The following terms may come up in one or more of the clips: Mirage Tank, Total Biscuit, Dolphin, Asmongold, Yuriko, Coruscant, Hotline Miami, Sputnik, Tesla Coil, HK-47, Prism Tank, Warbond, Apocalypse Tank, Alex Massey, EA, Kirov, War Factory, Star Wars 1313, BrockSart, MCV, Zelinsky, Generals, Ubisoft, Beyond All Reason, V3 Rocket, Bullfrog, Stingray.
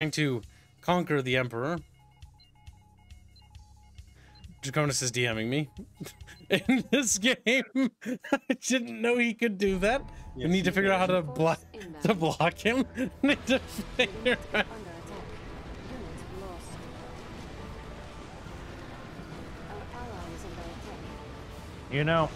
trying to conquer the Emperor. Draconis is DMing me. In this game, I didn't know he could do that. Yes, I need to figure out how to block him. Need to figure out. You know,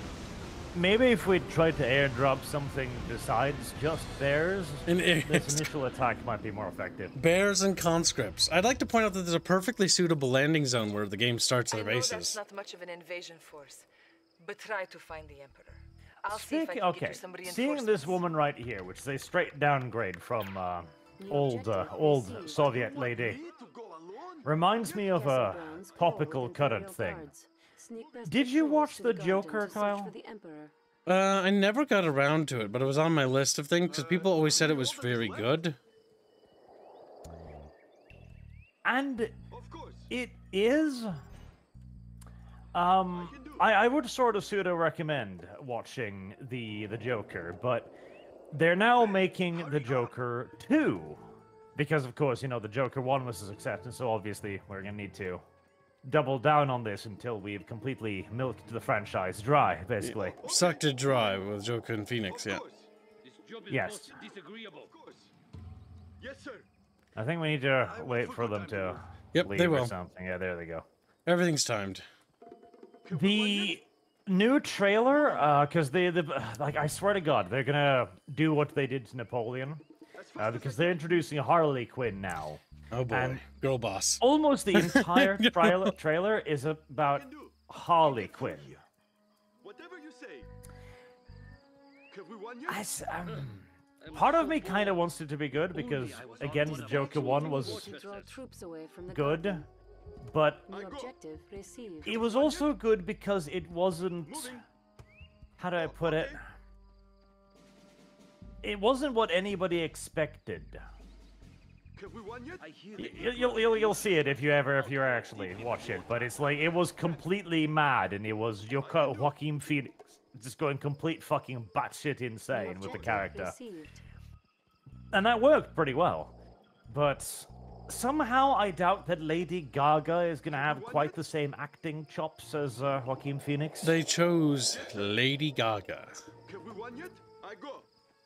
maybe if we tried to airdrop something besides just bears, this initial attack might be more effective. Bears and conscripts. I'd like to point out that there's a perfectly suitable landing zone where the game starts their bases. That's not much of an invasion force, but try to find the Emperor. I'll see if I can get you some reinforcements. Seeing this woman right here, which is a straight downgrade from old Soviet lady, reminds me of a topical current thing. Did you watch The Joker, Kyle? I never got around to it, but it was on my list of things because people always said it was very good. And it is. I would sort of pseudo-recommend watching the Joker, but they're now making The Joker 2. Because, of course, you know, The Joker 1 was a success, and so obviously we're going to need to double down on this until we've completely milked the franchise dry, basically. Yeah. Sucked it dry with Joker and Phoenix, yeah. Yes. I think we need to wait for them to leave they will. Or something. Yeah, there they go. Everything's timed. The new trailer, because like, I swear to God, they're gonna do what they did to Napoleon, because they're introducing Harley Quinn now. Oh boy, and girl boss. Almost the entire trailer is about Harley Quinn. Whatever you say. Part of me kind of wants it to be good because, again, the Joker 1 was good, but it was also good because it wasn't, how do I put it? It wasn't what anybody expected. You'll see it if you actually watch it, but it's like it was completely mad, and it was Joaquin Phoenix just going complete fucking batshit insane with the character, and that worked pretty well. But somehow I doubt that Lady Gaga is gonna have quite the same acting chops as Joaquin Phoenix. They chose Lady Gaga.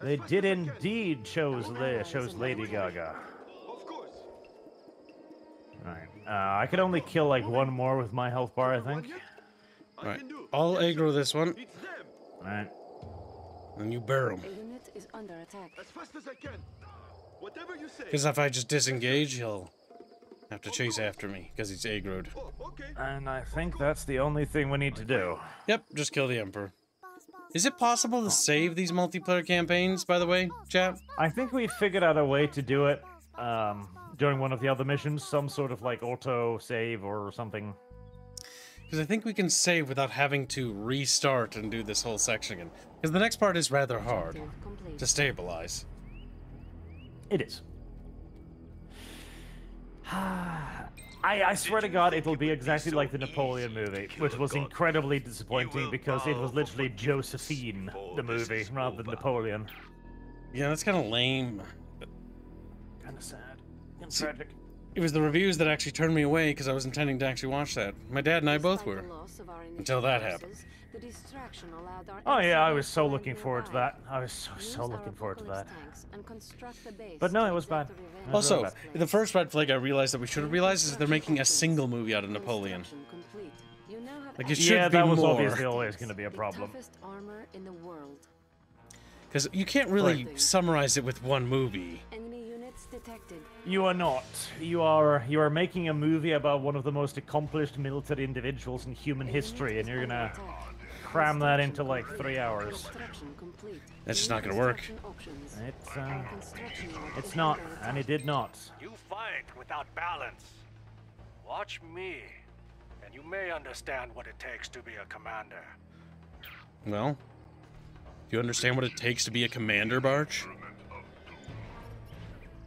They did indeed chose Lady Gaga. Alright, I could only kill like one more with my health bar, I think. Alright, I'll aggro this one. Alright. And you barrel him. Because if I just disengage, he'll have to chase after me, because he's aggroed. And I think that's the only thing we need to do. Yep, just kill the Emperor. Is it possible to save these multiplayer campaigns, by the way, chat? I think we figured out a way to do it. During one of the other missions, some sort of like auto save or something. Because I think we can save without having to restart and do this whole section again. Because the next part is rather hard to stabilize. It is. I swear to God, it'll be exactly like the Napoleon movie, which was incredibly disappointing because it was literally Josephine, the movie, rather than Napoleon. Yeah, that's kind of lame. Kind of sad. See, it was the reviews that actually turned me away because I was intending to actually watch that. My dad and I both were. Until that happened. Oh yeah, I was so looking forward to that. I was so looking forward to that. But no, it was bad. Also, the first red flag I realized that we should have realized is they're making a single movie out of Napoleon. Like, it should be more. Yeah, that was obviously always going to be a problem. Because you can't really summarize it with one movie. You are not. You are making a movie about one of the most accomplished military individuals in human history, and you're gonna cram that into like 3 hours. That's just not gonna work. It's not, and it did not. You fight without balance. Watch me, and you may understand what it takes to be a commander. Well, do you understand what it takes to be a commander, Barge?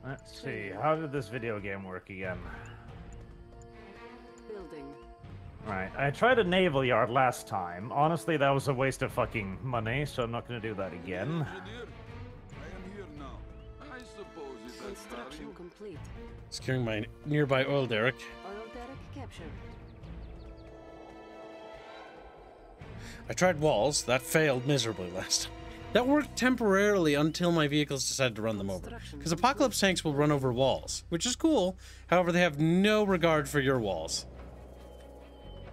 Let's see, how did this video game work again? Building. Right, I tried a naval yard last time. Honestly, that was a waste of fucking money, so I'm not gonna do that again. Engineer, I am here now. I suppose Construction complete. Securing my nearby oil derrick. Oil derrick captured. I tried walls. That failed miserably last time. That worked temporarily until my vehicles decided to run them over. Because Apocalypse tanks will run over walls, which is cool. However, they have no regard for your walls.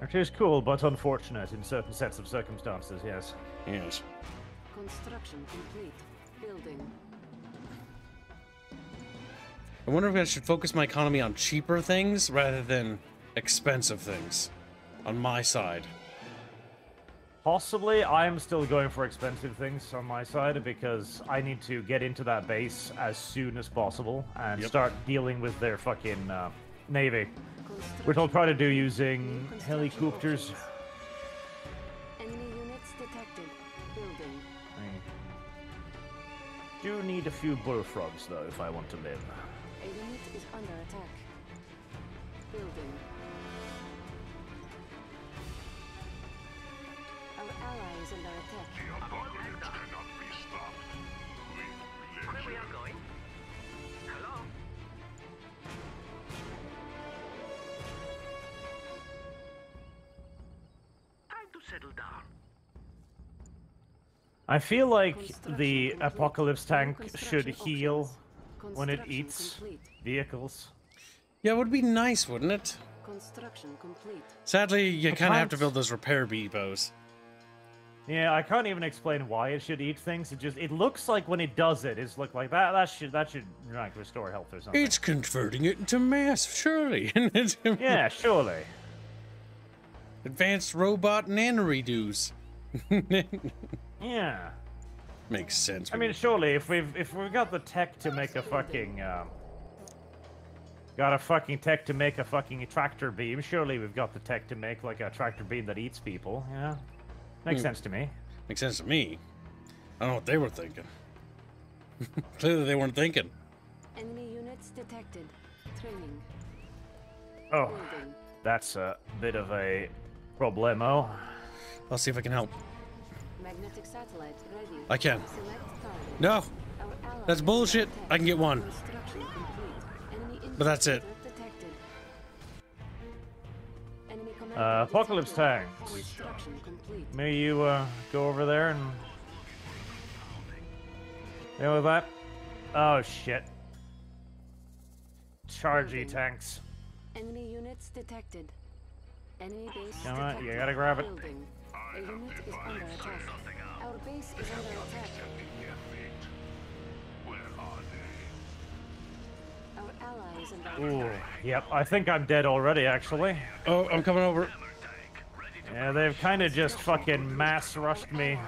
It is cool, but unfortunate in certain sets of circumstances, yes. Yes. Construction complete. Building. I wonder if I should focus my economy on cheaper things rather than expensive things. On my side. Possibly. I'm still going for expensive things on my side because I need to get into that base as soon as possible and start dealing with their fucking navy, which I'll try to do using helicopters. Enemy units detected. Building. I do need a few bullfrogs though if I want to live. A unit is under attack. Building. Allies under attack. The apocalypse cannot be stopped. Where we are going? Hello? Time to settle down. I feel like the apocalypse tank should heal when it eats vehicles. Yeah, it would be nice, wouldn't it? Construction complete. Sadly, you kind of have to build those repair beebos. Yeah, I can't even explain why it should eat things. It just—it looks like when it does it, it's look like that. That should like restore health or something. It's converting it into mass, surely. Yeah, surely. Advanced robot nanoredos. Yeah. Makes sense. I mean, surely if we've got the tech to make a fucking tractor beam, surely we've got the tech to make like a tractor beam that eats people. Yeah. Makes sense to me. Makes sense to me. I don't know what they were thinking. Clearly they weren't thinking. Enemy units detected. Training. Oh, that's a bit of a problemo. I'll see if I can help. Magnetic satellite ready. I can. No, that's bullshit. I can get one. But that's it. Apocalypse tank. May you go over there and deal with that? Oh shit! Chargey tanks. Enemy units detected. Enemy base. Come on, you gotta grab it. A unit is under attack. Our base is under attack. Where are they? Our allies under attack. Ooh, yep. I think I'm dead already, actually. Oh, I'm coming over. Yeah, they've kind of just fucking mass rushed me.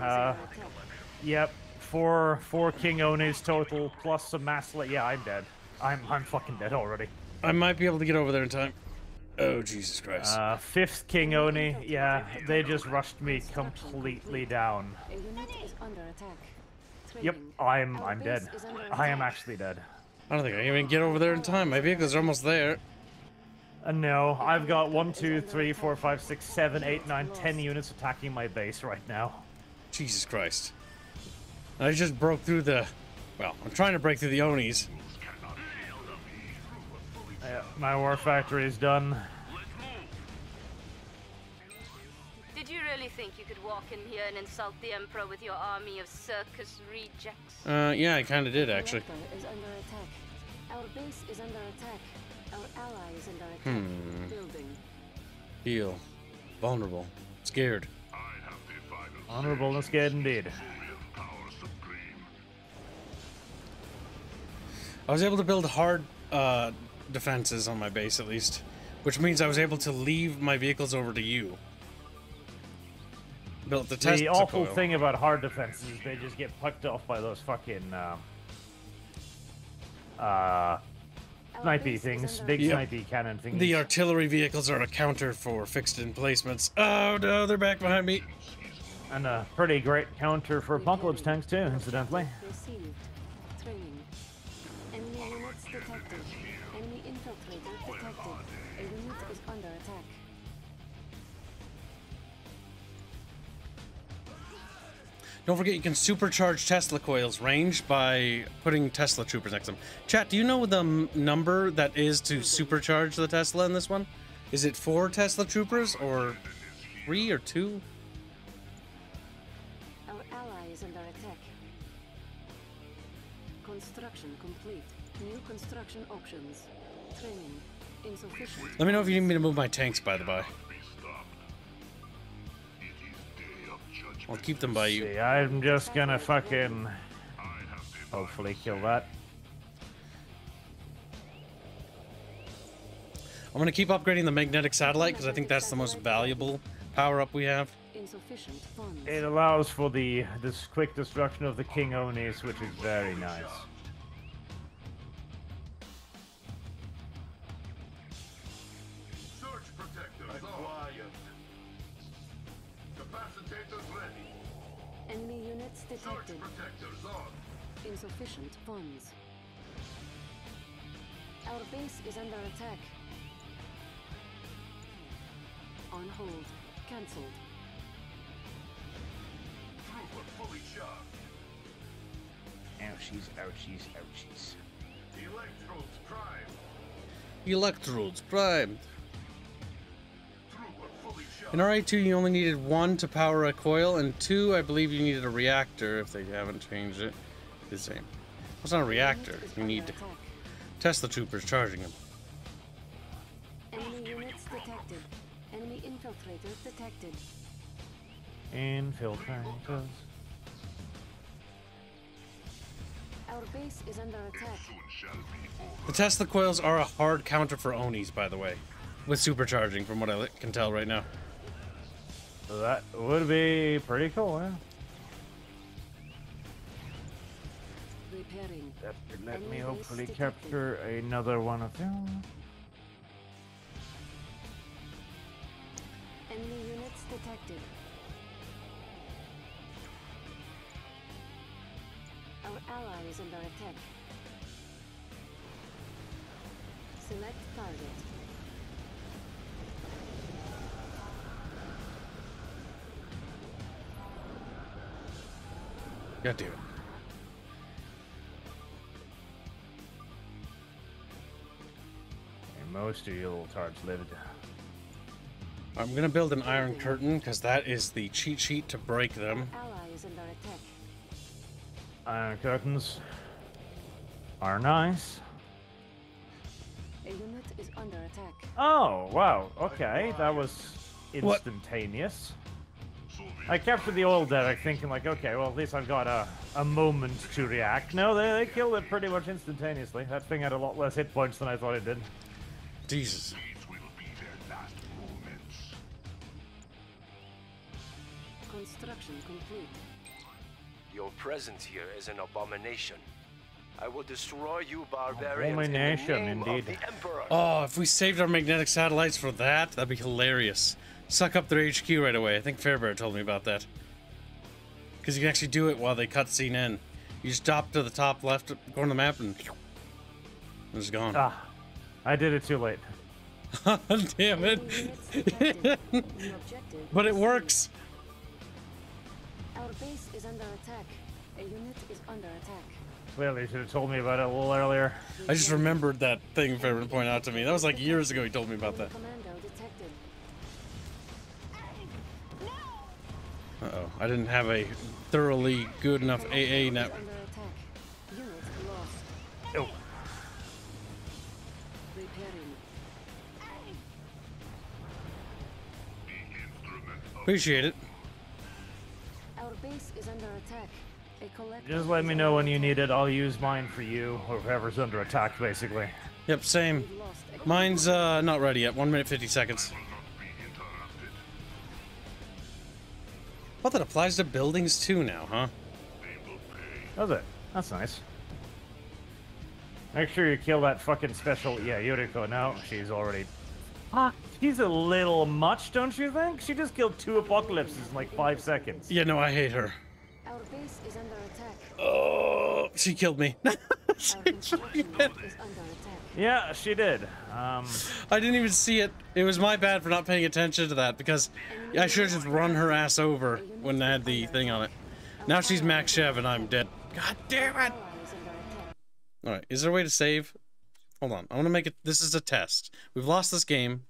Yep, four King Onis total plus some mass. Yeah, I'm dead. I'm fucking dead already. I might be able to get over there in time. Oh Jesus Christ! Fifth King Oni. Yeah, they just rushed me completely down. Yep, I'm dead. I am actually dead. I don't think I can even get over there in time. My vehicles are almost there. No, I've got 1, 2, 3, 4, 5, 6, 7, 8, 9, 10 units attacking my base right now. Jesus Christ. I just broke through the... Well, I'm trying to break through the Onis. Yeah, my war factory is done. Did you really think you could walk in here and insult the Emperor with your army of circus rejects? Yeah, I kind of did, actually. Is under attack. Our base is under attack. Our allies and our building. Heal. Vulnerable. Scared. I have the final honorable and scared indeed. I was able to build hard defenses on my base, at least. Which means I was able to leave my vehicles over to you. Built the Tesla Coil. The awful thing about hard defenses is they just get plucked off by those fucking... snipey things, big snipey cannon things. The artillery vehicles are a counter for fixed emplacements. Oh no, they're back behind me. And a pretty great counter for apocalypse tanks too, incidentally. Don't forget you can supercharge Tesla coils range by putting Tesla troopers next to them. Chat, do you know the number that is to supercharge the Tesla in this one? Is it 4 Tesla troopers or 3 or 2? Our ally is under attack. Construction complete. New construction options. Training insufficient. Let me know if you need me to move my tanks, by the by. I'll keep them by you. See, I'm just gonna fucking hopefully kill that. I'm gonna keep upgrading the magnetic satellite because I think that's the most valuable power-up we have. It allows for the this quick destruction of the King Onis, which is very nice. Detected. Insufficient funds. Our base is under attack. On hold. Cancelled. Trooper fully charged. Ouchies, ouchies, ouchies. Electrodes primed. Electrodes primed. In RA2, you only needed 1 to power a coil, and 2, I believe you needed a reactor, if they haven't changed it. The same. Well, it's not a reactor. You need to test the troopers charging them. Enemy units detected. Enemy infiltrators detected. Infiltrators. Our base is under attack. The Tesla coils are a hard counter for Onis, by the way. With supercharging, from what I can tell right now. That would be pretty cool, yeah. Repairing. That could let me hopefully capture another one of them. Enemy units detected. Our ally is under attack. Select target. God damn it. And most of you little tards live it down. I'm gonna build an iron curtain because that is the cheat sheet to break them. Iron curtains are nice. A unit is under attack. Oh wow, okay, that was instantaneous. What? I captured the oil derrick thinking like, okay, well, at least I've got a moment to react. No, they killed it pretty much instantaneously. That thing had a lot less hit points than I thought it did. Jesus. These will be their last moments. Construction complete. Your presence here is an abomination. I will destroy you, barbarians. Abomination, in the name indeed. Of the Emperor. Oh, if we saved our magnetic satellites for that, that'd be hilarious. Suck up their HQ right away. I think Fairbear told me about that. Because you can actually do it while they cutscene in. You just hop to the top left, go on the map, and it's gone. Ah, I did it too late. Damn it. But it works. Our base is under attack. A unit is under attack. Clearly, you should have told me about it a little earlier. I just remembered that thing Fairbear pointed out to me. That was like years ago he told me about that. Uh-oh, I didn't have a thoroughly good enough AA network. Oh. Appreciate it. Our base is under attack. Just let me know when you need it. I'll use mine for you, or whoever's under attack, basically. Yep, same. Mine's not ready yet. 1 minute 50 seconds. Well, that applies to buildings too now, huh? Does it? That's nice. Make sure you kill that fucking special. Yeah, Yuriko. No, she's already. Ah, she's a little much, don't you think? She just killed 2 apocalypses in like 5 seconds. Yeah, no, I hate her. Our base is under attack. Oh, she killed me. Yeah, she did. I didn't even see it. It was my bad for not paying attention to that because I should have just run her ass over when I had the thing on it. Now she's Max Chev and I'm dead. God damn it! Alright, is there a way to save? Hold on, I want to make it. This is a test. We've lost this game.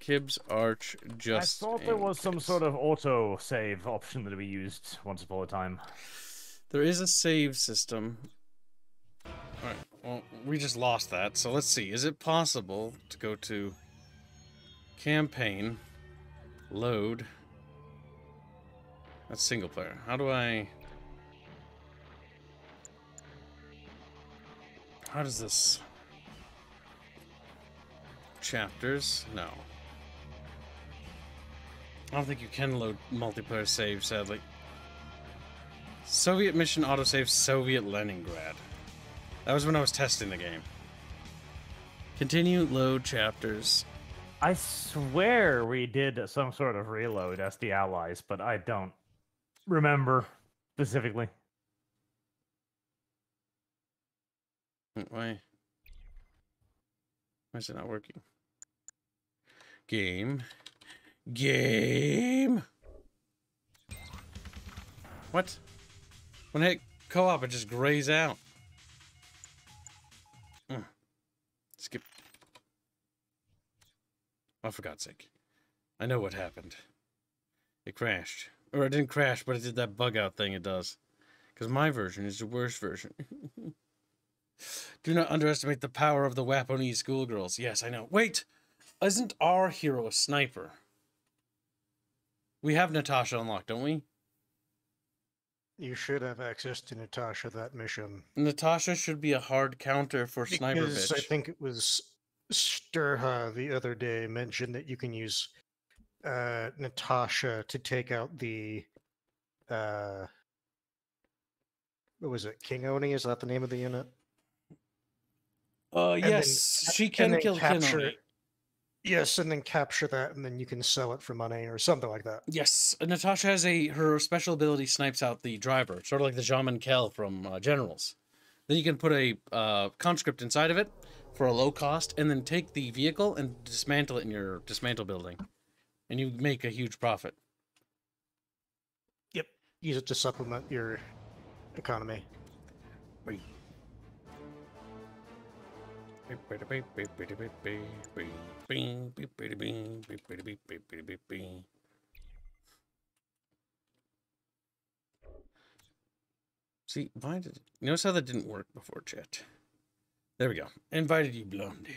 Kib's Arch just. I thought there was some sort of auto save option that we used once upon a time. There is a save system. Alright, well, we just lost that, so let's see. Is it possible to go to campaign, load? That's single player. How do I. How does this. Chapters? No. I don't think you can load multiplayer save, sadly. Soviet mission autosave Soviet Leningrad. That was when I was testing the game. Continue load chapters. I swear we did some sort of reload as the Allies, but I don't remember specifically. Why? Why is it not working? Game. Game. What? When I hit co-op, it just grays out. Skip. Oh, for God's sake. I know what happened. It crashed. Or it didn't crash, but it did that bug out thing it does. Because my version is the worst version. Do not underestimate the power of the Waponese schoolgirls. Yes, I know. Wait! Isn't our hero a sniper? We have Natasha unlocked, don't we? You should have access to Natasha that mission. Natasha should be a hard counter for sniper bitch. I think it was Sturha the other day mentioned that you can use Natasha to take out the... what was it? King Oni? Is that the name of the unit? Yes, then, she can kill King Oni. Yes, and then capture that, and then you can sell it for money or something like that. Yes, and Natasha has her special ability snipes out the driver, sort of like the Jamin Kell from Generals. Then you can put a conscript inside of it for a low cost, and then take the vehicle and dismantle it in your dismantle building, and you make a huge profit. Yep, use it to supplement your economy. Wait. See, why did it... Notice how that didn't work before, chat. There we go. Invited you, Blondie.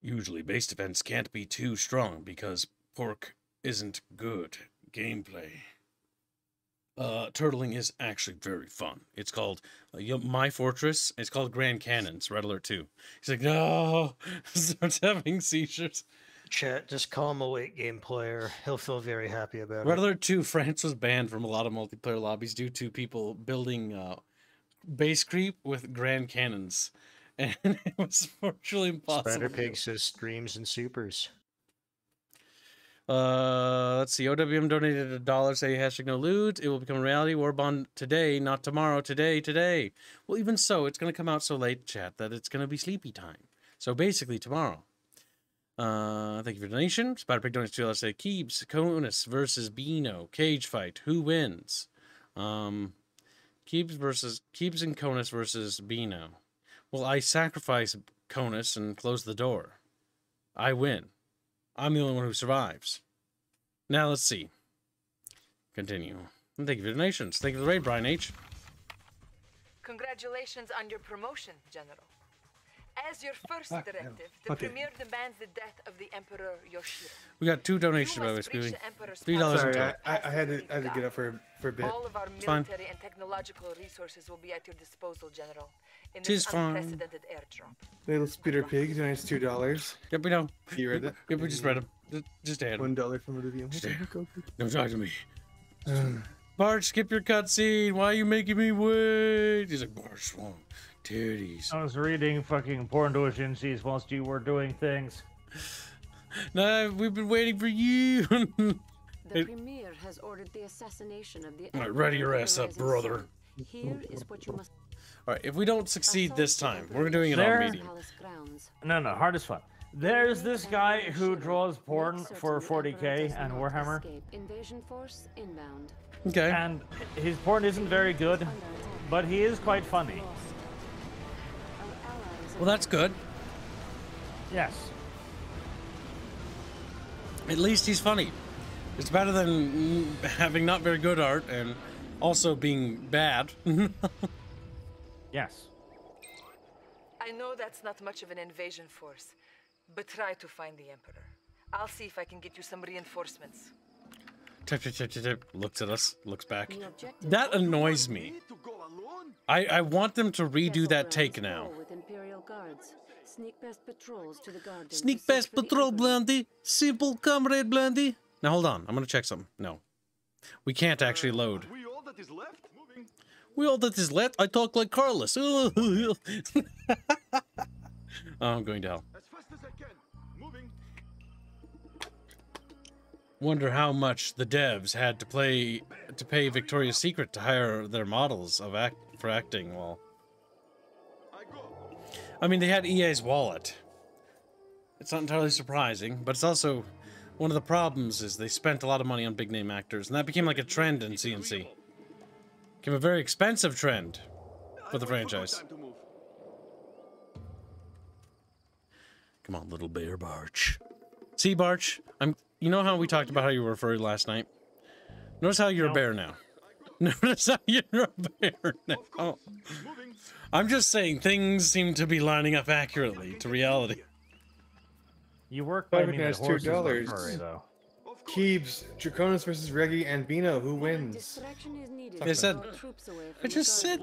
Usually, base defense can't be too strong because pork isn't good gameplay. Turtling is actually very fun. It's called My Fortress. It's called Grand Cannons, Red Alert 2. He's like, no, starts having seizures. Chat, just call him a late game player. He'll feel very happy about it. Red Alert 2, France was banned from a lot of multiplayer lobbies due to people building base creep with Grand Cannons. And it was virtually impossible. Spider Pig says streams and supers. Let's see. OWM donated $1. Say hashtag no loot. It will become a reality. Warbond today, not tomorrow. Today, today. Well, even so, it's going to come out so late, chat, that it's going to be sleepy time. So basically, tomorrow. Thank you for the donation. Spiderpig donates $2. Say Keebs, Conus versus Beano. Cage fight. Who wins? Keebs and Conus versus Beano. Well, I sacrifice Conus and close the door. I win. I'm the only one who survives. Now, let's see. Continue. And thank you for the donations. Thank you for the raid, Brian H. Congratulations on your promotion, General. As your first directive, the Premier demands the death of the Emperor Yoshiro. We got 2 donations, by the way, Scooby. $3. Sorry, I had to get up for a bit. All of our military and technological resources will be at your disposal, General. In this unprecedented airdrop. Little Spider Pig donates $2. Yep, we know. You read that? Yep, we just read them. Just add $1 from Olivia. Don't talk to me. Bart, skip your cutscene. Why are you making me wait? He's like, Bart Swamp. Duties. I was reading fucking porn doujinshis whilst you were doing things. No, we've been waiting for you. The Premier has ordered the assassination of the. All right, ready your ass up, brother. Here is what you must. All right, if we don't succeed this time, we're doing it on medium. No, hard as fuck. There's this guy who draws porn for 40K and Warhammer. Okay. And his porn isn't very good, but he is quite funny. Well, that's good. Yes. At least he's funny. It's better than having not very good art and also being bad. Yes. I know that's not much of an invasion force, but try to find the Emperor. I'll see if I can get you some reinforcements. Looks at us, looks back. That annoys me. I want them to redo that take now. Sneak past patrols to the garden. Sneak past patrol, Blondie. Simple comrade, Blondie. Now hold on, I'm gonna check something. No, we can't actually load. We all that is left. Moving. We all that is left. I talk like Carlos. Oh, I'm going to hell. As fast as I can. Moving. Wonder how much the devs had to pay Victoria's Secret to hire their models of acting. Well, I mean, they had EA's wallet. It's not entirely surprising, but it's also one of the problems is they spent a lot of money on big name actors, and that became like a trend in C&C. It became a very expensive trend for the franchise. Come on, little bear Barch. See, Barch, you know how we talked about how you were referred last night? Notice how you're a bear now. Notice how you're a bear now. Oh. I'm just saying, things seem to be lining up accurately to reality. You work by me has $2. Keebs, Draconis versus Reggie and Bino. Who wins? I just said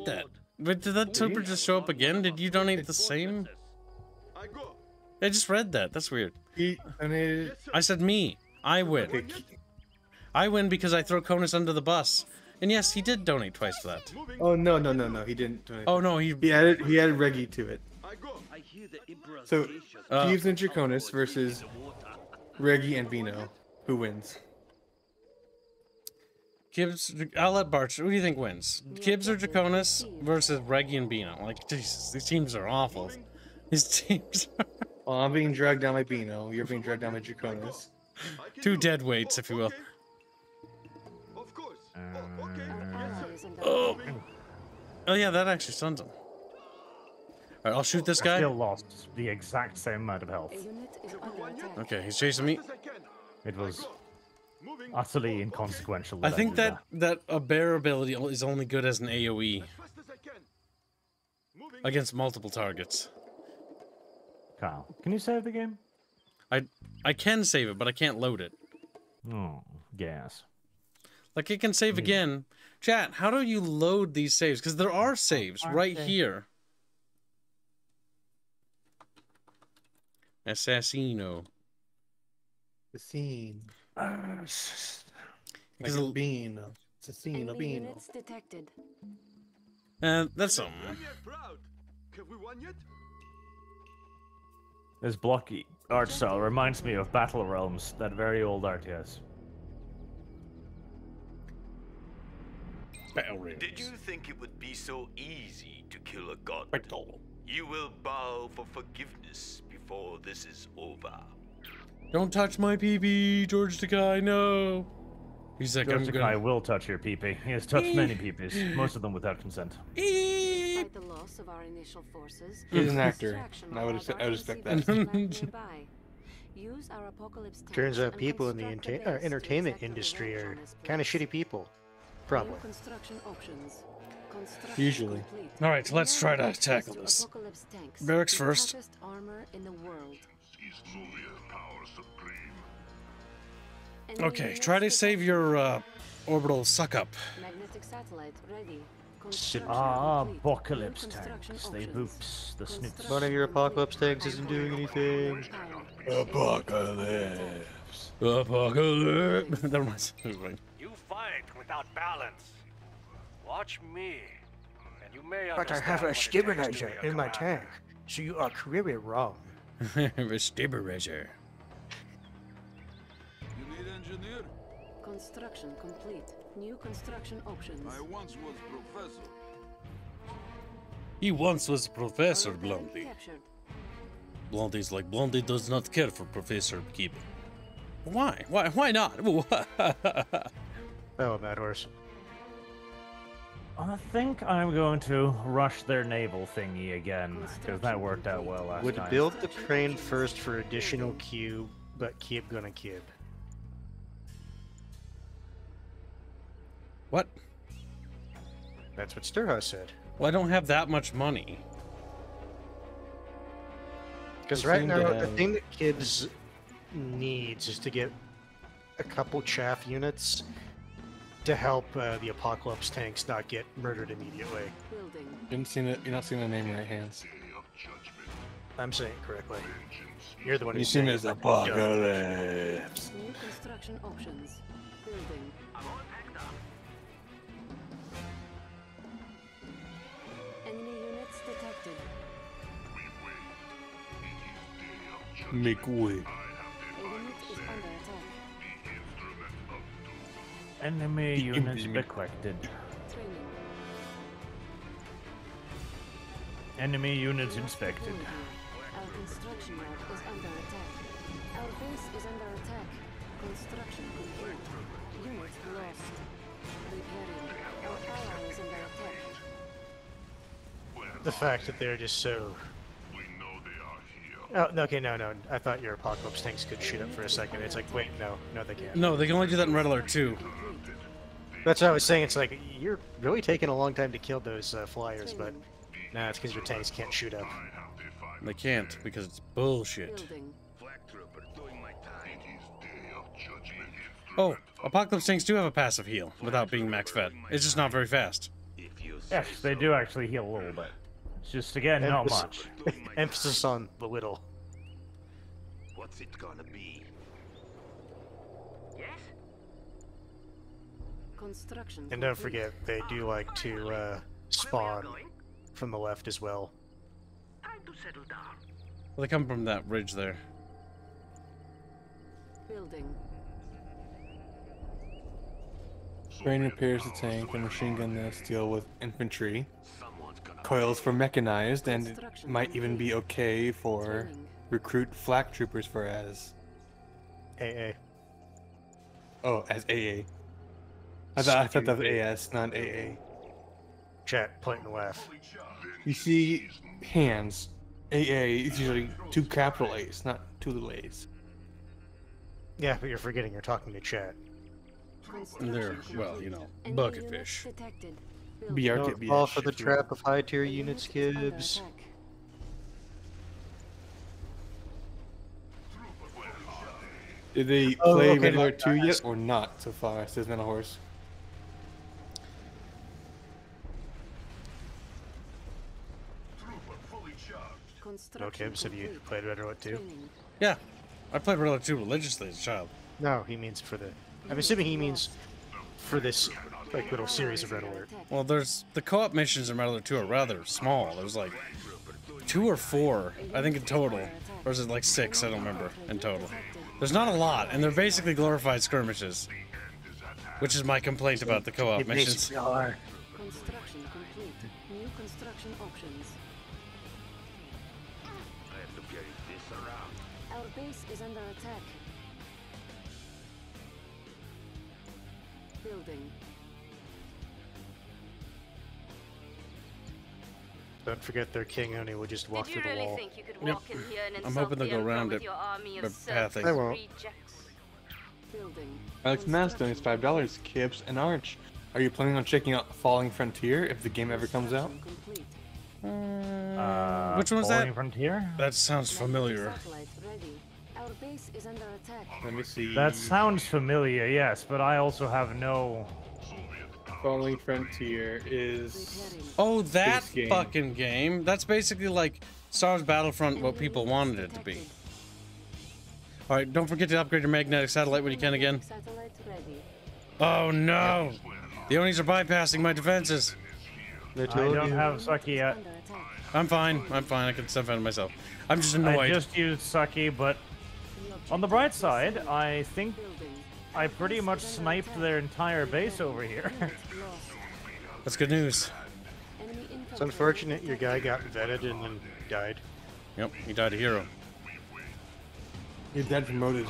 that. But did that super just show up again? Did you donate the same? I just read that. That's weird. I said me. I win. I win because I throw Conus under the bus. And yes, he did donate twice for that. Oh no, no, no, no, he didn't donate. Oh no, he added Reggie to it. So Jeeves and Draconis versus Reggie and Bino. Who wins? Gibbs, I'll let Barch. Who do you think wins? Gibbs or Draconis versus Reggie and Bino? Like, Jesus, these teams are awful. These teams are... Well, I'm being dragged down by Bino. You're being dragged down by Draconis. Two dead weights, if you will. Oh. Oh yeah, that actually stuns him. Alright, I'll shoot this guy. I still lost the exact same amount of health. Okay, he's chasing me. It was utterly inconsequential. I think that a bear ability is only good as an AoE against multiple targets. Kyle, can you save the game? I can save it, but I can't load it. Oh, yes. Like, it can save again. Chat, how do you load these saves? Because there are saves right here. Assassino. The scene. Like a bean. Assassino bean. That's something. This blocky art style reminds me of Battle Realms, that very old RTS. Did you think it would be so easy to kill a god? You will bow for forgiveness before this is over. Don't touch my PP, George Takei, no. He's like, George Takei will touch your PP. He has touched many PPs, most of them without consent. Despite the loss of our initial forces, he's an actor, and I would expect that. Use our apocalypse. Turns out people in the entertainment industry are kind of shitty people. Probably. Usually. Alright, so let's try to tackle this. Barracks first. Okay, try to save your orbital suck up. Magnetic satellite ready. Ah, apocalypse tanks. They boops the snoops. One of your apocalypse tanks isn't doing anything. Apocalypse. Apocalypse. Never mind. Fight without balance. Watch me, and you may. But I have a stabilizer in my tank, so you are clearly wrong. A stabilizer. You need engineer. Construction complete. New construction options. I once was professor. He once was Professor Blondie. Blondie is like, Blondie does not care for Professor Keep. Why? Why not? Oh, bad horse. I think I'm going to rush their naval thingy again, because that worked out well last time. Would build the crane first for additional cube, but keep gonna cube. What? That's what Sturha said. Well, I don't have that much money. Because right now, the thing that kids needs is to get a couple chaff units to help the Apocalypse tanks not get murdered immediately. You're not seeing the name in their hands. I'm saying it correctly. You're the one who's saying it. You see me as Apocalypse. New construction options. Building. I'm all packed up. Enemy units detected. Make way. Enemy units detected. Enemy units inspected. Our construction yard is under attack. Our base is under attack. Construction complete. Units lost. Repairing. Our power is under attack. The fact that they're just so... Oh, okay, no. I thought your Apocalypse tanks could shoot up for a second. It's like, wait, no, they can't. No, they can only do that in Red Alert 2. That's what I was saying. It's like, you're really taking a long time to kill those flyers, but nah, it's because your tanks can't shoot up. They can't, because it's bullshit. Oh, Apocalypse tanks do have a passive heal without being max fed. It's just not very fast. Yes, they do actually heal a little bit. Just again, not much. Emphasis on the little. What's it gonna be? Yes. Construction. And don't forget, they do like to spawn from the left as well. Time to settle down. Well, they come from that ridge there. Building. Crane repairs the tank and machine gun nests deal with infantry. Coils for mechanized, and it might even be okay for recruit flak troopers for as AA. Oh, as AA. I thought that was AS, not AA. Chat, point and laugh. You see hands. AA is usually two capital A's, not two little A's. Yeah, but you're forgetting you're talking to chat. They're, well, you know, bucketfish. Don't fall for the trap of high-tier units, Gibbs. Did they play Red Alert 2 yet or not so far? Says Metal Horse. No, Gibbs, have you played Red Alert 2? Yeah, I played Red Alert 2 religiously as a child. No, he means for the... I'm assuming he means for this... like little series of Red Alert. Well, there's the co-op missions in Red Alert 2 are rather small. There's like 2 or 4, I think in total, or is it like 6? I don't remember in total. There's not a lot, and they're basically glorified skirmishes, which is my complaint about the co-op missions. Construction complete. New construction options. I have to carry this around. Our base is under attack. Building. Don't forget their King Oni will just walk through the wall. I'm hoping they'll go around it. I won't. Alex Mass donates $5, Kips and Arch. Are you planning on checking out Falling Frontier if the game ever comes out? Which one's that? Falling Frontier? That sounds familiar. Our base is under attack. Let me see. That sounds familiar, yes, but I also have no... Falling Frontier is... Oh, that game. Fucking game! That's basically like Star Wars Battlefront, what people wanted it to be. Alright, don't forget to upgrade your magnetic satellite when you can again. Oh no! The Onis are bypassing my defenses! I don't have Sucky yet. I'm fine, I can step out of myself. I'm just annoyed. I just used Sucky, but on the bright side, I think... I pretty much sniped their entire base over here. That's good news. It's unfortunate your guy got vetted and then died. Yep, he died a hero. You're dead promoted.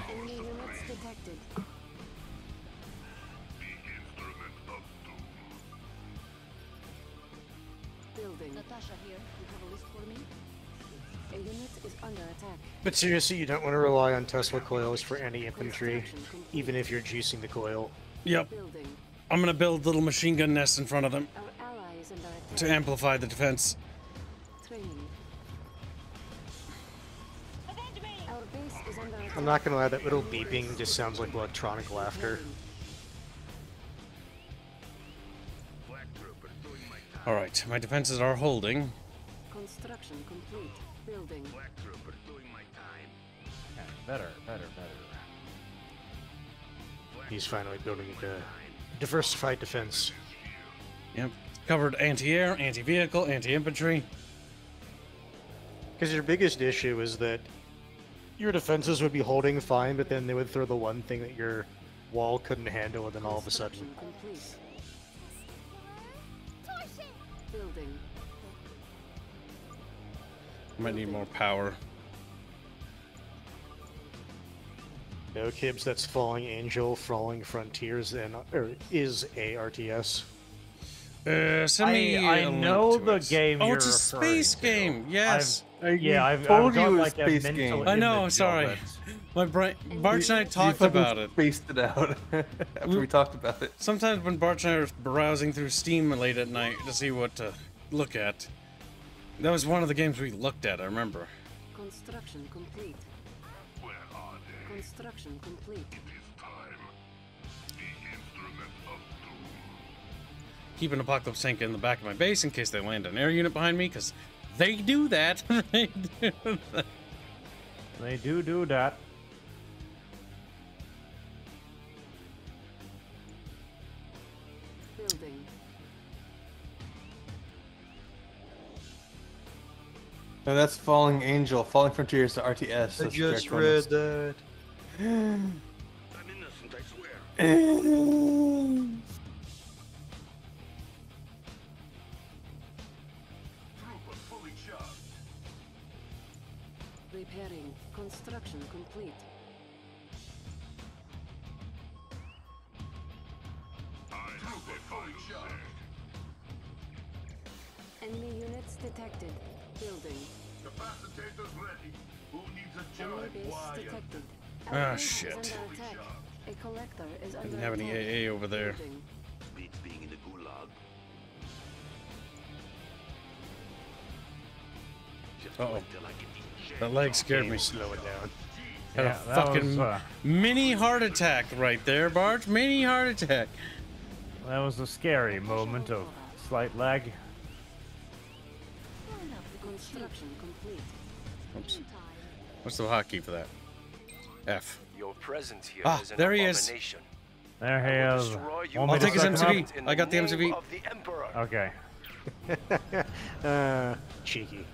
Natasha here, you have a list for me? A unit is under attack. But seriously, you don't want to rely on Tesla coils for any infantry, even if you're juicing the coil. Yep. I'm gonna build little machine gun nests in front of them to amplify the defense. I'm not gonna lie, that little beeping just sounds like electronic laughter. All right, my defenses are holding. Construction complete. Building. Black trooper doing my time. Yeah, better. He's finally building the diversified defense. Yep, covered anti-air, anti-vehicle, anti-infantry. Because your biggest issue is that your defenses would be holding fine, but then they would throw the one thing that your wall couldn't handle, and then all of a sudden. Complete. Building. I might need more power. No, Kibbs, that's Falling Angel, Falling Frontiers, and is a RTS. I know the game. Oh, it's a space game. Yes. I've told you like a space game. I know. Sorry, my brain. Barch and I talked about it. Spaced it out after we talked about it. Sometimes when Barch and I are browsing through Steam late at night to see what to look at, that was one of the games we looked at. I remember. Construction complete. Where are they? Construction complete. Keep an Apocalypse Tank in the back of my base in case they land an air unit behind me, because they do that. They do that. Building. No, that's Falling Angel. Falling Frontiers to RTS. I just read that. I'm innocent, I swear. Repairing. Construction complete. Enemy units detected. Building. Capacitors ready. Who needs a giant wire? Ah, shit. A collector is under attack. I didn't have any AA over there. Beats being in the gulag. Uh-oh. That leg scared me. Slow it down. Had a fucking mini heart attack right there, Barge. Mini heart attack. That was a scary moment of slight lag. Oops. What's the hotkey for that? F. Your presence here is an there he is. There he is. I'll take his MCV. I got the MCV. Okay. Cheeky.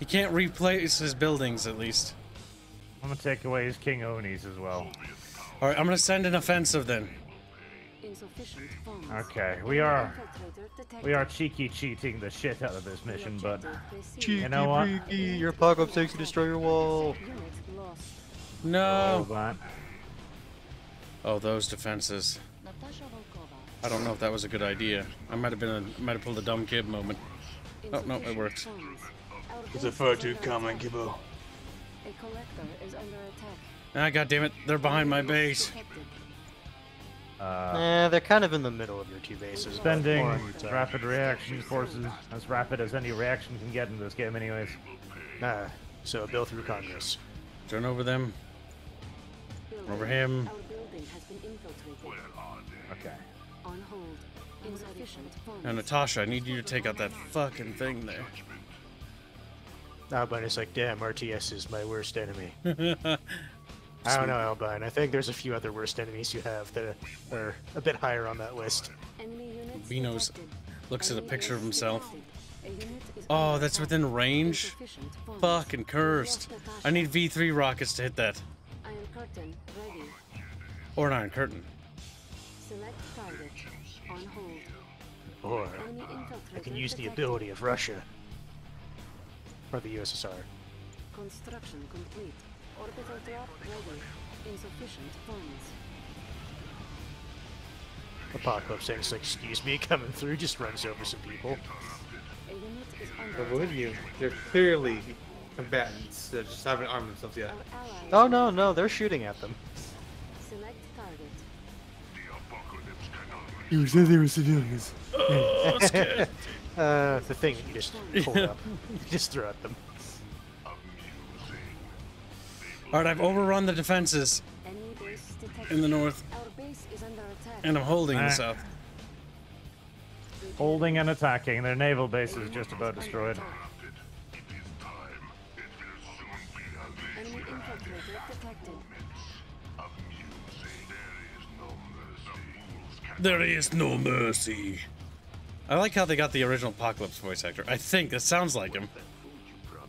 He can't replace his buildings, at least. I'm gonna take away his King Onis as well. Alright, I'm gonna send an offensive then. Okay, we are cheeky cheating the shit out of this mission, but cheeky, you know what? Cheeky, your Apocalypse takes to destroy your wall. No. Oh, those defenses. I don't know if that was a good idea. I might have been pulled a dumb kid moment. Oh no, it works. It's a fur too common, Gibbo. A collector is under attack. Ah, goddammit, they're behind my base. They're kind of in the middle of your two bases. Spending rapid reaction forces, as rapid as any reaction can get in this game anyways. So a bill through Congress. Turn over them. Over him. Okay. On hold. Insufficient funds. Now, Natasha, I need you to take out that fucking thing there. Albine is like, damn, RTS is my worst enemy. I don't know, Albine. I think there's a few other worst enemies you have that are a bit higher on that list. Vino's looks at a picture of himself. Oh, that's within range? Fucking cursed. I need V3 rockets to hit that. Iron Curtain ready. Or an Iron Curtain. Select target. On hold. Or I can use the ability of Russia. Or the USSR. Construction complete. Orbital drop ready. Insufficient funds. Apocalypse Tank, excuse me, coming through, just runs over some people. But would you? They're clearly combatants that just haven't armed themselves yet. Oh no, no, they're shooting at them. Select target. You said they were civilians. Oh, scared. The thing you just pulled up. You just threw at them. Alright, I've overrun the defenses in the north. And I'm holding the south. Holding and attacking. Their naval base is just about destroyed. There is no mercy. I like how they got the original Apocalypse voice actor. I think that sounds like him.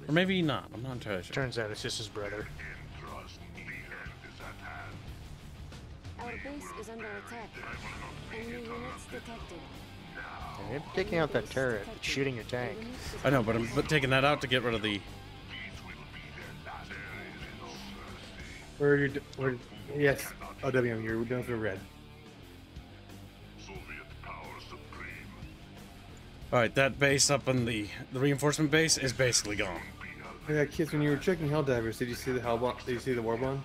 Or maybe not. I'm not entirely sure. Turns out it's just his brother. Our base is under attack. Enemy units detected. You're taking out that turret. It's shooting your tank. I know, but I'm taking that out to get rid of the... Yes. Oh, WM, you're down for red. Alright, that base up in the reinforcement base is basically gone. Yeah, kids, when you were checking Helldivers, did you see the Hellbond? Did you see the Warbond?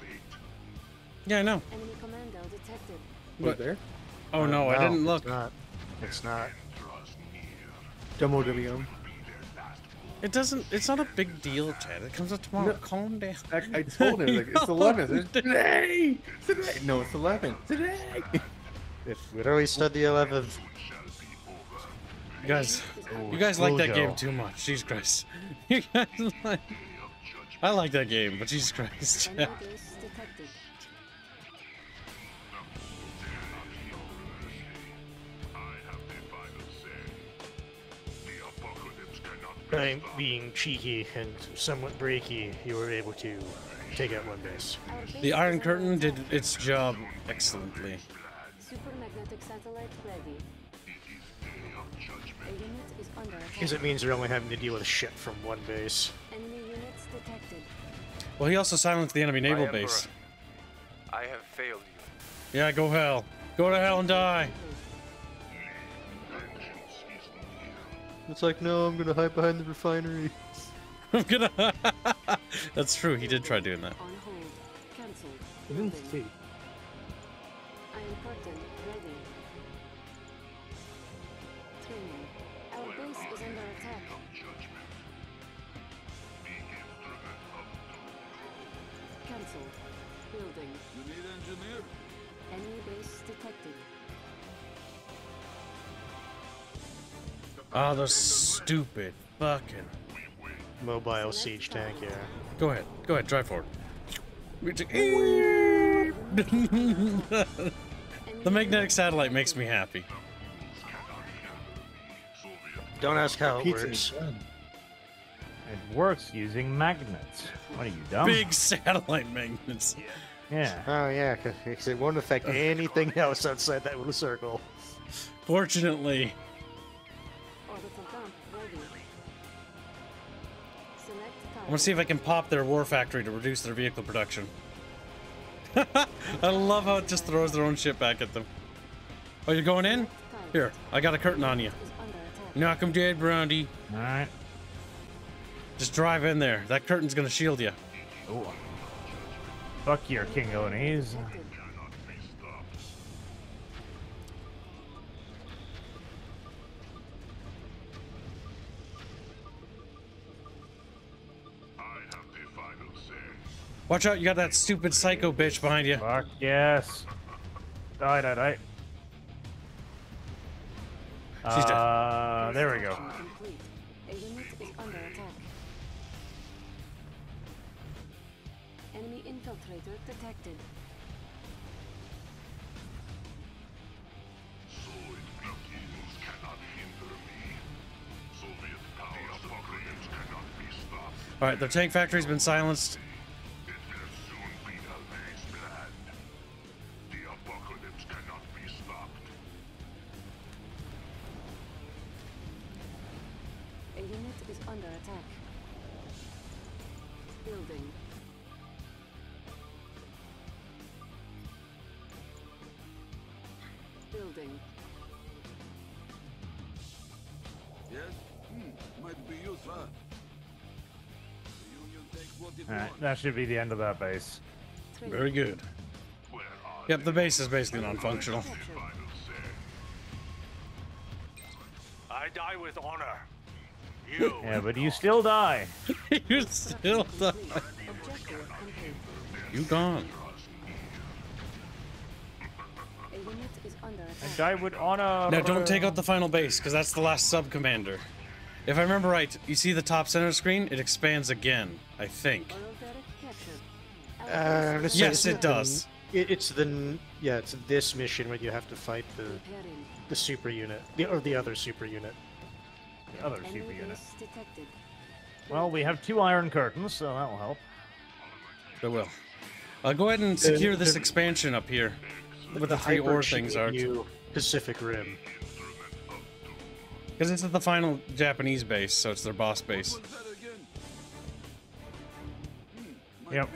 Yeah, I know. Enemy commando detected. What? There? Oh no, I didn't look. It's not. It's not. Demo WM. It doesn't. It's not a big deal, Chad. It comes up tomorrow. No. Calm down. I told him like, it's 11. Today. Today. No, it's 11. Today. It literally said the 11th. Guys, you guys like that game too much. Jesus Christ. You guys like... I like that game, but Jesus Christ. Yeah. By being cheeky and somewhat breaky, you were able to take out one base. The Iron Curtain did its job excellently. Super magnetic satellite ready. Because it means you're only having to deal with shit from one base. Enemy units detected. Well, he also silenced the enemy naval base. I have failed you. Yeah, go hell. Go to hell and die. It's like, no, I'm gonna hide behind the refinery. I'm gonna. That's true. He did try doing that. On hold. Cancelled. I didn't see. Iron Curtain ready. Our base is under attack. Cancelled. Building. You need engineer? Enemy base detected. Ah, oh, those stupid fucking mobile siege tank. Yeah. Go ahead, drive forward. The magnetic satellite makes me happy. Don't ask how it works. It works using magnets. What are you, dumb? Big satellite magnets. Yeah. Oh yeah, because it won't affect anything else outside that little circle. Fortunately. I want to see if I can pop their war factory to reduce their vehicle production. I love how it just throws their own shit back at them. Oh, you're going in? Here, I got a curtain on you. Knock him dead, Brandy. Alright. Just drive in there. That curtain's gonna shield you. Ooh. Fuck your King Onis. Watch out, you got that stupid psycho bitch behind you. Fuck yes. Die. She's dead. There we go. A unit is under attack. Enemy infiltrator detected. Solid blockades cannot hinder me. Soviet power programs cannot be stopped. Alright, their tank factory's been silenced. It will soon be a waste land. The apocalypse cannot be stopped. A unit is under attack. Building. building. Yes? Might be useful. Alright, that should be the end of that base. Very good. Yep, the base is basically non-functional. I die with honor. You. Yeah, but you still die. You still die. You gone. I die with honor. Now don't take out the final base, because that's the last sub-commander. If I remember right, you see the top center screen? It expands again, I think. Yes, it does. It's this mission where you have to fight the super unit, or the other super unit. The other super unit. Well, we have 2 Iron Curtains, so that will help. It will. Go ahead and secure this expansion up here. With the 3 ore things are to Pacific Rim. Because it's at the final Japanese base, so it's their boss base. Yep.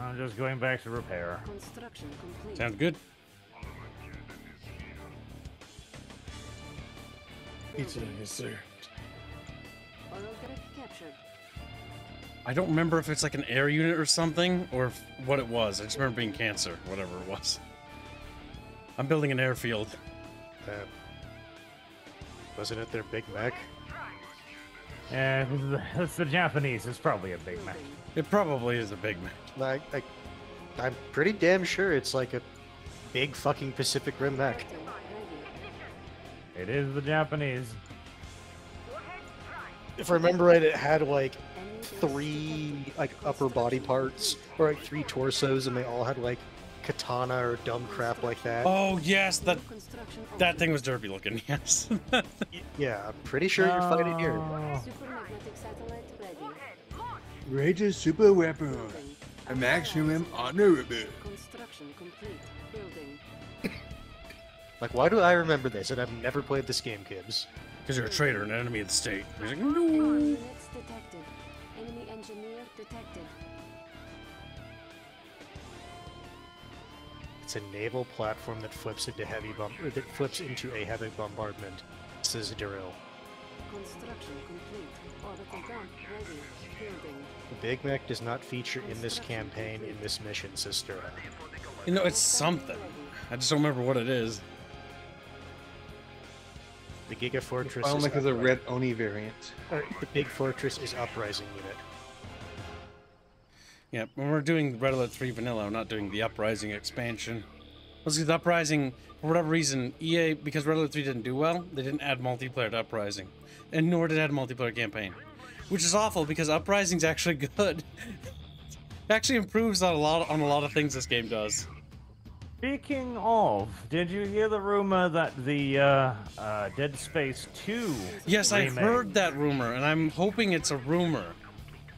I'm just going back to repair. Sounds good. Pizza is there. I don't remember if it's like an air unit or something, or if, what it was. I just remember being cancer, whatever it was. I'm building an airfield. Wasn't it their Big Mac? Yeah, it's the Japanese. It's probably a Big Mac. It probably is a Big Mac. I'm pretty damn sure it's like a big fucking Pacific Rim Mac. It is the Japanese. If I remember right, it had like 3 like upper body parts, or like 3 torsos, and they all had like katana or dumb crap like that. Oh yes, that thing was derpy looking. Yes. Yeah, I'm pretty sure you're fighting here. Rage's super weapon. A maximum honorable. Construction complete. Building. Like, why do I remember this? And I've never played this game, Gibbs. Because you're a traitor and an enemy of the state. He's like, no. Enemy engineer detected. It's a naval platform that flips into a heavy bombardment. Says Darrell. Construction complete. Orbital dump ready. Building. The Big Mac does not feature in this campaign, in this mission, sister. You know, it's something. I just don't remember what it is. The Giga Fortress is only because of Red Oni variant. The Big Fortress is Uprising unit. Yeah, when we're doing Red Alert 3 Vanilla, I'm not doing the Uprising expansion. Let's do the Uprising, for whatever reason, EA, because Red Alert 3 didn't do well, they didn't add multiplayer to Uprising. And nor did it add a multiplayer campaign. Which is awful, because Uprising's actually good. It actually improves on a lot of things this game does. Speaking of, did you hear the rumor that the Dead Space 2? Yes, remake? I heard that rumor, and I'm hoping it's a rumor.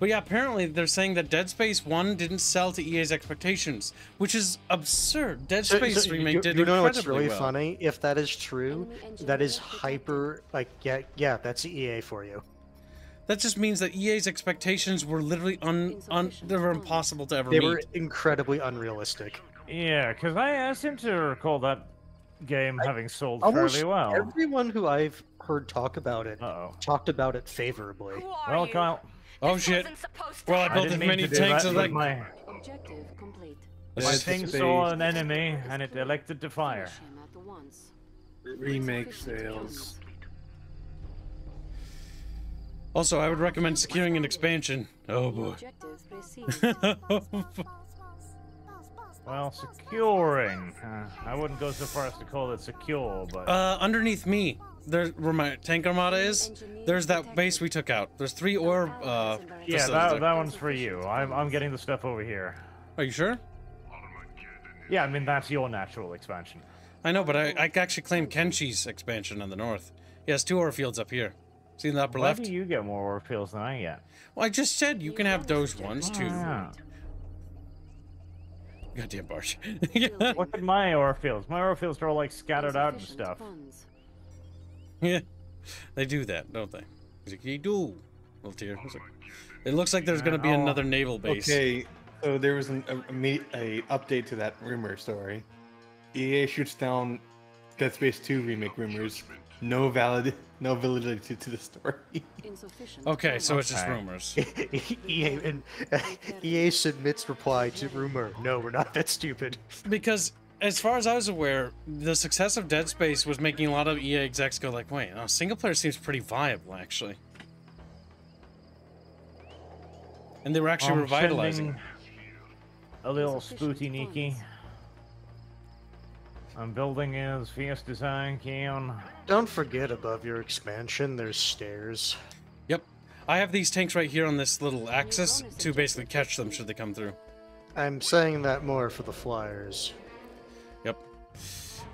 But yeah, apparently they're saying that Dead Space 1 didn't sell to EA's expectations, which is absurd. Dead Space remake did incredibly well. You know what's really funny? If that is true, that is hyper. Like, yeah, that's EA for you. That just means that EA's expectations were literally they were impossible to ever meet. They were incredibly unrealistic. Yeah, because I seem to recall that game having sold fairly well. Everyone who I've heard talk about it talked about it favorably. Well, Kyle. Oh shit! Well, I built as many tanks as like my objective complete. My thing saw an enemy and it elected to fire. Remake sales. Also, I would recommend securing an expansion. Oh boy. Well, securing. I wouldn't go so far as to call it secure, but... underneath me, there's where my tank armada is, there's that base we took out. There's 3 ore, Yeah, that one's for you. I'm getting the stuff over here. Are you sure? Yeah, I mean, that's your natural expansion. I know, but I actually claim Kenshi's expansion on the north. He has 2 ore fields up here. See in the upper left? Why do you get more ore fields than I get? Well, I just said you can have those ones, too. Yeah. Goddamn barge. Look at my ore fields. My ore fields are all like scattered out and stuff. Yeah, they do that, don't they? He's like, they do. Little tear. It looks like there's going to be another naval base. Okay, so there was an update to that rumor story. EA shoots down Dead Space 2 remake rumors. No validity to the story. Okay, so it's just rumors. EA submits reply to rumor. No, we're not that stupid. Because as far as I was aware, the success of Dead Space was making a lot of EA execs go like, wait, no, single player seems pretty viable, actually. And they were actually revitalizing. A little spooty-neaky. I'm building as fast as I can. Don't forget above your expansion, there's stairs. Yep. I have these tanks right here on this little axis to basically catch them should they come through. I'm saying that more for the flyers. Yep.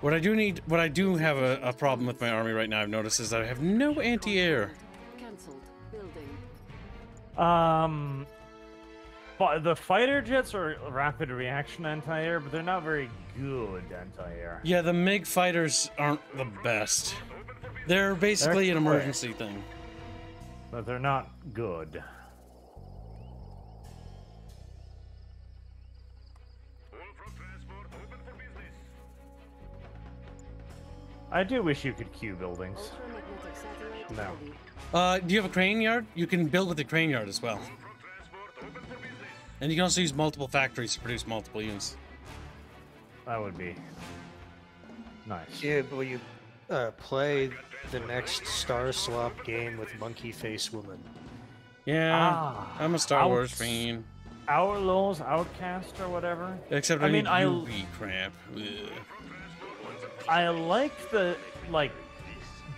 What I do need, what I do have a problem with my army right now, I've noticed, is that I have no anti-air. Cancelled. Building. But the fighter jets are rapid reaction anti-air, but they're not very good anti-air. Yeah, the MiG fighters aren't the best. They're basically an emergency thing. But they're not good. I do wish you could queue buildings. No. Do you have a crane yard? You can build with the crane yard as well. And you can also use multiple factories to produce multiple units. That would be nice. Yeah, will you play the next Star Slop game with Monkey Face Woman? Yeah, I'm a Star Wars fan. Our Lulz Outcast or whatever. Except I mean, I crap. Ugh. I like the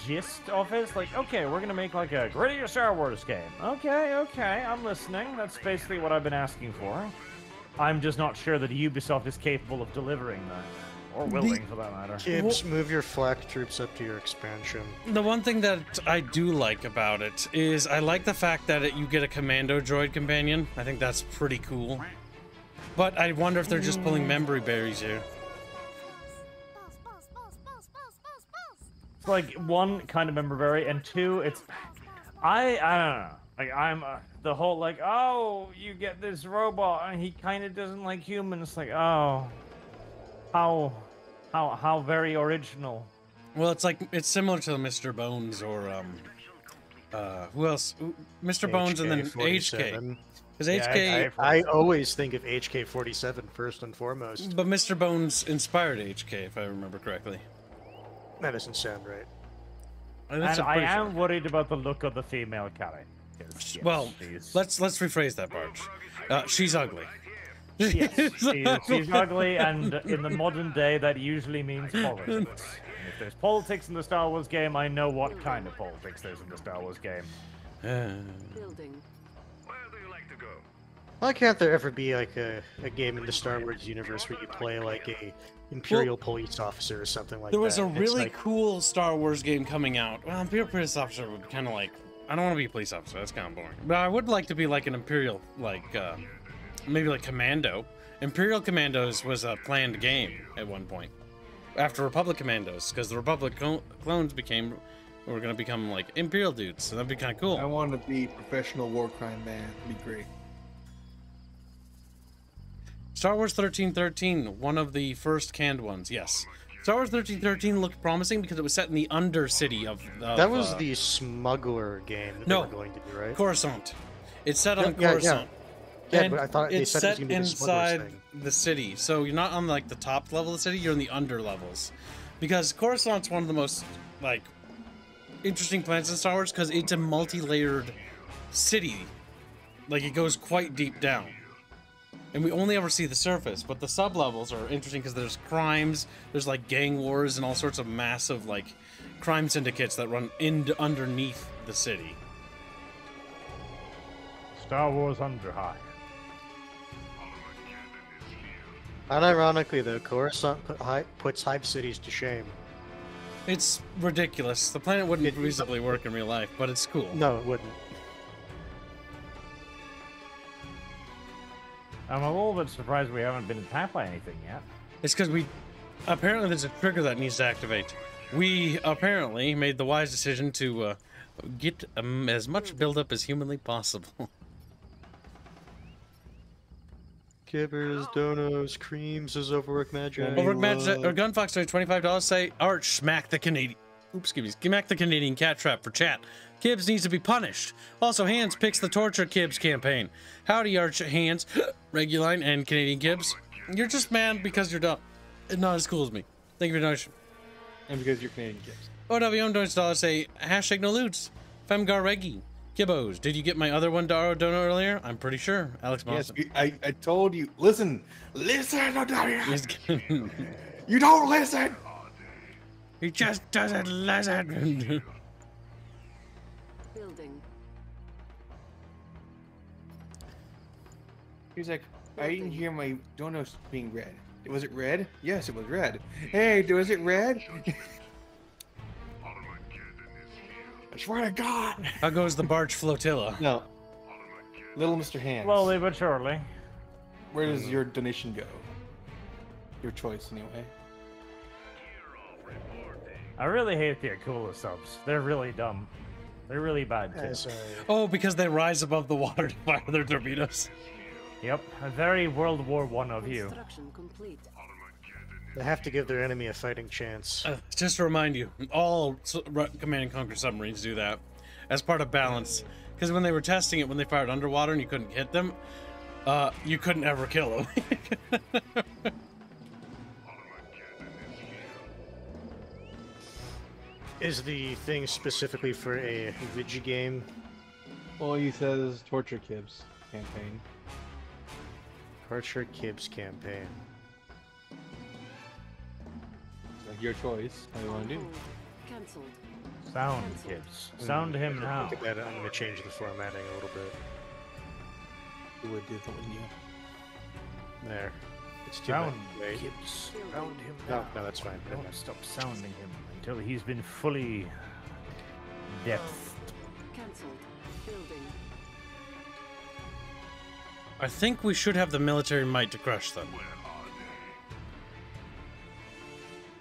gist of it. It's like, okay, we're gonna make like a grittier Star Wars game. Okay, okay, I'm listening. That's basically what I've been asking for. I'm just not sure that Ubisoft is capable of delivering that, or willing for that matter. Gibbs, move your flak troops up to your expansion. The one thing that I do like about it is I like the fact that you get a commando droid companion. I think that's pretty cool. But I wonder if they're just pulling memory berries here. Like, one, kind of memory berry, and two, it's I don't know, like, I'm the whole like, oh, you get this robot and he kind of doesn't like humans, like, oh, how very original. Well, it's like, it's similar to Mr. Bones or who else, Mr. Bones, and then HK, because HK, I always think of HK-47 first and foremost, but Mr. Bones inspired HK, if I remember correctly. That doesn't sound right. And I am worried about the look of the female character. Yes, well, please. let's rephrase that, Barge. She's ugly. Yes, she's ugly, and in the modern day, that usually means politics. And if there's politics in the Star Wars game, I know what kind of politics there's in the Star Wars game. Building. Where do you like to go? Why can't there ever be like a game in the Star Wars universe where you play like a Imperial police officer or something like that? There was a really cool Star Wars game coming out. Well, Imperial police officer would kind of like, I don't want to be a police officer, that's kind of boring. But I would like to be like an Imperial, like maybe like Commando. Imperial Commandos was a planned game at one point after Republic Commandos, because the Republic clones became, were going to become like Imperial dudes, so that'd be kind of cool. I want to be professional war crime man. It'd be great. Star Wars 1313, one of the first canned ones, yes. Star Wars 1313 looked promising because it was set in the Undercity of... that was the smuggler game that they were going to do, right? Coruscant. It's set on Coruscant. Yeah, and but I thought they said it was going to be the smuggler's thing. Inside the city, so you're not on like the top level of the city, you're in the under levels. Because Coruscant's one of the most like interesting planets in Star Wars because it's a multi-layered city. Like, it goes quite deep down. And we only ever see the surface, but the sub-levels are interesting because there's crimes, there's like gang wars and all sorts of massive like crime syndicates that run underneath the city. Star Wars Underhive. Unironically though, Coruscant puts hype cities to shame. It's ridiculous. The planet wouldn't reasonably work in real life, but it's cool. No, it wouldn't. I'm a little bit surprised we haven't been attacked by anything yet. It's because we... Apparently there's a trigger that needs to activate. We apparently made the wise decision to get as much buildup as humanly possible. Gibbers, donos, creams, is overwork magic. Overwork magic or gunfox for $25. Say Arch smack the Canadian. Oops, give me smack the Canadian cat trap for chat. Kibbs needs to be punished. Also, Hands picks the torture Kibbs campaign. Howdy, Arch Hands, Reguline, and Canadian Kibbs. You're just mad because you're dumb. Not as cool as me. Thank you for your donation. And because you're Canadian Kibbs. OWM donates $1. Say hashtag no loots. Femgar Reggie. Gibbos, did you get my other $1 dono earlier? I'm pretty sure. Alex Monson. Yes, I told you. Listen, OW. You don't listen. He just doesn't listen. Building. He's like, I didn't hear my donos being read. Was it red? Yes, it was red. Hey, was it red? I swear to God. How goes the barge flotilla? No. Little Mr. Hands. Slowly but surely. Where does your donation go? Your choice, anyway. I really hate the Akula subs. They're really dumb. They're really bad too. Oh, because they rise above the water to fire their torpedoes. Yep, a very World War I of you. They have to give their enemy a fighting chance. Just to remind you, all Command and Conquer submarines do that as part of balance. Because when they were testing it, when they fired underwater and you couldn't hit them, you couldn't ever kill them. Is the thing specifically for a Vigi game? Well, he says Torture Kibbs campaign. Torture Kibbs campaign. It's like your choice. How do you want to do? Cancelled. Sound Kibbs. Sound him now. I'm going to change the formatting a little bit. You would do that, wouldn't you? There. It's too Sound Kibbs. Sound him now. No, that's fine. Don't stop sounding him. Until he's been fully depth. Cancelled. Building. I think we should have the military might to crush them.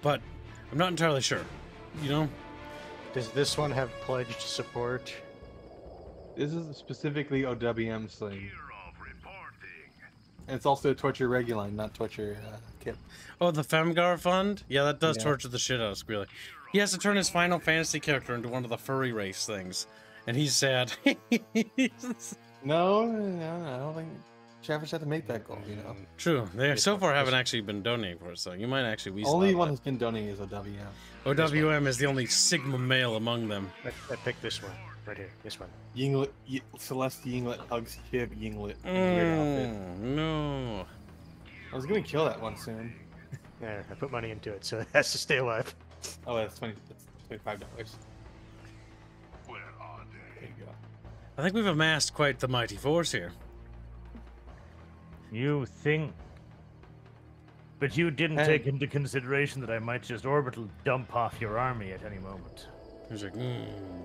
But I'm not entirely sure. You know? Does this one have pledged support? This is specifically OWM sling. And it's also Torture Reguline, not Torture Kip. Oh, the Femgar Fund? Yeah, that does torture the shit out of Squealy. He has to turn his Final Fantasy character into one of the furry race things. And he's sad. No, I don't think... Travis had to make that goal, you know? True. They so far haven't actually been donating for it, so you might actually... weasel only one who's been donating is OWM. OWM is the only Sigma male among them. I picked this one. Right here. This one. Yinglet... Celeste Yinglet hugs Kib Yinglet. No. I was gonna kill that one soon. Yeah, I put money into it, so it has to stay alive. Oh, that's $20. That's $25. Where are they? There you go. I think we've amassed quite the mighty force here. You think. But you didn't take into consideration that I might just orbital dump off your army at any moment. He's like,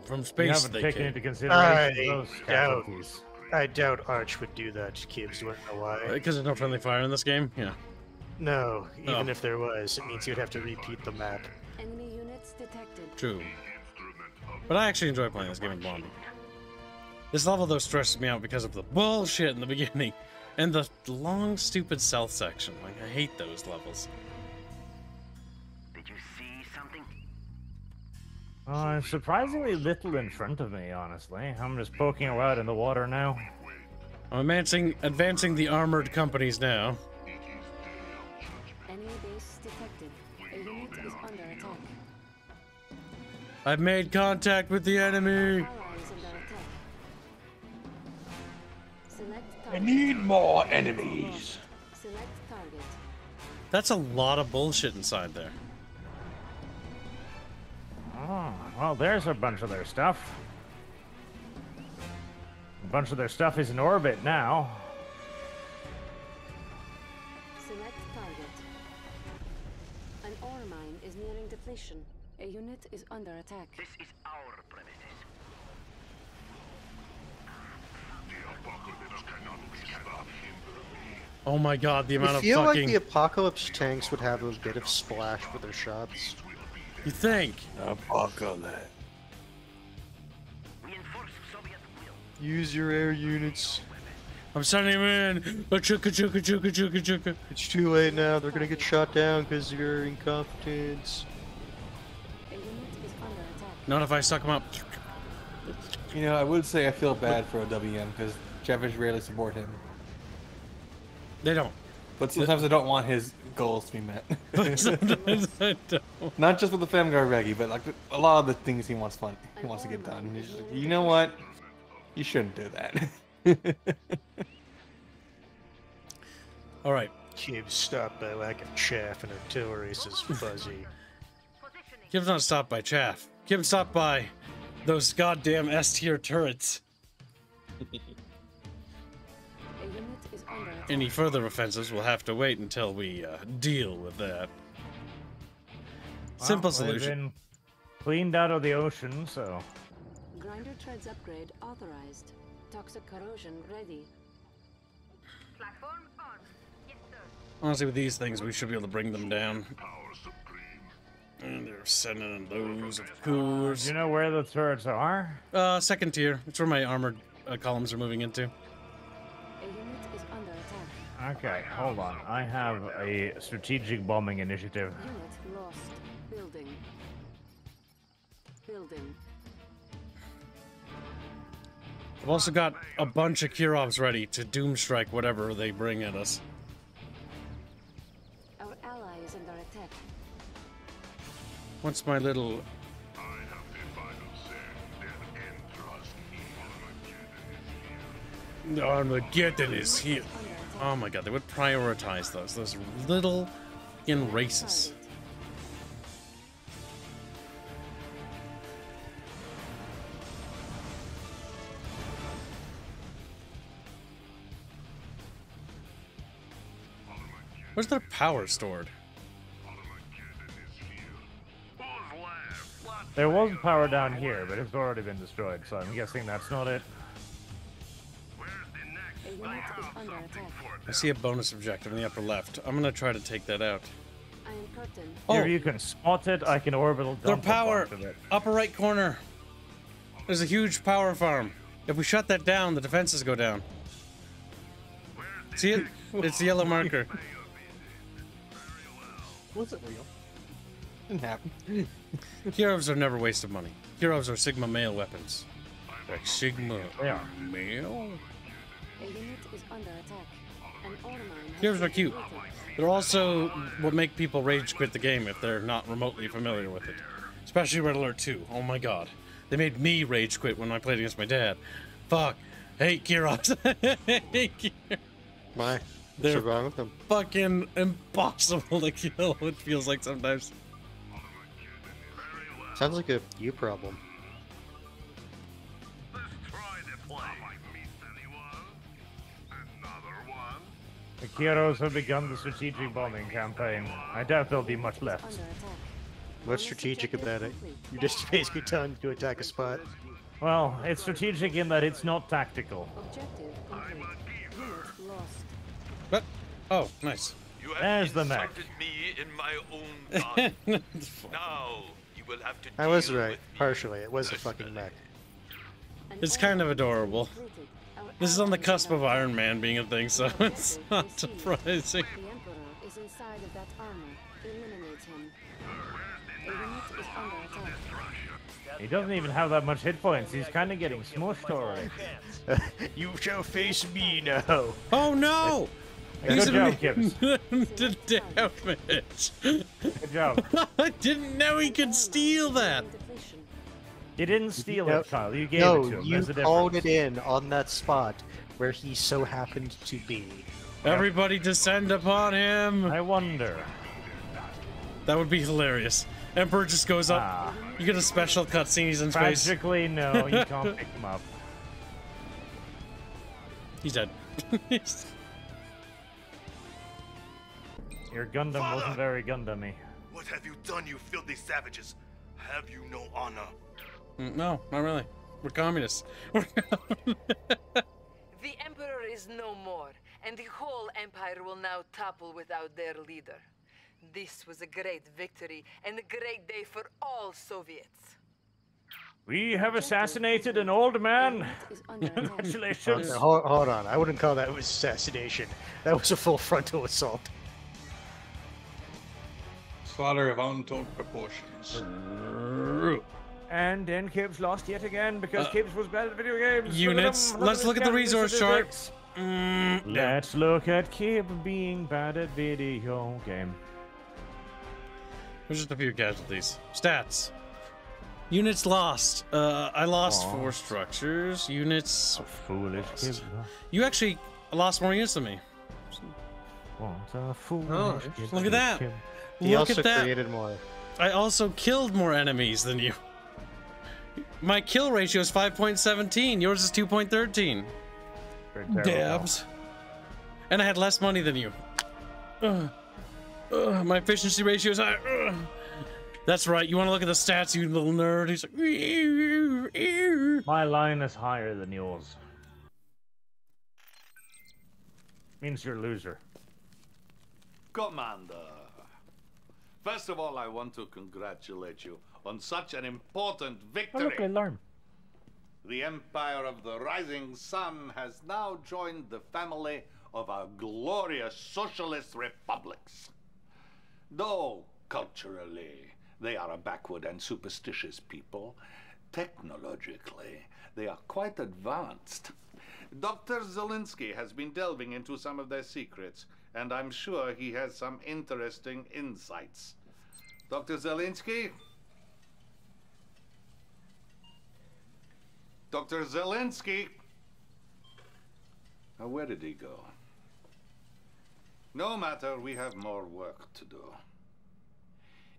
from space. You haven't taken into consideration those casualties. I doubt Arch would do that, Kibbs. Do you know why? Because there's no friendly fire in this game? Yeah. No, even if there was, it means you'd have to repeat the map. Enemy units detected. True. But I actually enjoy playing this game with Blondie. This level, though, stresses me out because of the bullshit in the beginning. And the long, stupid south section. Like, I hate those levels. Did you see something? Surprisingly little in front of me, honestly. I'm just poking around in the water now. I'm advancing the armored companies now. Enemy base detected. A unit is under attack. I've made contact with the enemy! I need more enemies. Select target. That's a lot of bullshit inside there. Oh, well, there's a bunch of their stuff. A bunch of their stuff is in orbit now. Select target. An ore mine is nearing depletion. A unit is under attack. This is our premises. Oh my god, the amount of fucking... I feel like the Apocalypse tanks would have a bit of splash with their shots. You think? Apocalypse. Use your air units. I'm sending him in. It's too late now. They're gonna get shot down because of your incompetence. Not if I suck him up. You know, I would say I feel bad for OWN because Javish rarely support him. They don't. But sometimes I don't want his goals to be met. Sometimes I don't. Not just with the Femgar Reggie, but like a lot of the things he wants fun. He wants to get done. And he's just like, you know what? You shouldn't do that. All right. Cube's stopped by lack of chaff and artillery, says Fuzzy. Cube's not stopped by chaff. Cube's stopped by those goddamn S-tier turrets. Any further offenses will have to wait until we deal with that. Simple solution. Cleaned out of the ocean, so. Grinder treads upgrade authorized. Toxic corrosion ready. Platform on. Yes, sir. Honestly, with these things, we should be able to bring them down. And they're sending those, of course. Do you know where the turrets are? Second tier. It's where my armored columns are moving into. Okay, hold on. I have a strategic bombing initiative. Unit lost. Building. Building. I've also got a bunch of Kirovs ready to doomstrike whatever they bring at us. Our ally is under attack. What's my little... Armageddon is here. Oh my god, they would prioritize those. Those little in races. Where's their power stored? There was power down here, but it's already been destroyed, so I'm guessing that's not it. I see a bonus objective in the upper left. I'm gonna try to take that out. Oh, if you can spot it, I can orbital dump. Their power, upper right corner. There's a huge power farm. If we shut that down, the defenses go down. See it? It's the yellow marker. Was it real? Didn't happen. Kirovs are never a waste of money. Kirovs are Sigma male weapons. Like Sigma male. A unit is under attack. An order mine. Here's are cute. They're also what make people rage quit the game if they're not remotely familiar with it. Especially Red Alert 2. Oh my god. They made me rage quit when I played against my dad. Fuck. Hate Kirovs. Why? They're wrong with them? Fucking impossible to kill, it feels like sometimes. Sounds like a you problem. The Kiros have begun the strategic bombing campaign. I doubt there'll be much left. What's strategic about it? You're just basically telling to attack a spot. Well, it's strategic in that it's not tactical. But oh, nice. You have insulted me in my own body. Now you will have to. I was right, partially. It was a fucking mech. It's kind of adorable. This is on the cusp of Iron Man being a thing, so it's not surprising. The Emperor is inside of that armor. Eliminate him. A unit is under attack. He doesn't even have that much hit points. He's kind of getting smushed already. You shall face me now. Oh no! Good job, Gibbs. The damage. Good job. I didn't know he could steal that. You didn't steal it, Kyle. You gave it to him. No, you called it in on that spot where he so happened to be. Everybody descend upon him. I wonder. That would be hilarious. Emperor just goes up. You get a special cutscene. He's in space. Tragically, no, you can't pick him up. He's dead. Your Gundam wasn't very Gundam-y. What have you done, you filthy savages? Have you no honor? No, not really. We're communists. The Emperor is no more, and the whole empire will now topple without their leader. This was a great victory and a great day for all Soviets. We have assassinated an old man. Congratulations. Hold on. I wouldn't call that assassination. That was a full frontal assault. Slaughter of untold proportions. And then Kibbs lost yet again because Kibbs was bad at video games. Units. Let's look at the resource chart. Let's look at Kibbs being bad at video game. There's just a few casualties. Stats. Units lost. I lost 4 structures. Units. A foolish kid. You actually lost more units than me. What a foolish kid. Look at that. He look also at that. Created more. I also killed more enemies than you. My kill ratio is 5.17. Yours is 2.13. Dabs. And I had less money than you. My efficiency ratio is higher. That's right. You want to look at the stats, you little nerd. He's like, ew, ew. My line is higher than yours. Means you're a loser. Commander, first of all, I want to congratulate you on such an important victory. Oh, look, alarm. The Empire of the Rising Sun has now joined the family of our glorious socialist republics. Though, culturally, they are a backward and superstitious people. Technologically, they are quite advanced. Dr. Zelinsky has been delving into some of their secrets, and I'm sure he has some interesting insights. Dr. Zelinsky? Dr. Zelinsky? Now, where did he go? No matter, we have more work to do.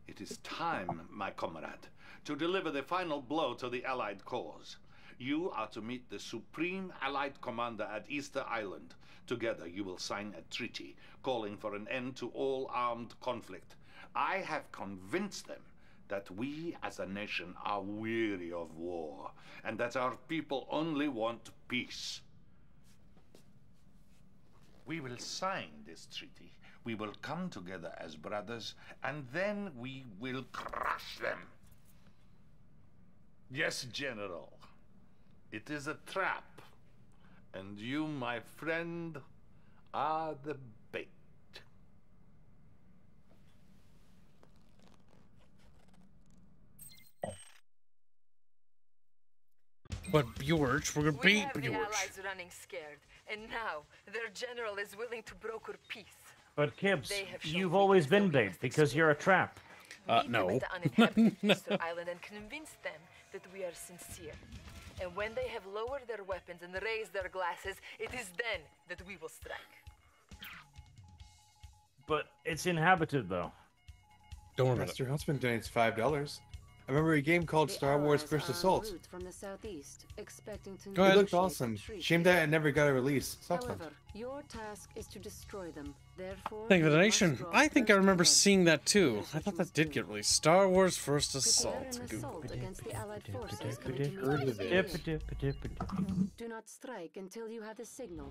It is time, my comrade, to deliver the final blow to the Allied cause. You are to meet the Supreme Allied Commander at Easter Island. Together you will sign a treaty calling for an end to all armed conflict. I have convinced them that we as a nation are weary of war and that our people only want peace. We will sign this treaty. We will come together as brothers, and then we will crush them. Yes, General. It is a trap. And you, my friend, are the bait. But Bjorge, we're gonna beat Bjorge. We have the Allies running scared, and now their general is willing to broker peace. But Kibbs, you've always been bait because you're a trap. No. No. Island and convince them that we are sincere. And when they have lowered their weapons and raised their glasses, it is then that we will strike. But it's inhabited, though. Don't worry about it. Mr. Huntsman donates $5. I remember a game called Star Wars First Assault. From the southeast, expecting to it looked awesome. Shame that it never got a release. However, your task is to destroy them. Therefore, thank you for the donation. I think I remember seeing that too. I thought that did get released. Star Wars First Assault. Do not strike until you have the signal.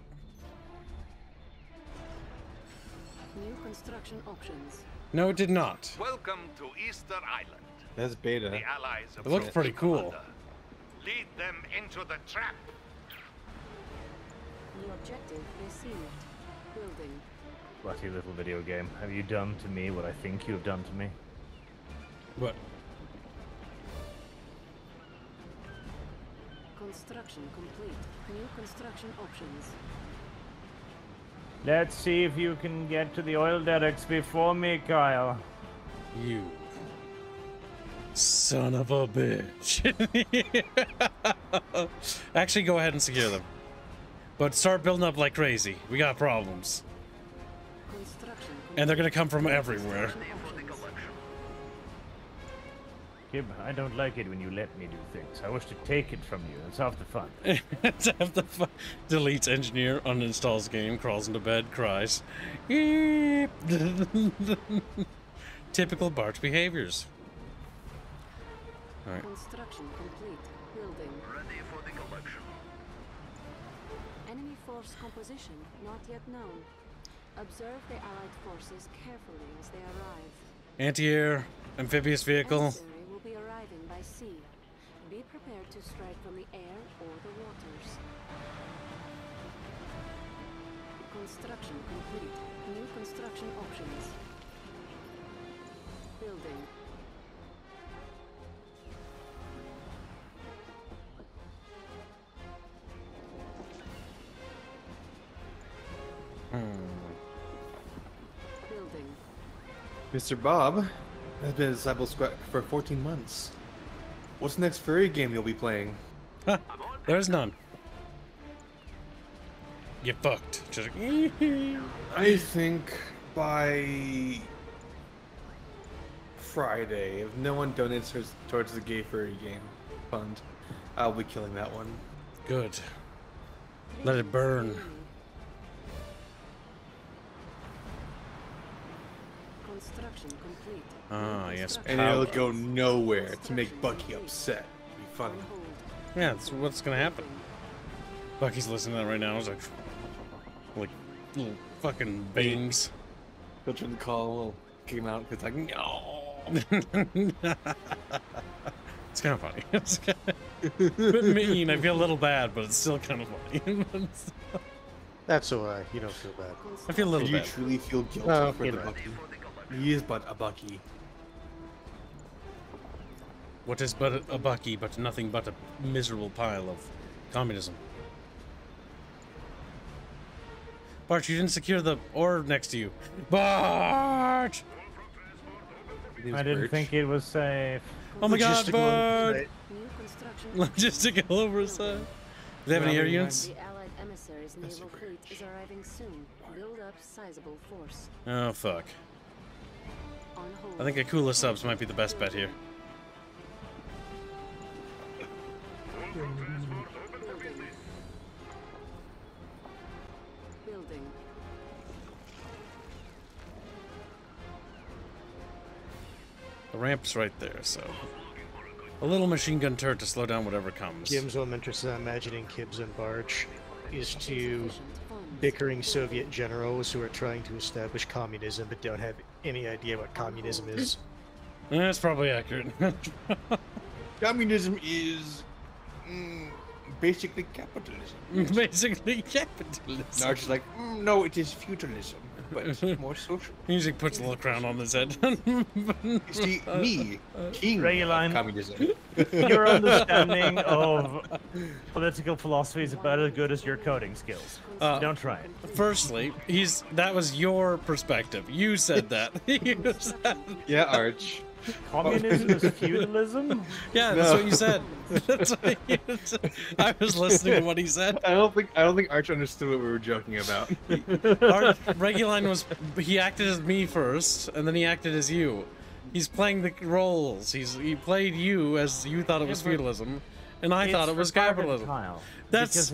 New construction options. No, it did not. Welcome to Easter Island. That's beta. The allies of it looks pretty cool. Lead them into the trap. The objective is sealed. Building. Bloody little video game. Have you done to me what I think you have done to me? What? Construction complete. New construction options. Let's see if you can get to the oil derricks before me, Kyle. You. Son of a bitch. Actually, go ahead and secure them. But start building up like crazy. We got problems. And they're going to come from everywhere. Gib, I don't like it when you let me do things. I wish to take it from you. It's half the fun. It's half the fun. Deletes engineer, uninstalls game, crawls into bed, cries. Typical Bart behaviors. All right. Construction complete. Building. Ready for the collection. Enemy force composition not yet known. Observe the Allied forces carefully as they arrive. Anti-air, amphibious vehicle. Will be arriving by sea. Be prepared to strike from the air or the waters. Construction complete. New construction options. Building. Building. Mr. Bob has been a disciple for 14 months. What's the next furry game you'll be playing? Huh, there's none. Get fucked. Just like, I think by Friday, if no one donates towards the gay furry game fund, I'll be killing that one. Good. Let it burn. Construction complete. Ah, yes. And it'll go nowhere to make Bucky upset. It'll be funny. Yeah, that's what's gonna happen. Bucky's listening to that right now. He's like little fucking bangs. He'll turn the call. We'll kick him out. It's like, no. It's kind of funny. It's kind of mean. I feel a little bad, but it's still kind of funny. That's alright. You don't feel bad. I feel a little bad. You truly feel guilty for the Bucky. He is but a Bucky. What is but a Bucky, but nothing but a miserable pile of communism? Bart, you didn't secure the orb next to you. Bart! I didn't think it was safe. Oh my god, Bart! Logistical oversight. Do they have any air units? Emissary's naval fleet is arriving soon. Build up sizable force. Oh fuck. I think Akula subs might be the best bet here. Building. The ramp's right there, so a little machine gun turret to slow down whatever comes. Jim's only interest in imagining Kibbs and Barge is to bickering Soviet generals who are trying to establish communism but don't have any idea what communism is. That's probably accurate. Communism is basically capitalism. Basically capitalism. No, it's just like, no, it is feudalism, but more social. He usually puts a little crown on his head. See, me, king of communism. Your understanding of political philosophy is about as good as your coding skills. Don't try it. Firstly, that was your perspective. You said that. Yeah, Arch. Communism is feudalism? Yeah, that's what you said. That's what you said. I was listening to what he said. I don't think Arch understood what we were joking about. Arch, Reguline he acted as me first, and then he acted as you. He's playing the roles. He played you as you thought it was feudalism, and I thought it was capitalism. That's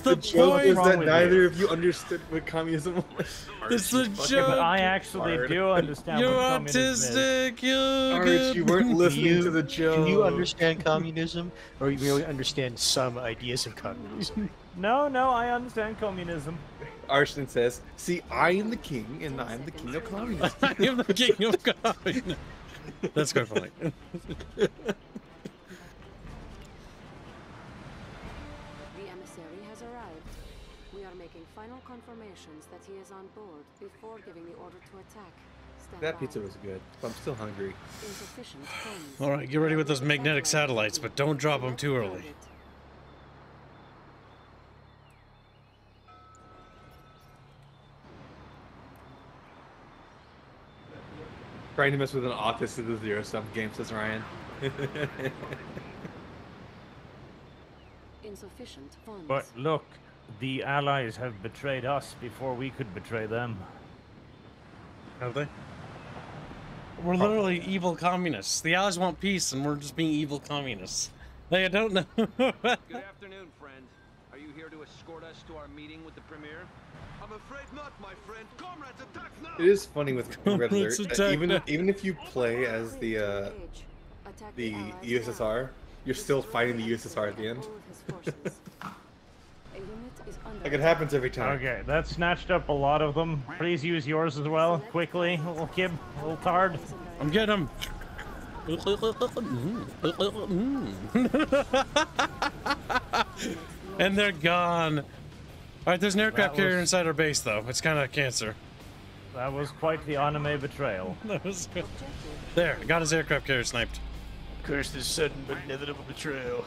the joke point. Is that neither of you understood what communism was. It's the joke. Yeah, but I actually do understand what communism is. You're autistic. Arch, you weren't listening to the joke. Can you understand communism, or you really understand some ideas of communism? No, I understand communism. Arshton says, "See, I am the king, and I am the king of communism. I am the king of communism." That's quite funny. Final confirmations that he is on board before giving the order to attack. That pizza was good, but I'm still hungry. All right, get ready with those magnetic satellites, but don't drop them too early. Trying to mess with an office is a zero-sum game, says Ryan. Insufficient funds. But look. The Allies have betrayed us before we could betray them. Have they? We're literally evil communists. The Allies want peace, and we're just being evil communists. They don't know. Good afternoon, friend. Are you here to escort us to our meeting with the Premier? I'm afraid not, my friend. Comrades, attack now! It is funny with Red Alert. Even if you play as the USSR, you're still fighting the USSR at the end. Like it happens every time. Okay, that snatched up a lot of them. Please use yours as well, quickly, little kid, little tard. I'm getting them. And they're gone. Alright, there's an aircraft carrier inside our base, though. It's kind of cancer. That was quite the anime betrayal. That was good. There, got his aircraft carrier sniped. Curse this sudden but inevitable betrayal.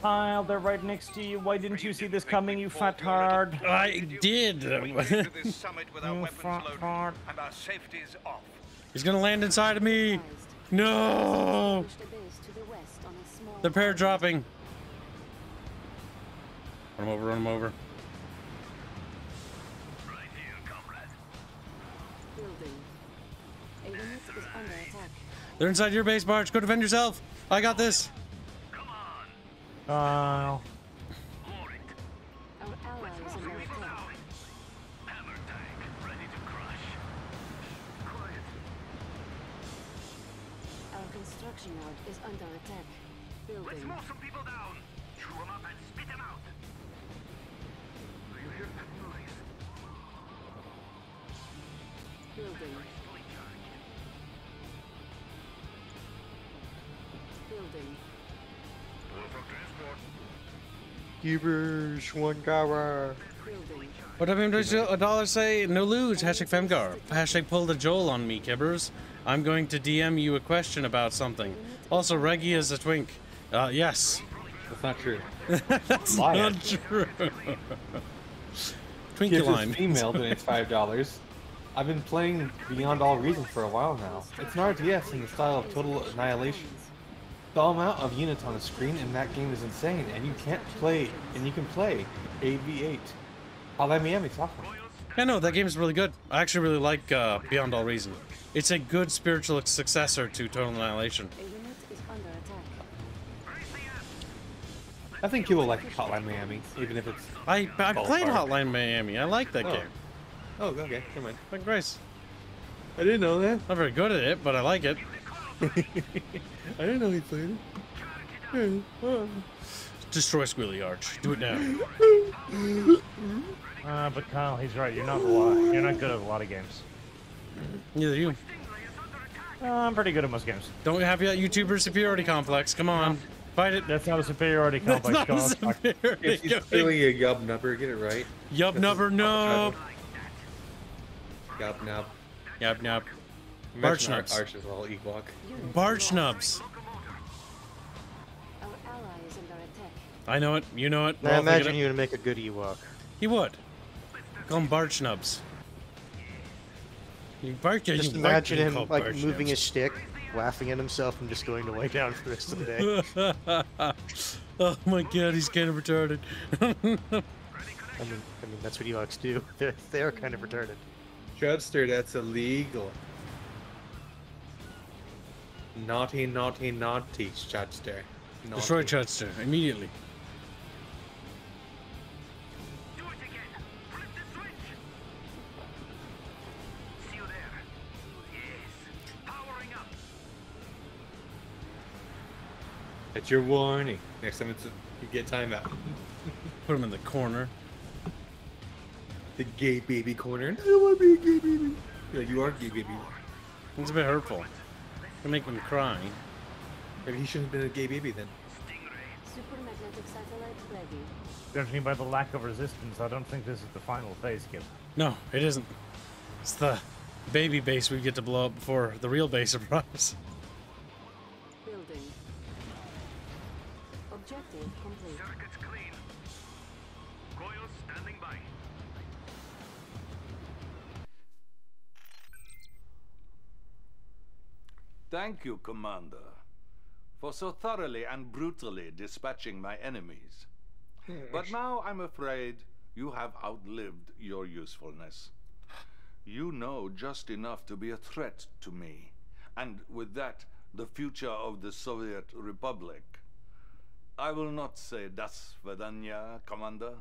Kyle, they're right next to you. Why didn't you see this coming, you fat hard? I did. You fat hard. He's gonna land inside of me. No! The pair dropping. Run him over, run him over. Right here, comrade. Building. A unit is under attack. They're inside your base, Barge. Go defend yourself. I got this. Come on. Our allies are under attack. Hammer tank ready to crush. Quiet. Our construction yard is under attack. Building. Let's move some people down. Chew them up and spit them out. Do you hear that noise? Building. Building. Bullfrog transport. Giver Schwangawa. What up, $1 say no lose. Hashtag femgar. Hashtag pull the Joel on me, Kibbers. I'm going to DM you a question about something. Also, Reggie is a twink. Yes. That's not true. That's not true. Twinkyline. Email donates $5. I've been playing Beyond All Reason for a while now. It's an RTS in the style of Total Annihilation. The amount of units on the screen in that game is insane, and you can't play, and you can play 8v8. Hotline Miami, it's awful. Yeah, no, that game is really good. I actually really like Beyond All Reason. It's a good spiritual successor to Total Annihilation. I think you will like Hotline Miami, even if it's... I played Hotline Miami. I like that game. Oh, okay. Come on. Thank Grace. I didn't know that. Not very good at it, but I like it. I didn't know he played it. Destroy Squealy Arch. Do it now. But Kyle, he's right. You're not you're not good at a lot of games. Neither are you. I'm pretty good at most games. Don't have that YouTuber superiority complex. Come on. Fight it. That's not a superiority complex. That's not a superiority. It's really a yub nubber. Get it right. Yub nubber, no. Yub nub. Yub nub. Barch nubs. Arch is all Ewok. Barch nubs. Our ally is under attack. I know it. You know it. I imagine you would make a good Ewok. He would. Call him Barch nubs. Just imagine him like moving his stick, laughing at himself, and just going to lay down for the rest of the day. Oh my god, he's kind of retarded. I mean, that's what Ewoks do. They're kind of retarded. Judster, that's illegal. Naughty, naughty, naughty, Judster. Naughty. Destroy Judster immediately. That's your warning. Next time it's you get timeout. Put him in the corner. The gay baby corner. I don't want to be a gay baby. Yeah, you are a gay baby. It's a bit hurtful. It'll make them cry. Maybe he shouldn't have been a gay baby then. Super magnetic satellite ready. Judging by the lack of resistance, I don't think this is the final phase, Kip. No, it isn't. It's the baby base we get to blow up before the real base arrives. Objective complete. Circuits clean. Coil standing by. Thank you, Commander, for so thoroughly and brutally dispatching my enemies. But now I'm afraid you have outlived your usefulness. You know just enough to be a threat to me, and with that, the future of the Soviet Republic. I will not say das Vedanya, Commander,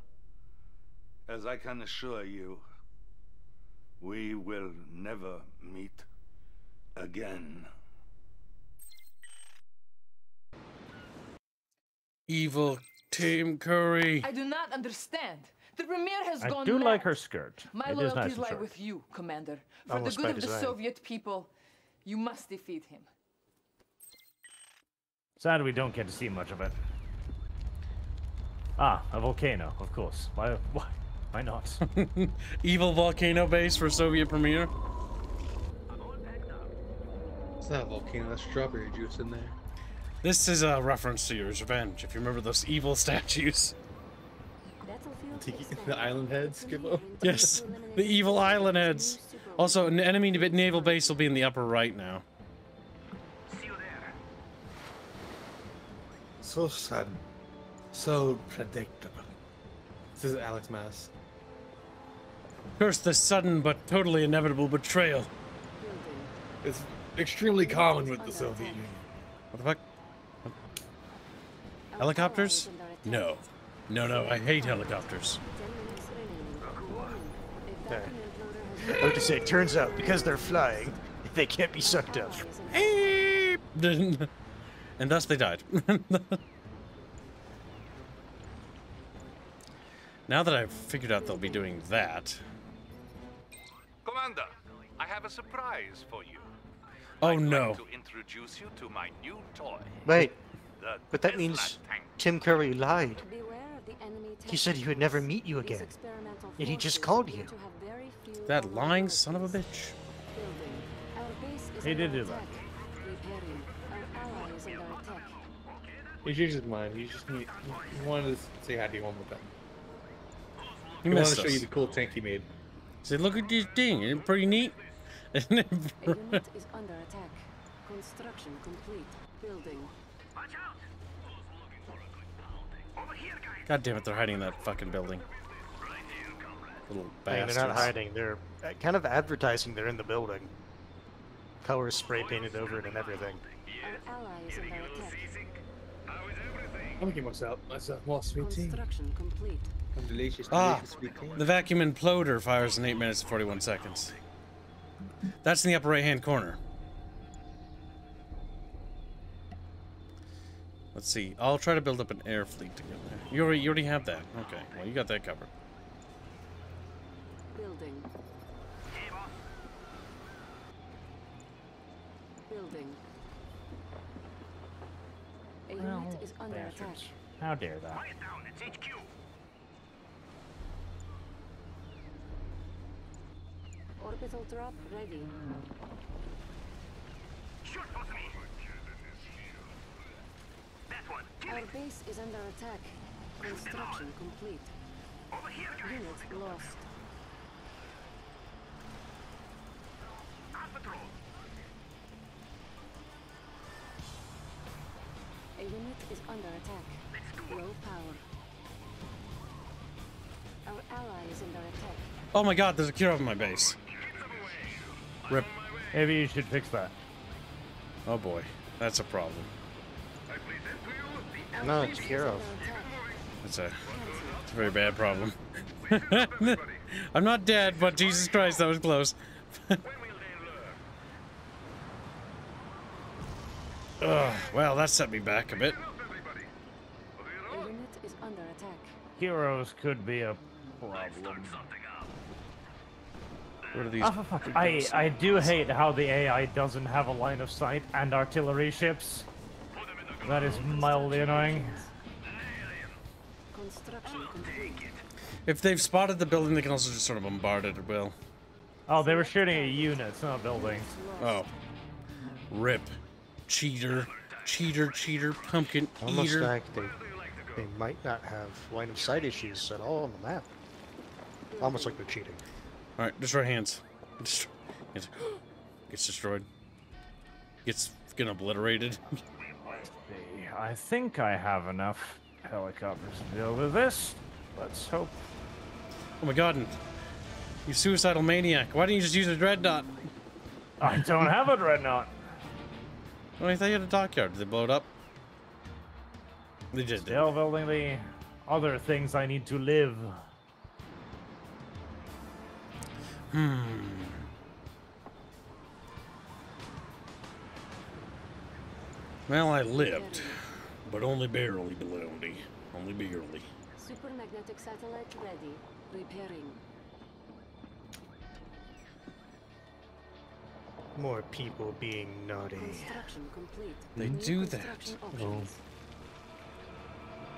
as I can assure you, we will never meet again. Evil Tim Curry. I do not understand. The premier has gone mad. I do like her skirt. My loyalties lie with you, Commander. For the good of the Soviet people, you must defeat him. Sad we don't get to see much of it. Ah, a volcano, of course. Why not? Evil volcano base for Soviet premier. It's not a volcano, that's strawberry juice in there. This is a reference to Yours Revenge, if you remember those evil statues. The island heads, Gibbo? Yes, the evil island heads. Also, an enemy naval base will be in the upper right now. See you there. So sudden. So predictable. This is Alex Mass. Curse the sudden but totally inevitable betrayal. It's extremely common with the Soviet Union. What the fuck? Helicopters? No. No, no, I hate helicopters. There. I was to say, it turns out, because they're flying, they can't be sucked up. And thus they died. Now that I've figured out they'll be doing that... Commander, I have a surprise for you. Oh, no. I'd like to introduce you to my new toy. Wait. But that means Tim Curry lied. He said he would never meet you again, and he just called you. That lying son of a bitch. He did do that. He changed his mind. He wanted to say hi to you one more time. He wanted to show you the cool tank he made. He said, look at this thing. It's pretty neat. A unit is under attack. Construction complete. Building. God damn it, they're hiding in that fucking building. Little bastards. They're not hiding, they're kind of advertising they're in the building. Colors spray painted over it and everything. I'm gonna give myself more sweet tea. I'm delicious, sweet tea. The vacuum imploder fires in 8 minutes and 41 seconds. That's in the upper right hand corner. Let's see. I'll try to build up an air fleet to get there. You already have that. Okay. Well, you got that covered. Building. Building. A unit is under attack. How dare that? Quiet down. It's HQ. Orbital drop ready. Shoot for me. Our base is under attack. Construction complete. Unit lost. A unit is under attack. Low power. Our ally is under attack. Oh my god, there's a Kirov in my base. Rip. Maybe you should fix that. Oh boy, that's a problem. No, it's Kirov. It's a very bad problem. I'm not dead, but Jesus Christ, that was close. Well, that set me back a bit. Heroes could be a problem. What are these? Oh, fuck. I do hate how the AI doesn't have a line of sight and artillery ships. That is mildly annoying. If they've spotted the building, they can also just sort of bombard it at will. Oh, they were shooting at units, not buildings. Oh. Rip. Cheater. Cheater, cheater, pumpkin eater. Almost like they might not have line of sight issues at all on the map. Almost like they're cheating. Alright, destroy hands. Gets destroyed. Gets fucking obliterated. I think I have enough helicopters to deal with this. Let's hope. Oh my god, you suicidal maniac. Why didn't you just use a dreadnought? I don't have a dreadnought. Well, I thought you had a dockyard. Did they blow it up? They did. Still building the other things I need to live. Well, I lived, but only barely. Only barely. Super magnetic satellite ready. Repairing. More people being naughty. Construction complete. They do that. Oh.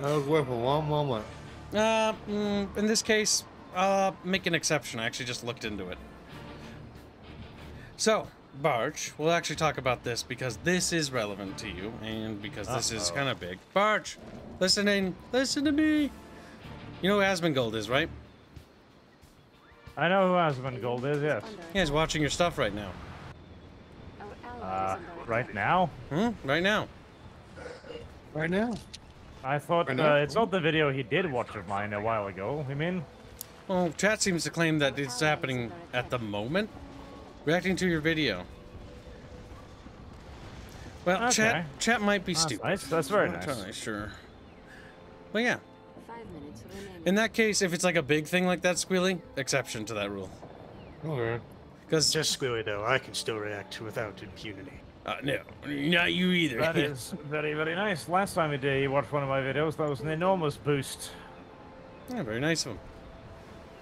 I was working a long moment. In this case, make an exception. I actually just looked into it. So, Barge, we'll actually talk about this because this is relevant to you and because this is kind of big. Barge, listen to me. You know who Asmongold is, right? I know who Asmongold is, yes. Yeah, he's watching your stuff right now. Right now? Hmm? Right now. Right now? I thought it's not the video he did watch of mine a while ago. I mean, well, chat seems to claim that it's happening at the moment. Reacting to your video. Well, okay. chat might be stupid. Nice. That's very nice. I'm not totally sure. But yeah. 5 minutes remaining. In that case, if it's like a big thing like that, Squealy, exception to that rule. Okay. Because just Squealy though, I can still react without impunity. No, not you either. That is very, very nice. Last time we did, you watched one of my videos. That was an enormous boost. Yeah, very nice of him.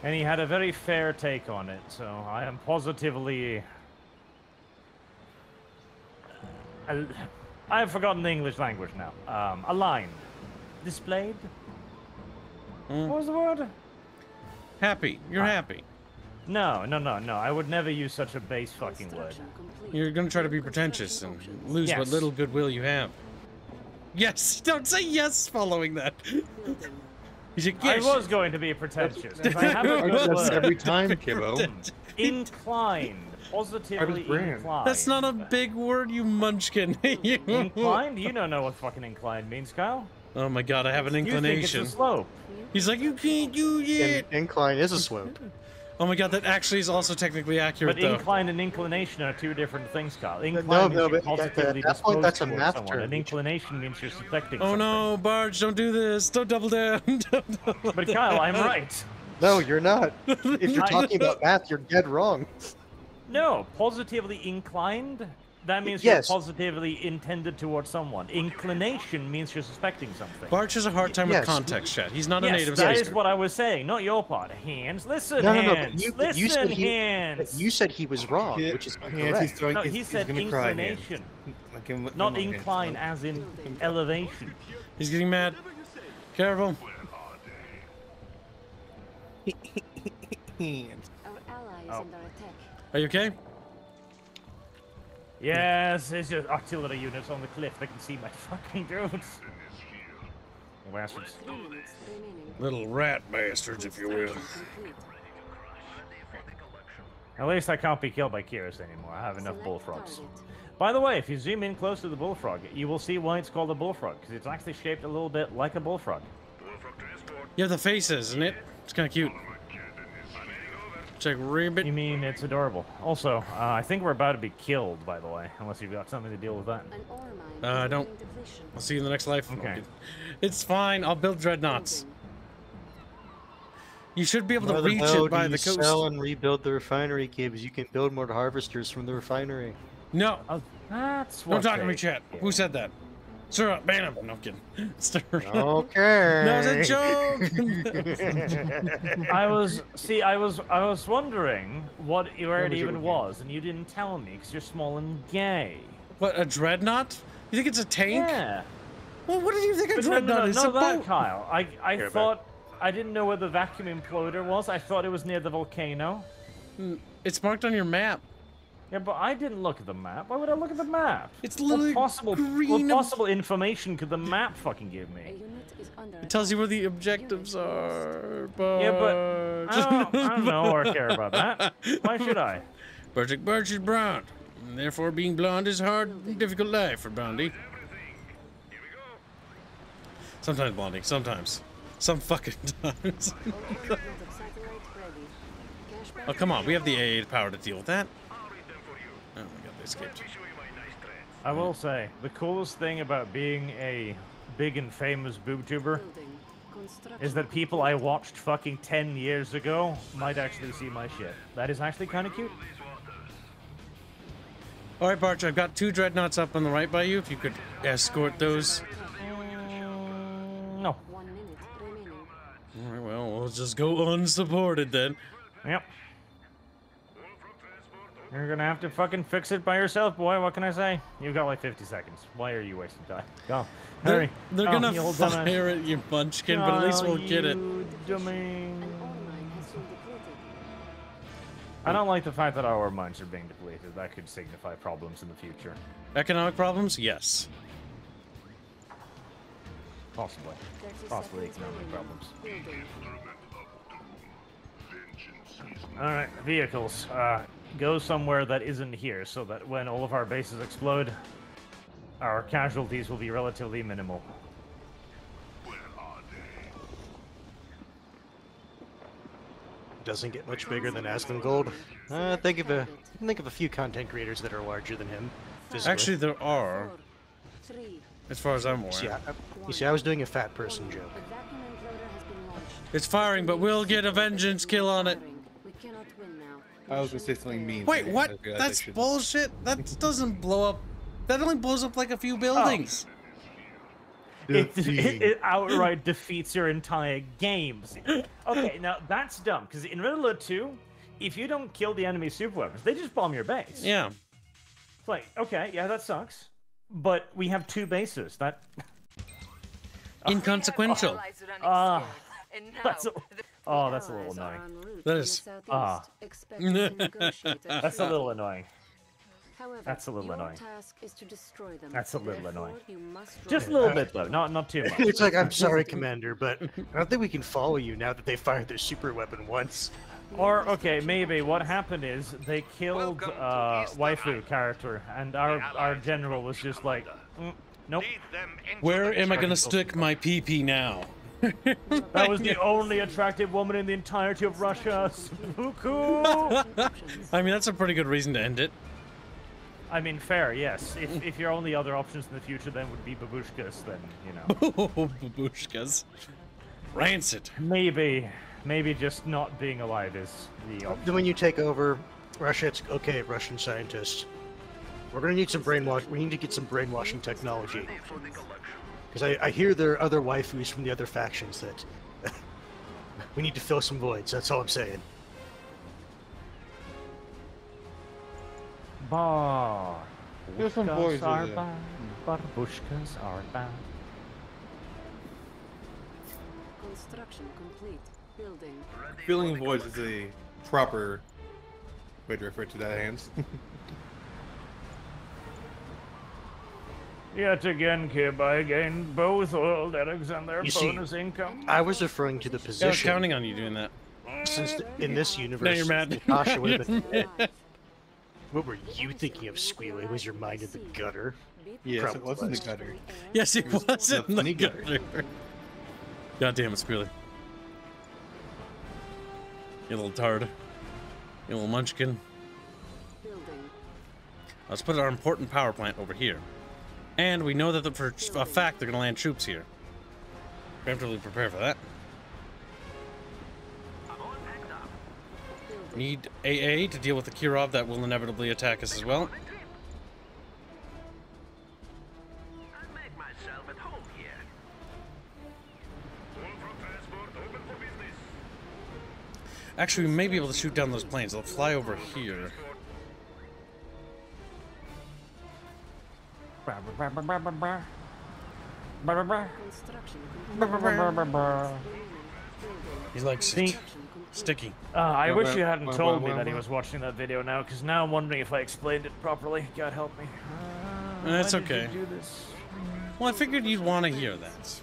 And he had a very fair take on it, so I am positively... I have forgotten the English language now. Aligned. Displayed? Mm. What was the word? Happy. You're happy. No. I would never use such a base fucking word. You're gonna try to be pretentious and lose what little goodwill you have. Yes! Don't say yes following that! I was going to be pretentious. If I have a good word, every time, Kibbo. Inclined. Positively inclined. That's not a big word, you munchkin. Inclined? You don't know what fucking inclined means, Kyle. Oh my god, I have an inclination. You think it's a slope. He's like, you can't do it. Incline is a slope. Oh my god, that actually is also technically accurate, though. But incline and inclination are two different things, Kyle. Incline means positively disposed towards someone. An inclination means you're suspecting something. Oh no, Barge, don't do this. Don't double down. But Kyle, I'm right. No, you're not. If you're talking about math, you're dead wrong. No, positively inclined, that means you're positively intended towards someone. Inclination means you're suspecting something. Barge has a hard time with context, chat. He's not a native speaker. That is what I was saying, not your part. Hands, listen, hands, listen, hands. You said he was wrong, which is incorrect. No, he said inclination, not incline as in elevation. He's getting mad. Careful. Are you okay? Yes, it's just artillery units on the cliff. They can see my fucking dudes. Bastards. Little rat bastards, if you will. At least I can't be killed by Kirov anymore. I have enough bullfrogs. By the way, if you zoom in close to the bullfrog, you will see why it's called a bullfrog. Because it's actually shaped a little bit like a bullfrog. Yeah, the face is, isn't it? It's kind of cute. Like ribbit. You mean it's adorable. Also, I think we're about to be killed, by the way, unless you've got something to deal with that. I don't. I'll see you in the next life. Okay. It's fine. I'll build dreadnoughts. You should be able to reach it by the coast. Sell and rebuild the refinery, kids. You can build more harvesters from the refinery. No. That's what. Don't talk to me, chat. Who said that? Stir up, ban him. No, I'm kidding. Stir up. Okay. That was a joke. I was wondering where it even was, and you didn't tell me because you're small and gay. What, a dreadnought? You think it's a tank? Yeah. Well, what do you think a dreadnought is? Not that, Kyle. I thought I didn't know where the vacuum imploder was. I thought it was near the volcano. It's marked on your map. Yeah, but I didn't look at the map. Why would I look at the map? It's literally what possible information could the map fucking give me? It tells you where the objectives are. But... yeah, but I don't know or care about that. Why should I? Birch is brown, and therefore being blonde is hard and difficult life for Blondie. Sometimes Blondie, sometimes, some fucking times. Oh come on, we have the AA power to deal with that. Escaped. I will say, the coolest thing about being a big and famous boobtuber is that people I watched fucking 10 years ago might actually see my shit. That is actually kind of cute. Alright, Barch, I've got two dreadnoughts up on the right by you. If you could escort those. No. I'll just go unsupported then. Yep. You're gonna have to fucking fix it by yourself, boy. What can I say? You've got like 50 seconds. Why are you wasting time? Go. Hurry. They're gonna fire at you, Munchkin, but at least we'll get it. I don't like the fact that our mines are being depleted. That could signify problems in the future. Economic problems? Yes. Possibly. Possibly economic problems. Alright, vehicles. Go somewhere that isn't here so that when all of our bases explode, our casualties will be relatively minimal. Where are they? Doesn't get much bigger than Asmongold. Think of a few content creators that are larger than him. Physically. Actually, there are. As far as I'm aware. Yeah, you see, I was doing a fat person joke. It's firing, but we'll get a vengeance kill on it. I was just something mean. Wait, what? That's bullshit. That doesn't blow up. That only blows up like a few buildings. Oh. It outright defeats your entire games. Okay, now that's dumb, because in Red Alert 2, if you don't kill the enemy super weapons, they just bomb your base. Yeah. It's like, okay, yeah, that sucks. But we have two bases. That inconsequential. That's a little annoying. That is. That's a little annoying. That's a little annoying. That's a little annoying. Just a little bit though, not too much. It's like, I'm sorry, Commander, but I don't think we can follow you now that they fired their super weapon once. Or, okay, maybe what happened is they killed waifu character, and our general was just like, nope. Where am I gonna stick my PP now? That was the only attractive woman in the entirety of Russia. Spooku! I mean, that's a pretty good reason to end it. I mean, fair, yes. If your only other options in the future then would be babushkas, then, you know. Babushkas. Rancid. Maybe just not being alive is the option. When you take over Russia, it's okay, Russian scientists. We're gonna need some brainwash. We need to get some brainwashing technology. Because I hear there are other waifus from the other factions that we need to fill some voids. That's all I'm saying. Bah. There's some voids over there. Barbushkas are bad. Construction complete. Building. Filling voids is a proper way to refer to that, Hans. Yet again, Kib, I gained both oil derricks and their bonus income. I was referring to the position. I was counting on you doing that. Since in this universe, now you're mad. Natasha would have been. What were you thinking of, Squealy? Was your mind in the gutter? Yes, it was in the gutter. Yes, it was in the gutter. God damn it, Squealy. You little tard. You little munchkin. Let's put our important power plant over here. And we know that for a fact they're going to land troops here. Preemptively prepare for that. Need AA to deal with the Kirov that will inevitably attack us as well. Actually, we may be able to shoot down those planes. They'll fly over here. He likes it. Sticky. I wish you hadn't told me that he was watching that video now, because now I'm wondering if I explained it properly. God help me. That's okay. Well, I figured you'd want to hear that.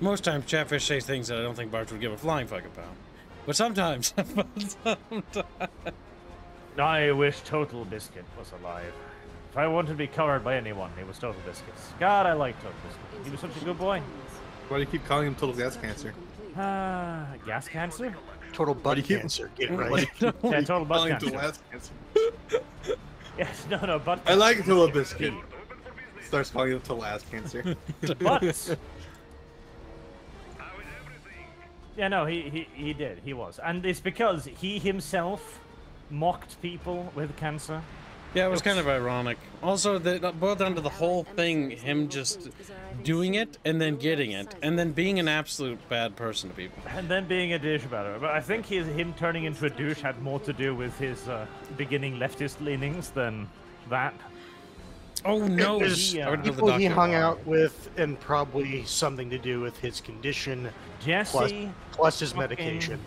Most times, Chatfish says things that I don't think Bart would give a flying fuck about. But sometimes... I wish Total Biscuit was alive. If I wanted to be covered by anyone, it was Total Biscuits. God, I like Total Biscuit. He was such a good boy. Why do you keep calling him Total Gas Cancer? Gas Cancer? Total Butt Cancer. Get it right. Yeah, Total Butt Cancer. Yes, no, Butt Cancer. I like Total Biscuit. Starts calling him Total Ass Cancer. Butts! Yeah, no, he did. He was. And it's because he himself mocked people with cancer, Yeah, it was kind of ironic. Also, both under the whole thing, him just doing it and then getting it, and then being an absolute bad person to people, and then being a douche about it. But I think him turning into a douche had more to do with his beginning leftist leanings than that. Oh no! People he hung out with, and probably something to do with his condition, plus his medication.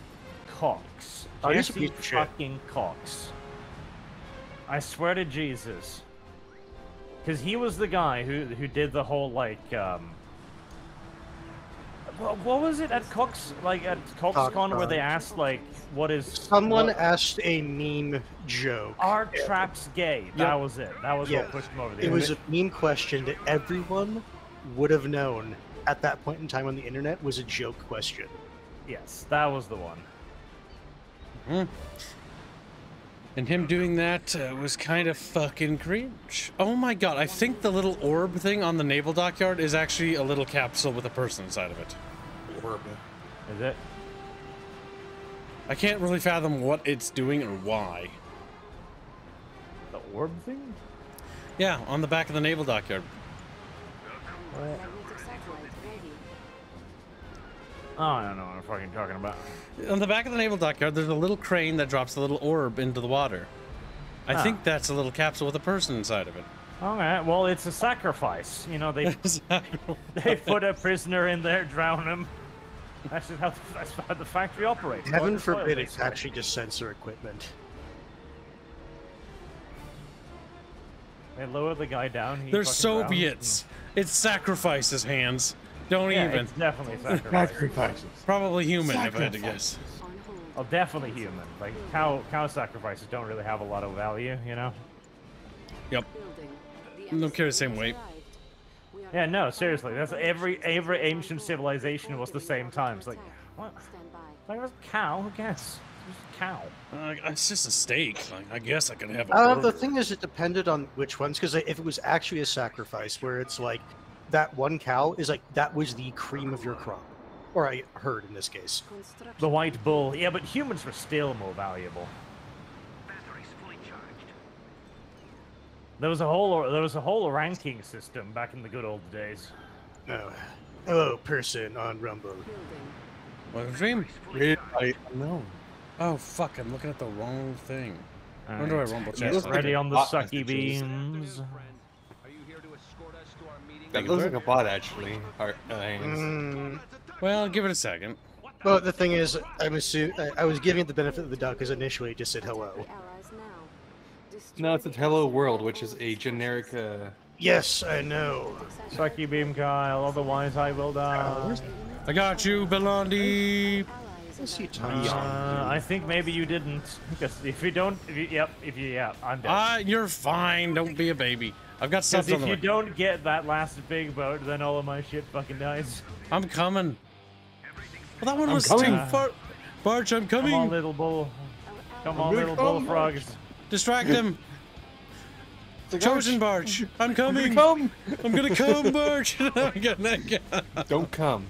Cox. Oh, Jesse fucking Cox. I swear to Jesus, because he was the guy who did the whole like what was it at Cox, like at CoxCon, where they asked like someone asked a meme joke. Are traps gay? Yep. That was it. That was what pushed him over there. It was a meme question that everyone would have known at that point in time on the internet was a joke question. Yes, that was the one. Mm-hmm. And him doing that was kind of fucking cringe. Oh my god, I think the little orb thing on the naval dockyard is actually a little capsule with a person inside of it. Orb. Is it? I can't really fathom what it's doing or why. The orb thing? Yeah, on the back of the naval dockyard. What? Oh, I don't know what I'm fucking talking about. On the back of the naval dockyard, there's a little crane that drops a little orb into the water. I think that's a little capsule with a person inside of it. All right, well, it's a sacrifice. You know, they put a prisoner in there, drown him. That's just how, that's how the factory operates. Heaven forbid it's actually just sensor equipment. They lower the guy down. They're Soviets. It's sacrifices, Hans. Don't even. It's definitely sacrifices. Probably human, if I had to guess. Oh, definitely human. Like cow sacrifices don't really have a lot of value, you know. Yep. Don't carry the same weight. Yeah, no, seriously. That's every ancient civilization was the same time. It's like what? Like it was a cow. Who cares? It's a cow. It's just a steak. Like, I guess I could have. The thing is, it depended on which ones. Because if it was actually a sacrifice, where it's like. That one cow is like, that was the cream of your crop. Or I heard in this case. The white bull. Yeah, but humans were still more valuable. Batteries fully charged. There was a whole ranking system back in the good old days. Oh. Hello, person on Rumble. What a dream. I know. Oh fuck, I'm looking at the wrong thing. All right. When do I rumble chest? Ready on the sucky beams. That looks like a bot, actually. Well, give it a second. Well, the thing is, I was giving it the benefit of the doubt because initially it just said hello. No, it's a hello world, which is a generic. Yes, I know. Sucky beam, Kyle. Otherwise, I will die. I got you, Belandi. I think maybe you didn't. Because if you don't, I'm dead. You're fine. Don't be a baby. I've got stuff. Because if you don't get that last big boat, then all of my shit fucking dies. I'm coming. Well, that one was too far. Barge, I'm coming. Come on, little bull. Come on, little bullfrogs. Distract him. Chosen Barge, I'm coming. I'm gonna come, Barge. Don't come.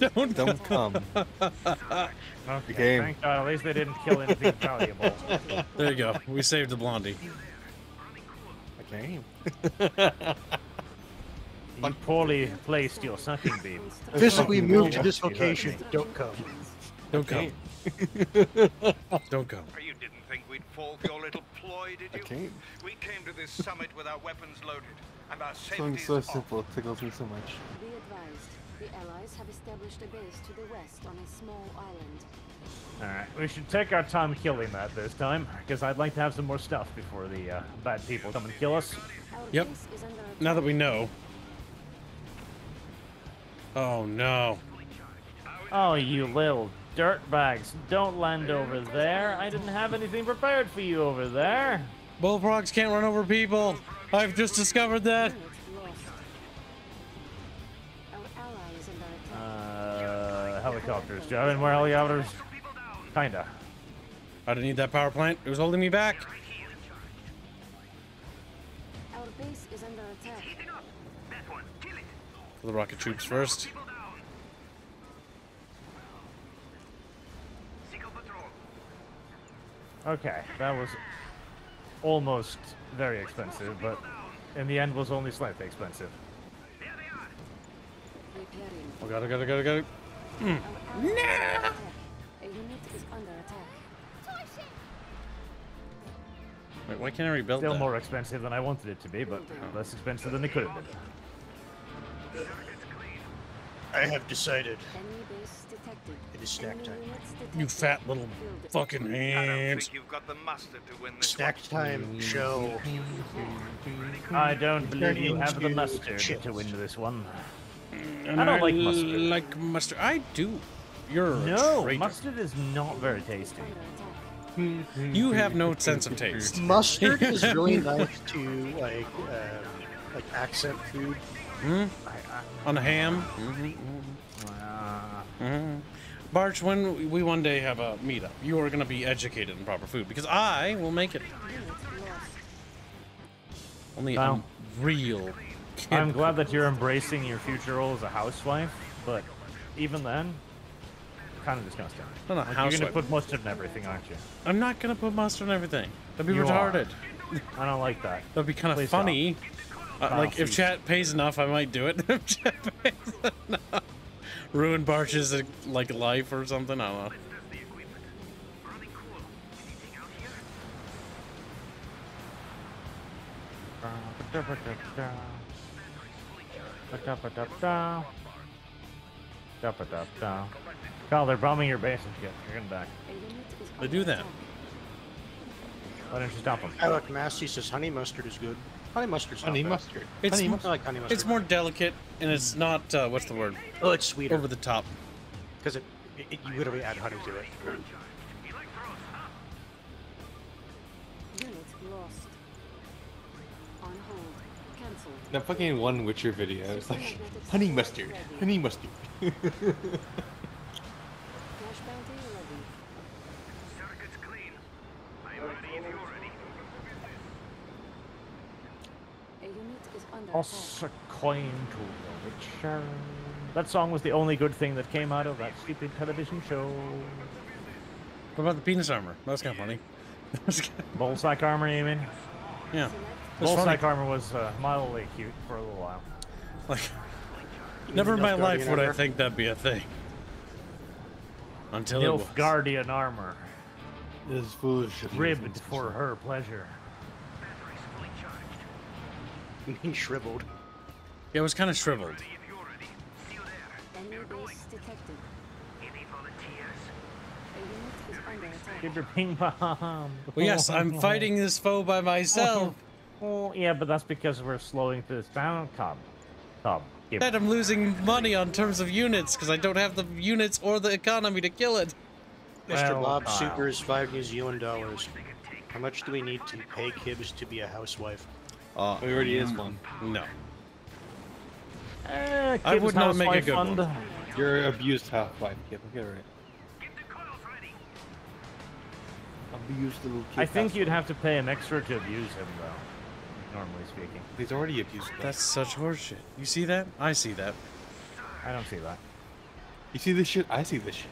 Don't come. Okay, game. Thank God, at least they didn't kill anything valuable. There you go. We saved the Blondie. Damn. You poorly placed your sucking beam. Physically moved to this location. Don't come. Don't come. Don't come. You didn't think we'd fall for your little ploy, did you? Okay. We came to this summit with our weapons loaded and our safety. Something so simple, it tickles me so much. Be advised, the Allies have established a base to the west on a small island. Alright, we should take our time killing that this time, because I'd like to have some more stuff before the bad people come and kill us. Yep. Now that we know. Oh no. Oh, you little dirtbags. Don't land over there. I didn't have anything prepared for you over there. Bullfrogs can't run over people. I've just discovered that. Helicopters. Do you have any more helicopters? Kinda. I didn't need that power plant. It was holding me back. Our base is under attack. For the rocket troops first. Okay, that was almost very expensive, but in the end was only slightly expensive. Oh, got it. No! A unit is under attack. Wait, why can't I rebuild that? Still more expensive than I wanted it to be, but less expensive than it could have been. I have decided. It is snack time. You fat little fucking hands. Snack time show. I don't believe you have the mustard to win this one. And I don't like mustard. Like mustard. I do. You're no, a traitor. Mustard is not very tasty. You have no sense of taste. Mustard is really nice to like accent food. On a ham. Barch, when we one day have a meetup, you are going to be educated in proper food because I will make it. Only wow. Real. I'm glad that you're embracing your future role as a housewife, but even then, kind of disgusting. No, like, you're going to put mustard in everything, aren't you? I'm not going to put mustard in everything. That'd be retarded. I don't like that. That'd be kind of funny. Like, if chat pays enough, I might do it. If chat pays enough. Ruin Barch's, like, life or something, I don't know. Kyle, they're bombing your base and shit. You're gonna die. They do that. Why don't you stop them? Alec Massey says honey mustard is good. Honey mustard's honey mustard. It's I like honey mustard. It's more delicate and it's not what's the word? Oh, it's sweeter. Over the top. Because it you literally add honey to it. That fucking one Witcher video, it's like, honey mustard, honey mustard. That song was the only good thing that came out of that stupid television show. What about the penis armor? That's kind of funny. Ballsack armor, you mean? Yeah. Ballsack armor was mildly cute for a little while. Like, never in my life would I think that'd be a thing. Until it was. Guardian armor. This is foolish. Ribbed for her pleasure. He shriveled. Yeah, it was kind of shriveled. Give your ping pong. Well, yes, I'm fighting this foe by myself. Oh, yeah, but that's because we're slowing this down, Cobb. That I'm losing money on terms of units because I don't have the units or the economy to kill it. Mr. Bob Super is $5 New Zealand dollars. How much do we need to pay Kibbs to be a housewife? He already is one. No. I would not make a good one. You're abused housewife, Kibb. Get it right. I think you'd have to pay an extra to abuse him, though. Normally speaking, he's already abused. That's such horseshit. You see that? I see that. I don't see that. You see this shit? I see this shit.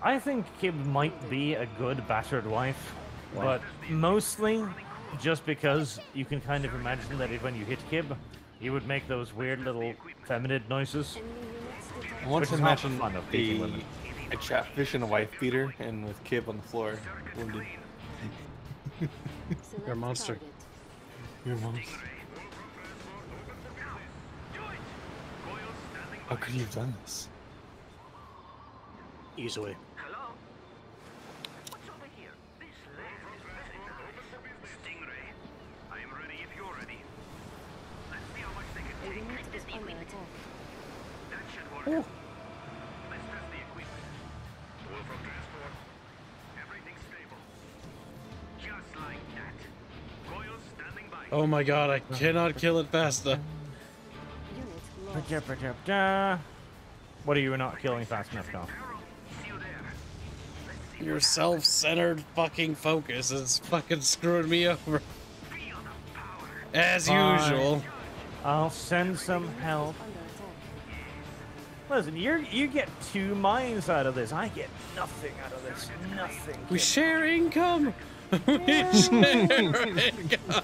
I think Kib might be a good battered wife, but mostly just because you can kind of imagine that if when you hit Kib, he would make those weird little feminine noises. I once imagined a catfish in a wife beater and with Kib on the floor. Wounded. You're a monster. You're a monster. How could you have done this? Easily. Hello? What's over here? This laser is ready. Stingray. I am ready if you're ready. Let's see how much they can take. This equipment. That should work. Let's test the equipment. Bullfrog transport. Everything's stable. Just like that. Coil standing by. Oh my god, I cannot kill it faster. Unit lost. What are you not killing fast enough now? Your self-centered fucking focus is fucking screwing me over. As usual. I'll send some help. Listen, you get 2 mines out of this. I get nothing out of this. Nothing. We share income. Yeah. We share income.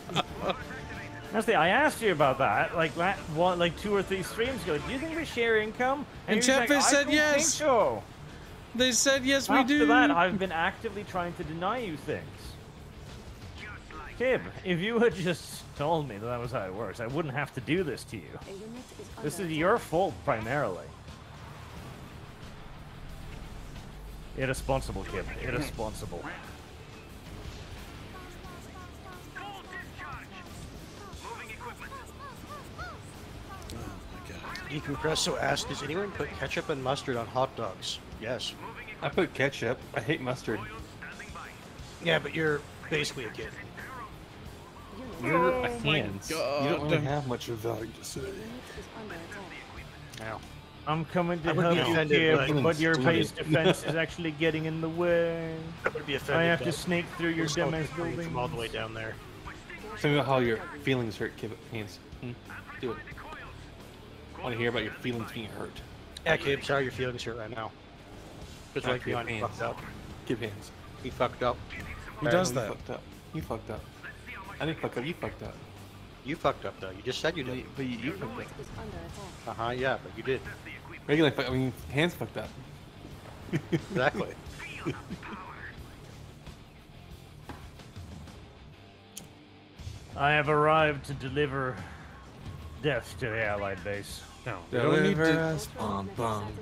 That's the, I asked you about that, like 2 or 3 streams ago. Do you think we share income? And Jeff like, said yes. So. They said yes, we do. After that, I've been actively trying to deny you things. Tim, if you had just told me that was how it works, I wouldn't have to do this to you. This is your fault, primarily. Irresponsible, kid. Irresponsible. Decompresso asked, does anyone put ketchup and mustard on hot dogs? Yes. I put ketchup. I hate mustard. Yeah, but you're basically a kid. You're a hand. You don't really have much of value to say. Ow. I'm coming to help you here, but your base defense is actually getting in the way. I would be offended. I have to sneak through your dumbass building from all the way down there. Tell me about how your feelings hurt, Hands. Do it. I want to hear about your feelings being hurt. Yeah, Kib, sorry your feelings hurt right now. Just like me on you fucked up. Give hands. He fucked up. Who does that? You fucked up. I didn't fuck up. You fucked up. You fucked up though. You just said you did. But you fucked up. Uh huh. Yeah, but you did. Regular. I mean, hands fucked up. Exactly. I have arrived to deliver death to the Allied base. No. Deliver us. Bum bum.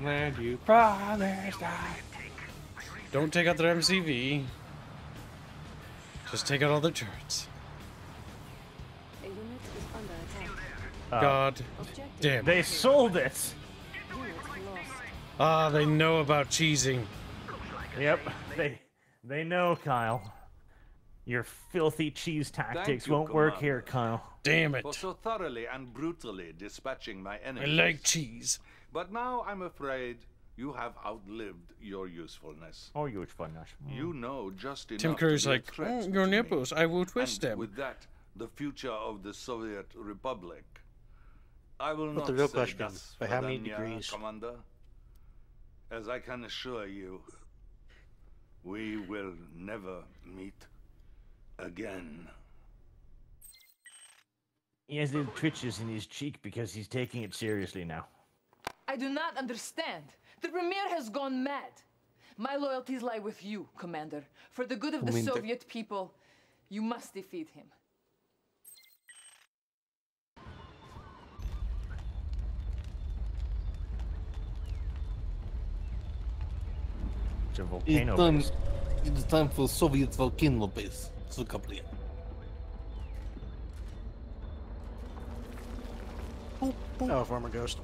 Land you promised. Don't take out their MCV. Just take out all the turrets. A unit is under attack. God damn. They sold it! Ah, they know about cheesing. Yep, they know, Kyle. Your filthy cheese tactics won't work here, Kyle. Damn it. For so thoroughly and brutally dispatching my enemies. I like cheese. But now I'm afraid you have outlived your usefulness. Oh, usefulness. You know just enough. Tim Curry's like, oh, your nipples, I will twist them. With that, the future of the Soviet Republic. I will not say this, by how many degrees, Commander. As I can assure you, we will never meet again. He has little twitches in his cheek because he's taking it seriously now. I do not understand. The Premier has gone mad. My loyalties lie with you, Commander. For the good of the Soviet people, you must defeat him. It's a volcano base. It's time for Soviet volcano base to complete. Oh, former ghost.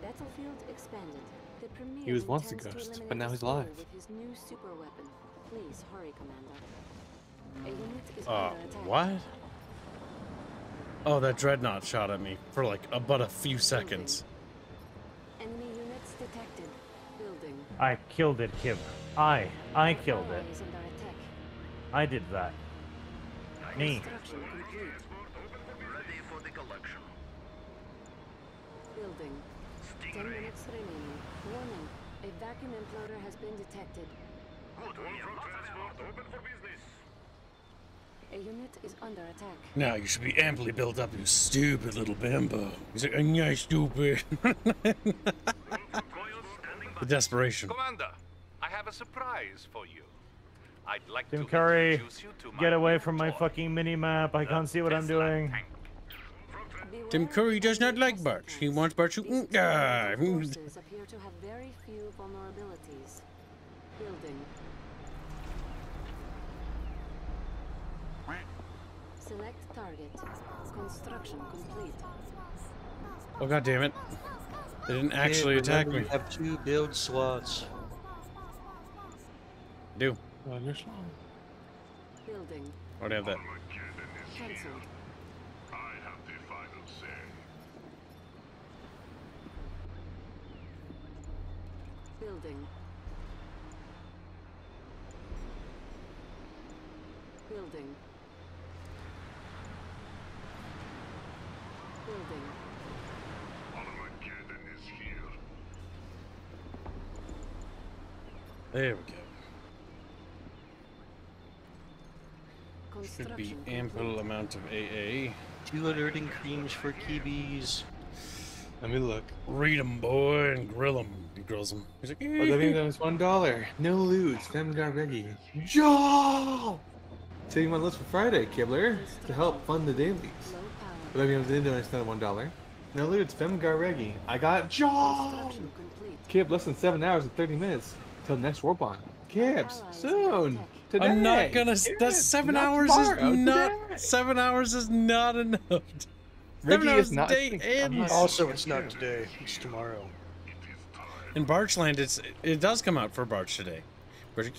Battlefield expanded. The Premier he was once a ghost, but now he's alive. With his new super weapon. Please hurry, Commander. A unit is under attack. What? Oh, that dreadnought shot at me for like but a few seconds. Enemy units detected. Building. I killed it, Kim. I killed it. I did that. Me. Ready for the collection. Building. 10 minutes remaining. Warning, a vacuum imploder has been detected. Good, transport open for business. A unit is under attack. Now you should be amply built up, you stupid little bimbo. He's like, yeah, stupid. The desperation. Commander, I have a surprise for you. I'd like Tim Curry, get away from my fucking mini-map. I can't see what I'm doing. Tim Curry does not like Birch. He wants Birch to forces appear to have very few vulnerabilities. Building. Select target. Construction complete. Oh god damn it. They didn't actually attack me. I have 2 build slots. Do. Oh, you're slow. Building. I already have that. Cancelled. Building. Building. Building. There we go. Should be ample amount of AA. Do alerting creams for Kibis. Let me look. Read them, boy, and grill them. He grills them. He's like, well, I think that was $1. No loot. Them got ready. Joel! Taking my list for Friday, Kibler, to help fund the dailies. But I mean, I didn't understand $1. No loot. Fem Garregi. I got Joel! Kib, less than 7 hours and 30 minutes till next war bond. Kibs, soon! Today. I'm not gonna. Kibs, that's 7 hours tomorrow, is not. Today. 7 hours is not enough. Also, it's not today. It's tomorrow. In Barchland, it does come out for Barch today. Barch.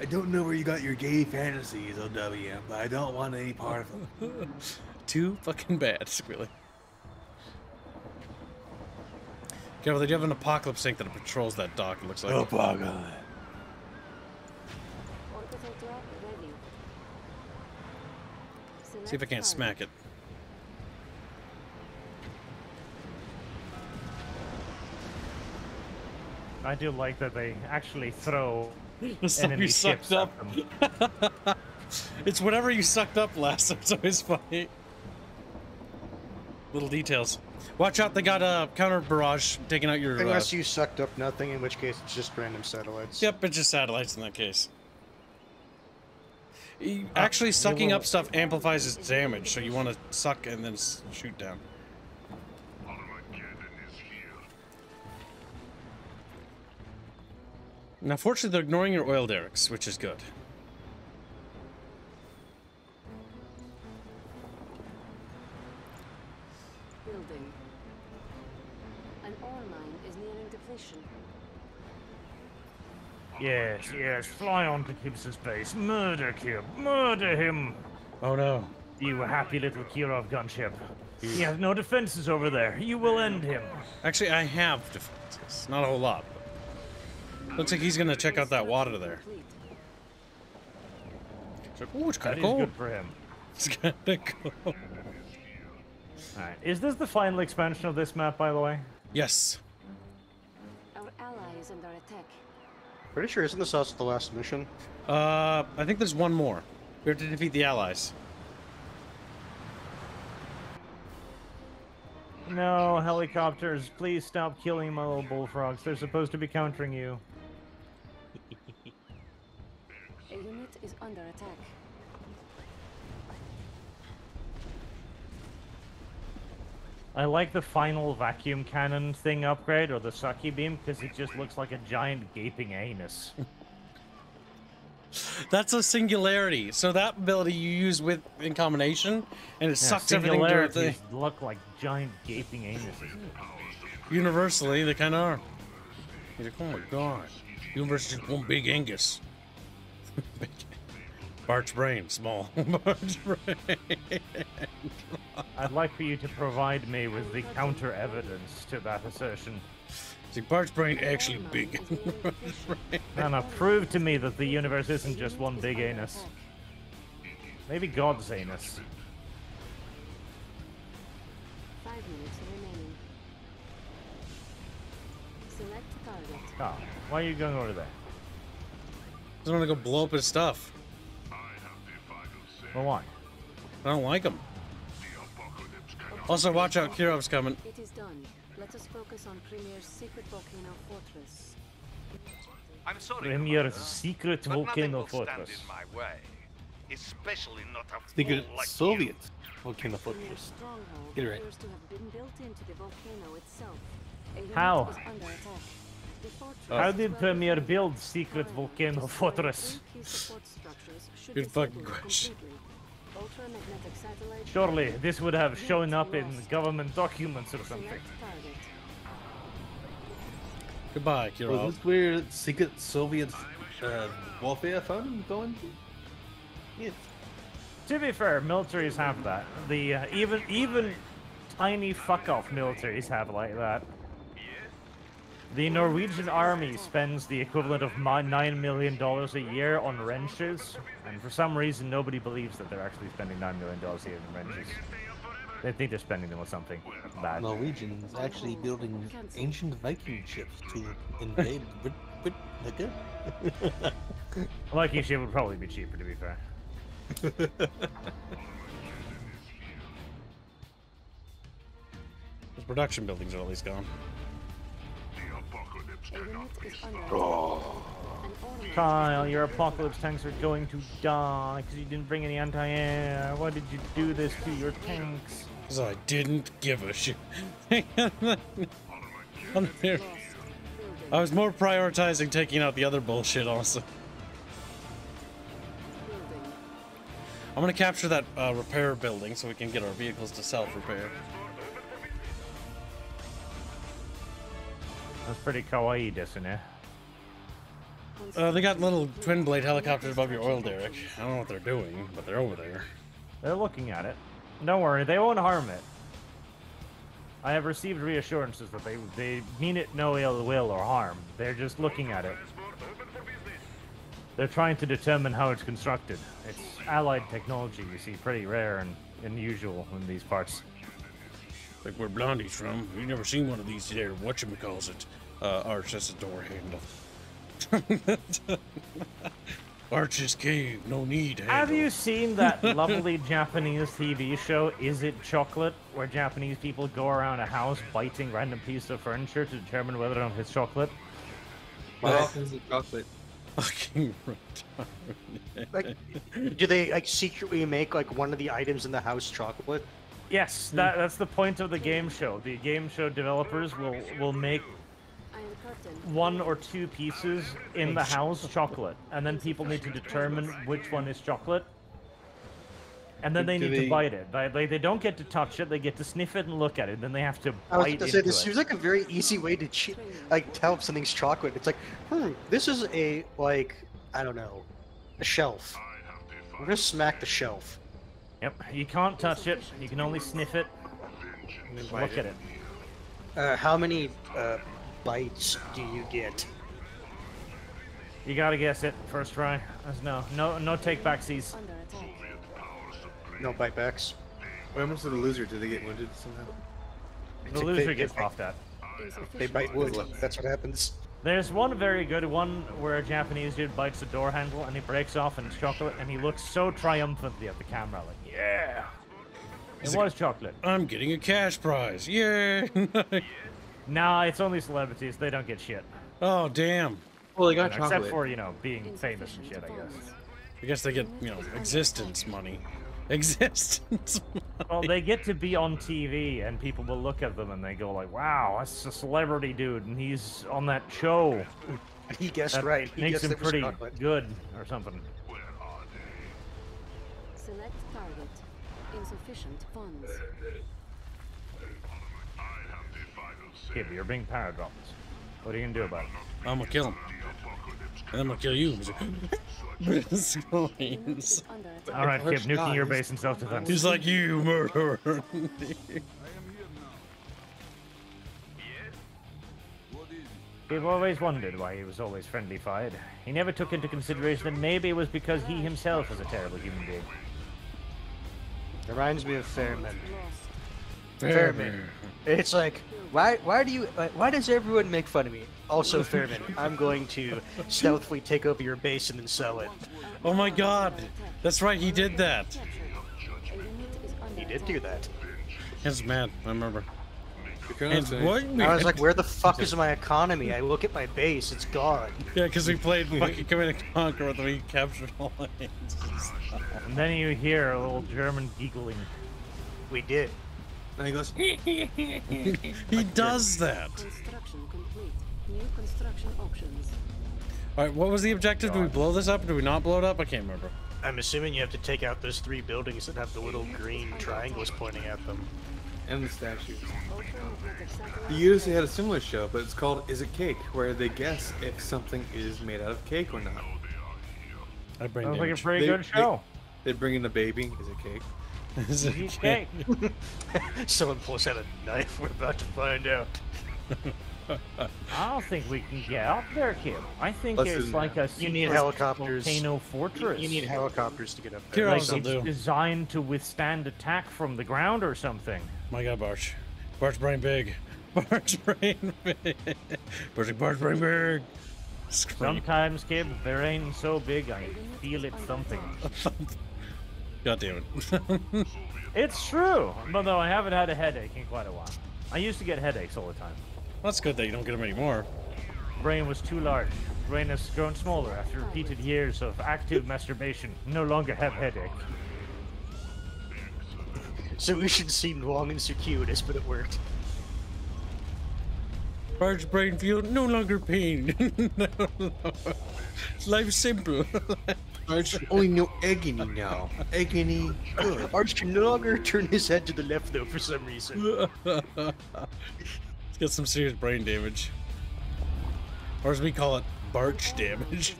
I don't know where you got your gay fantasies, OW, but I don't want any part of them. Too fucking bad, really. Okay, well, they do have an Apocalypse Tank that patrols that dock, it looks like. Oh, bug on it. See if I can't smack it. I do like that they actually throw enemy ships at them. It's whatever you sucked up last time, so it's funny. Little details. Watch out, they got a counter barrage taking out your... Unless you sucked up nothing, in which case it's just random satellites. Yep, it's just satellites in that case. Actually, sucking up stuff amplifies its damage, so you want to suck and then shoot down. Now, fortunately, they're ignoring your oil derricks, which is good. Building. An oil mine is nearing depletion. Yes, yes, fly on to Kib's base. Murder Kib. Murder him. Oh no. You happy little Kirov gunship. You have no defenses over there. You will end him. Actually, I have defenses. Not a whole lot. Looks like he's gonna check out that water there. It's like, ooh, it's kinda cold. Good for him. It's kinda cold. Alright, is this the final expansion of this map, by the way? Yes. Our ally is under attack. Pretty sure, isn't this also the last mission? I think there's one more. We have to defeat the allies. No, helicopters, please stop killing my little bullfrogs. They're supposed to be countering you. A unit is under attack. I like the final vacuum cannon thing upgrade, or the sucky beam, because it just looks like a giant gaping anus. That's a singularity. So that ability you use with in combination, and it sucks everything directly. Look like giant gaping anuses. Universally, they kind of are. You're like, oh my god, universe is just one big Angus. Barch brain, small. Barch brain. I'd like for you to provide me with the counter evidence to that assertion. See, Barch brain actually big. Now prove to me that the universe isn't just one big anus. Maybe God's anus. 5 minutes remaining. Select target. Oh, why are you going over there? I don't want to go blow up his stuff. Well, why? I don't like him. Also, watch out, Kirov's coming. It is done. Let us focus on Premier's secret volcano fortress. I'm sorry, Premier's secret volcano fortress. Stand in my way, especially not a secret like Soviet volcano fortress. Get it right. To have been built into the volcano itself. How? How did Premier build secret volcano fortress? Good fucking question. Surely this would have shown up in government documents or something. Goodbye, Kirov. Well, is this where secret Soviet warfare fund going to? Yes. To be fair, militaries have that. The even tiny fuck-off militaries have like that. The Norwegian army spends the equivalent of $9 million a year on wrenches, and for some reason nobody believes that they're actually spending $9 million a year on wrenches. I think they're spending them on something bad. Norwegians actually building ancient Viking ships to invade Britain. A Viking ship would probably be cheaper, to be fair. Those production buildings are at least gone. The apocalypse cannot be stopped. Oh. Kyle, your apocalypse tanks are going to die because you didn't bring any anti-air. Why did you do this to your tanks? Because I didn't give a shit. I was more prioritizing taking out the other bullshit also. I'm gonna capture that repair building so we can get our vehicles to self-repair. That's pretty kawaii, isn't it? They got little twin blade helicopters above your oil derrick. I don't know what they're doing, but they're over there. They're looking at it. Don't worry, they won't harm it. I have received reassurances that they mean it no ill will or harm. They're just looking at it. They're trying to determine how it's constructed. It's allied technology, you see, pretty rare and unusual in these parts. Like where Blondie's from, you've never seen one of these there. Whatchamacallit, Arch's door handle. Arch's cave, no need. Handle. Have you seen that lovely Japanese TV show, Is It Chocolate? Where Japanese people go around a house biting random pieces of furniture to determine whether or not it's chocolate? Well, is it chocolate? Fucking retarded. Like, do they like secretly make like one of the items in the house chocolate? Yes, that's the point of the game show. The game show developers will make one or two pieces in the house chocolate, and then people need to determine which one is chocolate, and then they need to bite it. They don't get to touch it; they get to sniff it and look at it. Then they have to bite. I was going to say this seems like a very easy way to tell if something's chocolate. It's like, this is a I don't know, a shelf. We're gonna smack the shelf. Yep, you can't touch it, you can only sniff it, and then look at it. How many bites do you get? You gotta guess it, first try. There's no take-backsies. No bite-backs. What happens to the loser? Do they get wounded somehow? The loser gets popped at. They bite wood, that's what happens. There's one very good one where a Japanese dude bites the door handle and he breaks off and it's chocolate and he looks so triumphantly at the camera like, yeah! It was chocolate. I'm getting a cash prize, yeah! Nah, it's only celebrities, they don't get shit. Oh, damn. Well, they got chocolate. Except for, being famous and shit, I guess. I guess they get, existence money. Existence money. Well, they get to be on TV and people will look at them and they go like, wow, that's a celebrity dude and he's on that show. He guessed that right. He makes him pretty good or something. Where are they? Select target. Insufficient funds. Kibby, you're being power dropped. What are you gonna do about it? I'm gonna kill him. And I'm gonna kill you. Alright, Kip, nuking your base and self-defense. He's like, you murderer. I am here now. We've always wondered why he was always friendly fired. He never took into consideration that maybe it was because he himself was a terrible human being. It reminds me of Fairman. Fairman. It's like, why does everyone make fun of me? Also, Fairman, I'm going to stealthily take over your base and then sell it. Oh my god! That's right, he did that! He did do that. It's mad, I remember. I was like, where the fuck is my economy? I look at my base, it's gone. Yeah, because we played fucking Command & Conquer and we captured all the hands. And then you hear a little German giggling. We did. And he goes, he does that! Construction complete. New construction options. Alright, what was the objective? Do we blow this up or do we not blow it up? I can't remember. I'm assuming you have to take out those three buildings that have the little green triangles pointing at them. And the statues. You usually had a similar show, but it's called Is It Cake? Where they guess if something is made out of cake or not. Sounds like a pretty good show. They bring in the baby. Is it cake? Is it cake? Someone pulls out a knife, we're about to find out. I don't think we can get out there, kid. I think it's like a volcano fortress. You need helicopters to get up there. Like it's designed to withstand attack from the ground or something. My God, Barch. Barch brain big. Barch brain big. Barch brain big. Scream. Sometimes, kid, the rain so big I feel it thumping. God damn it. It's true. But no, I haven't had a headache in quite a while. I used to get headaches all the time. Well, that's good that you don't get them anymore. Brain was too large. Brain has grown smaller after repeated years of active masturbation. No longer have headache. Solution seemed long and circuitous, but it worked. Large brain feel no longer pain. No. Life simple. Arch only no agony now. Agony. Arch can no longer turn his head to the left though for some reason. He's got some serious brain damage. Or as we call it, Barch damage.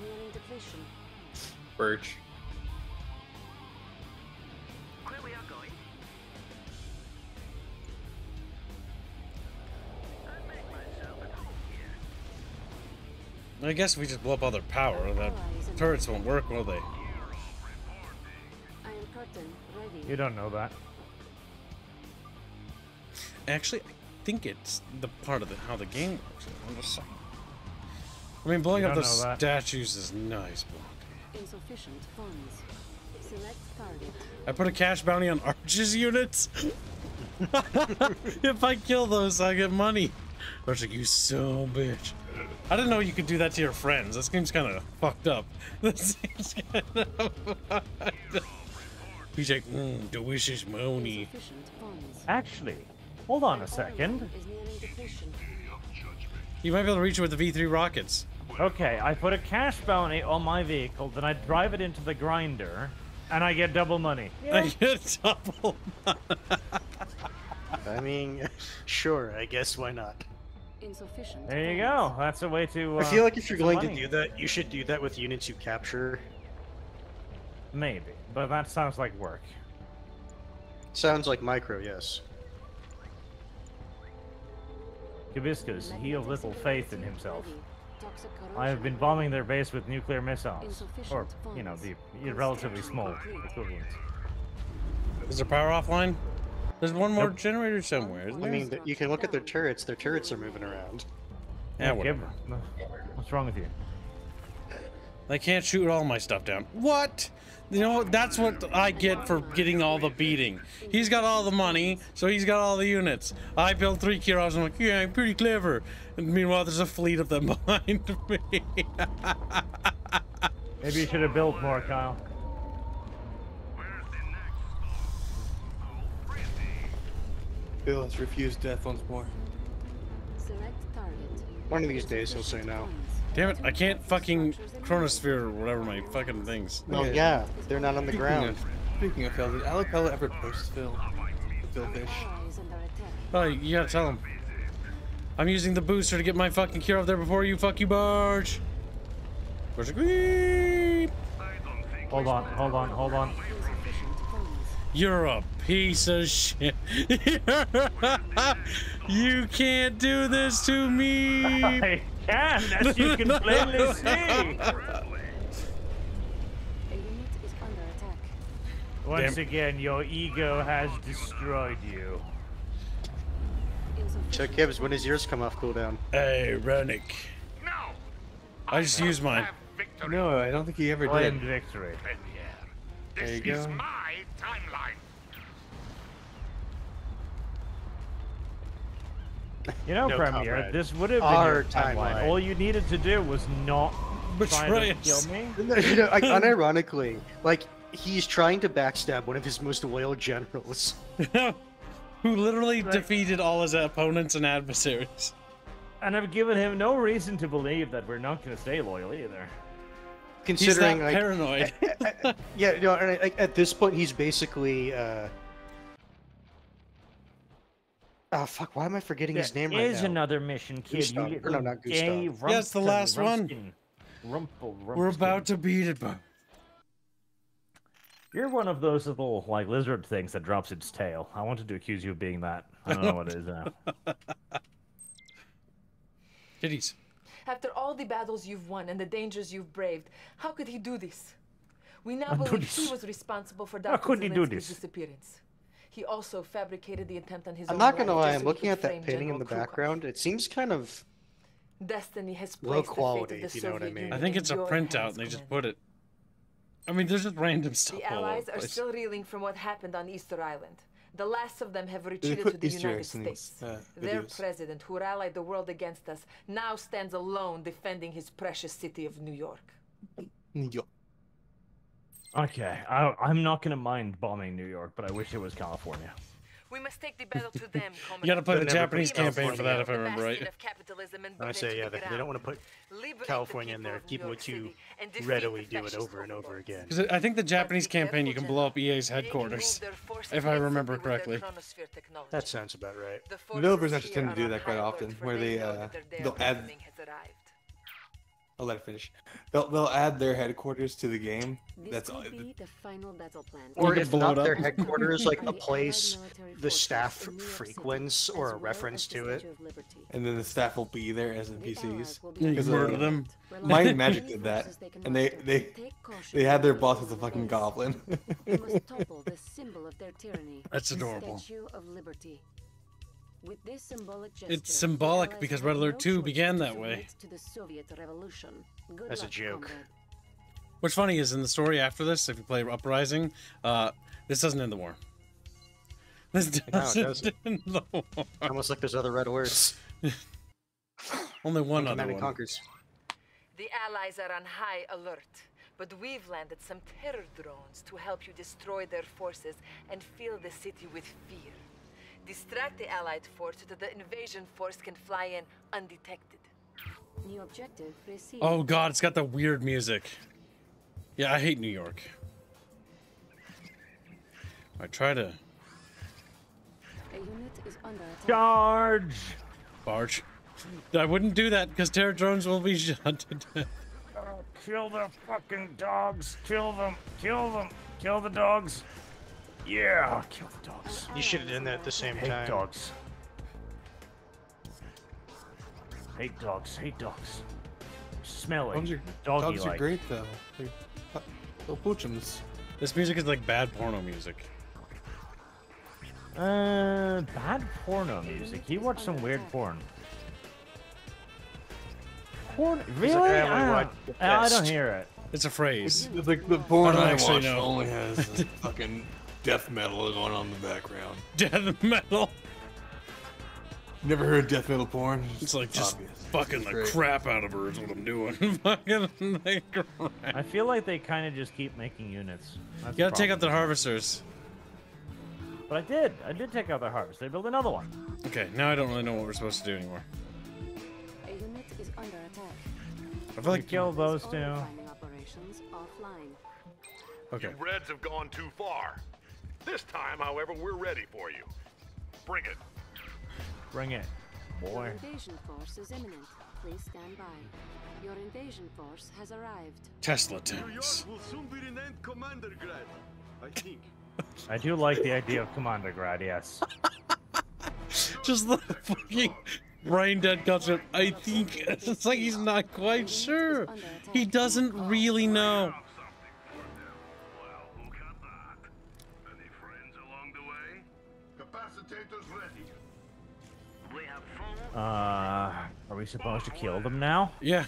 Birch. Where we are going? I make myself at home here. I guess we just blow up all their power. That turrets won't work, will they? Iron Curtain ready. You don't know that. Actually, I think it's the part of the, how the game works. I'm just saying. I mean, blowing up the statues is nice, but insufficient funds. Select target. I put a cash bounty on Arch's units. If I kill those, I get money. Arch, like, you so bitch. I didn't know you could do that to your friends. This game's kind of fucked up. This game's kind of fucked up. He's like, delicious money. Actually, hold on a second. You might be able to reach it with the V3 rockets. Okay, I put a cash bounty on my vehicle, then I drive it into the grinder, and I get double money. Yeah. I get double money. I mean, sure, I guess why not? Insufficient. There you go. That's a way to. I feel like if you're going to do that, you should do that with units you capture. Maybe, but that sounds like work. Sounds like micro, yes. Hibiscus, he of little faith in himself. I have been bombing their base with nuclear missiles, or you know, the relatively small equivalent. Is there power offline? There's one more generator somewhere, isn't there? I mean, you can look at their turrets. Their turrets are moving around. Yeah, whatever. What's wrong with you? They can't shoot all my stuff down. What? You know, that's what I get for getting all the beating. He's got all the money, so he's got all the units. I built 3 Kirovs, I'm like, yeah, I'm pretty clever. And meanwhile, there's a fleet of them behind me. Maybe you should have built more, Kyle. Bill has refused death once more. One of these days, he'll say no. Damn it, I can't fucking Chronosphere or whatever my fucking things. Oh, yeah, they're not on the ground. Speaking of Phil, did Alakala ever post Phil? Philfish. Oh, you gotta tell him. I'm using the booster to get my fucking cure up there before you. Fuck you, Barge. Barge, hold on. You're a piece of shit. You can't do this to me. Yeah, as you can plainly see. A unit is under attack. Once again, your ego has destroyed you. Chuck Gibbs, when does yours come off cooldown? Ironic. No. I just used mine. No, I don't think he ever did. Victory. There you go. This is my timeline. You know, no Premier, this would have been our timeline. All you needed to do was not try to kill me. No, you know, like, unironically, like, he's trying to backstab one of his most loyal generals. Who literally defeated all his opponents and adversaries. And I've given him no reason to believe that we're not going to stay loyal either. Considering, he's like, paranoid. Yeah, you know, at this point, he's basically... Oh fuck! Why am I forgetting his name right now? There is another mission, kid. No, not Gustav. Yes, the last one. Rumpelstiltskin. We're about to beat it, bro. You're one of those little like lizard things that drops its tail. I wanted to accuse you of being that. I don't know what it is now. Titties. After all the battles you've won and the dangers you've braved, how could he do this? We now believe he was responsible for Dr. Zelensky's disappearance. He also fabricated the attempt on his own. I'm not gonna lie, I'm looking at that painting in the background. It seems kind of destiny has low quality, if you know what I mean. I think it's a printout and they just put it. I mean, there's just random stuff. The Allies are still reeling from what happened on Easter Island. The last of them have retreated to the United States. Their president, who rallied the world against us, now stands alone defending his precious city of New York. New York. Okay, I'm not gonna mind bombing New York, but I wish it was California. We must take the battle to them. You gotta play the Japanese campaign for that, if I remember right. I say, yeah, they don't want to put California in there. People would too readily do it over and over again. Because I think the Japanese campaign, you can blow up EA's headquarters, if I remember correctly. That sounds about right. The developers actually tend to do that quite often, where they'll add. I'll let it finish. They'll add their headquarters to the game. That's all. The final battle plan. Or if not their headquarters, like a place the staff frequents or a reference to it. And then the staff will be there as NPCs. You murder them. Might and Magic did that, and they had their boss as a fucking goblin. That's adorable. With this symbolic gesture, it's symbolic because Red Alert 2 began that way. That's a joke. What's funny is in the story after this, if you play Uprising, this doesn't end the war. This doesn't end the war. Almost like there's other Red Alerts. Only one other one. Conquers. The Allies are on high alert, but we've landed some terror drones to help you destroy their forces and fill the city with fear. Distract the Allied force so that the invasion force can fly in undetected. New objective received. Oh god, it's got the weird music. Yeah, I hate New York. I try to... A unit is under attack. Charge! Barge. I wouldn't do that because terror drones will be shot to death. Oh, kill the fucking dogs. Kill them. Kill them. Kill the dogs. Yeah, kill the dogs. You should have done that at the same time. Hate dogs. Hate dogs. Hate dogs. Smell it. Dogs are great though. They're little poochums. This music is like bad porno music. Bad porno music. He watched some weird porn. Porn? Really? Like, I don't hear it. It's a phrase. It's like the porn I watched only has fucking. Death metal is going on in the background. Death metal? Never heard death metal porn? It's like just fucking the crap out of her is what I'm doing. Fucking the crap. I feel like they kind of just keep making units. That's you gotta take out the harvesters. But I did take out their harvest. They built another one. Okay, now I don't really know what we're supposed to do anymore. A unit is under attack. I feel like kill those two. Okay. You Reds have gone too far. This time, however, we're ready for you. Bring it. Bring it, boy. Your invasion force is imminent. Please stand by. Your invasion force has arrived. Tesla tanks. New York will soon be renamed Commander Grad, I think. I do like the idea of Commander Grad, yes. Just the fucking brain dead culture. I think it's like he's not quite sure. He doesn't really know. Are we supposed to kill them now? Yeah.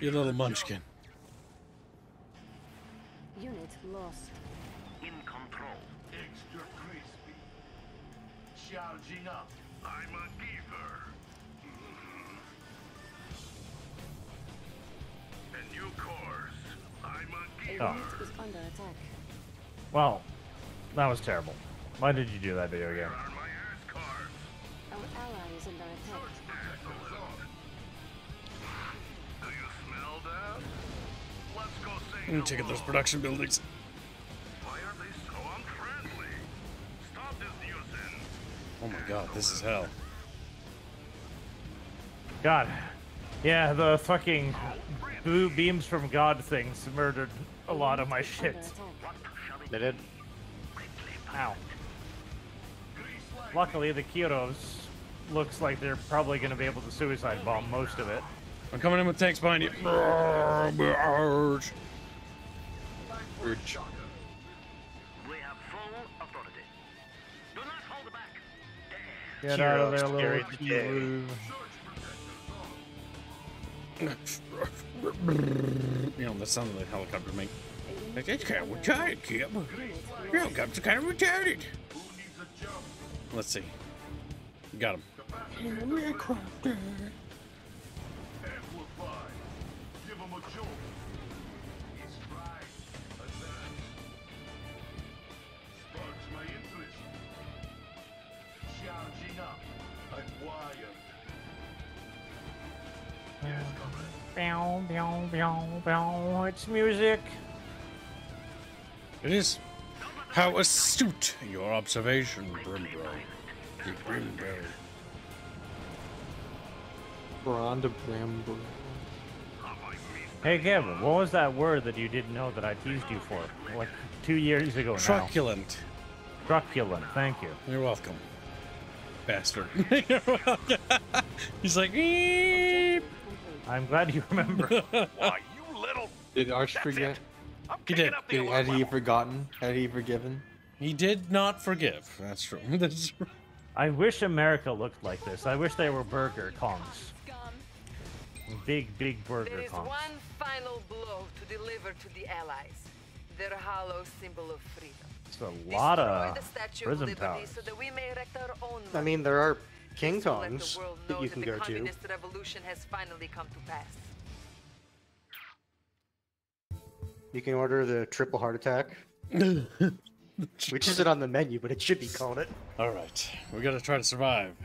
You little munchkin. Unit lost. In control. Extra crispy. Charging up. I'm a giver. A new course. I'm a giver. Unit is under attack. Well, that was terrible. Why did you do that video game? Our ally is under attack. Do you smell that? Let's go save. Let me check out those production buildings. Why are they so unfriendly? Stop this nuisance. Oh my god, this is hell. God. Yeah, the fucking blue beams from God things murdered a lot of my shit. They did. Ow. Luckily, the Kirovs looks like they're probably going to be able to suicide bomb most of it. I'm coming in with tanks behind you. Get out of there, little Kirov. You know, the sound of the helicopter make. It's kind of retarded, Kip. Your helicopter's kind of retarded. Let's see. Got him. Helicopter. Bow, bow, bow, bow. It's music. It is. How astute your observation, Brimbro. The Brimbro. Bronda Brimbro. Hey, Kevin, what was that word that you didn't know that I teased you for? Like 2 years ago now. Truculent. Truculent, thank you. You're welcome. Bastard. You're welcome. He's like, eep. I'm glad you remember. Why, you little... Did Arch forget? He did. Had he forgotten? Had he forgiven? He did not forgive. That's true. That's true. I wish America looked like this. I wish they were burger congs. Big, big burger congs. There is one final blow to deliver to the Allies. Their hollow symbol of freedom. It's a lot of prison towers. So that we may erect our own I mean, there are... King Tongs that you can go to. You can order the triple heart attack. Which isn't on the menu, but it should be called it. Alright, we gotta try to survive.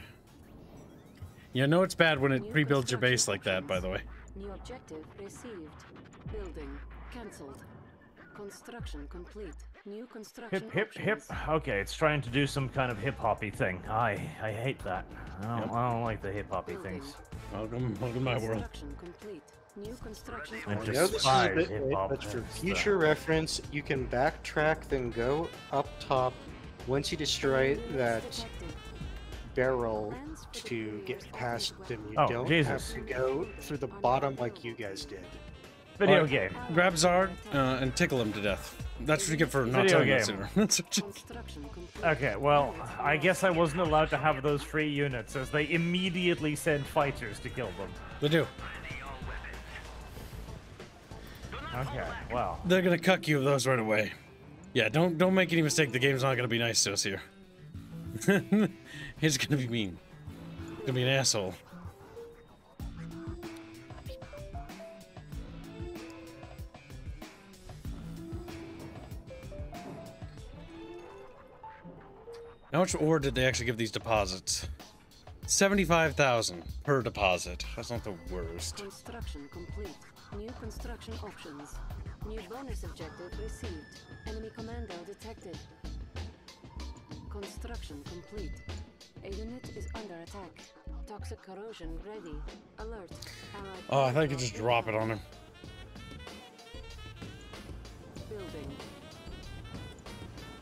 You know it's bad when it rebuilds your base like that, by the way. New objective received. Building cancelled. Construction complete. New construction hip. Okay, it's trying to do some kind of hip-hoppy thing. I hate that. I don't like the hip-hoppy things. Welcome my world. Complete. New construction I despise hip-hop. But for future reference, you can backtrack, then go up top once you destroy that barrel to get past them. You don't have to go through the bottom like you guys did. Video game. Grab Zard and tickle him to death. That's what you get for not telling that sooner. Okay, well, I guess I wasn't allowed to have those free units as they immediately send fighters to kill them. They do. Okay, wow. They're gonna cuck you with those right away. Yeah, don't make any mistake. The game's not gonna be nice to us here. It's gonna be mean. It's gonna be an asshole. How much ore did they actually give these deposits? 75,000 per deposit. That's not the worst. Construction complete. New construction options. New bonus objective received. Enemy commando detected. Construction complete. A unit is under attack. Toxic corrosion ready. Alert. Oh, I thought I could just drop it on him. Building.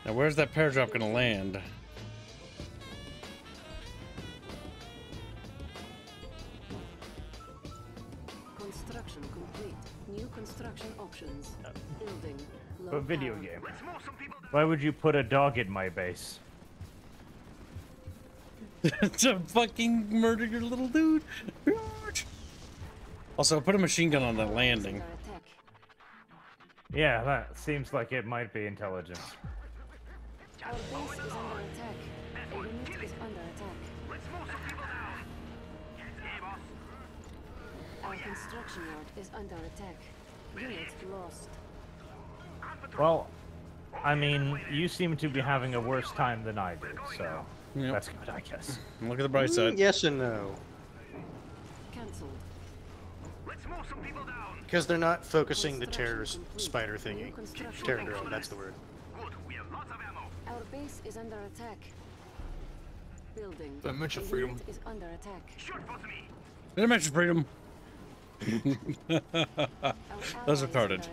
Now, where's that paradrop gonna land? Construction options. Building. A video game. Why would you put a dog in my base? To fucking murder your little dude. Also, put a machine gun on the landing. Yeah, that seems like it might be intelligence. Our base is under attack. Our unit is under attack. Let's move some people down. Yes, boss. Our construction yard is under attack. Lost. Well, I mean, you seem to be having a worse time than I did, so that's good, I guess. Look at the bright side. Yes and no. Cancelled. Let's move some people down. Because they're not focusing the terrorist spider thingy. Terror drone, that's the word. Good, we have lots of ammo. Our base is under attack. Building. The Dimension of Freedom is under attack. Shoot both of me. The Dimension of Freedom. Those are retarded.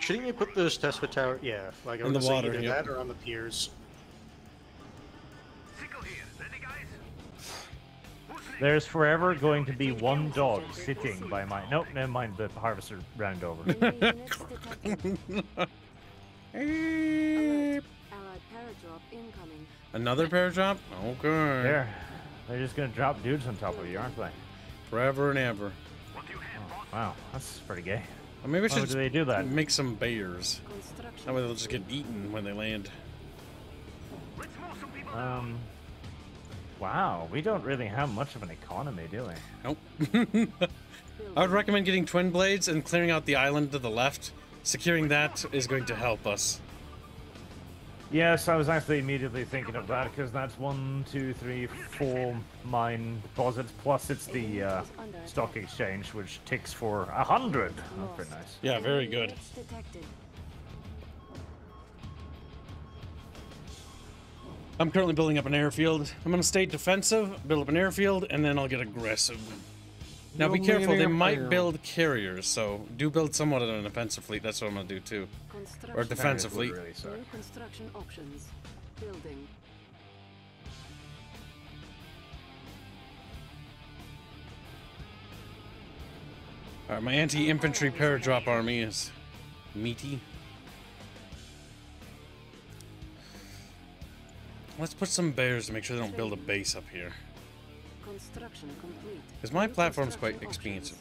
Shouldn't you put those Tesla tower? Yeah, like in the water, either that or on the piers. There's forever going to be one dog sitting by my... Nope, never mind. The harvester ran it over. Another paradrop? Okay. They're just going to drop dudes on top of you, aren't they? Forever and ever. Oh, wow, that's pretty gay. Well, maybe we should make some bears. That way they'll just get eaten when they land. Wow, we don't really have much of an economy, do we? Nope. I would recommend getting twin blades and clearing out the island to the left. Securing that is going to help us. Yes, I was actually immediately thinking of that, because that's 1, 2, 3, 4 mine deposits, plus it's the stock exchange, which ticks for 100. That's pretty nice. Yeah, very good. I'm currently building up an airfield. I'm going to stay defensive, build up an airfield, and then I'll get aggressive. Now be careful, they might build carriers, so do build somewhat of an offensive fleet. That's what I'm going to do too. Or defensive fleet. Really construction options. Building. Alright, my anti-infantry paradrop army is meaty. Let's put some bears to make sure they don't build a base up here. Construction complete. Because my platform's quite expensive.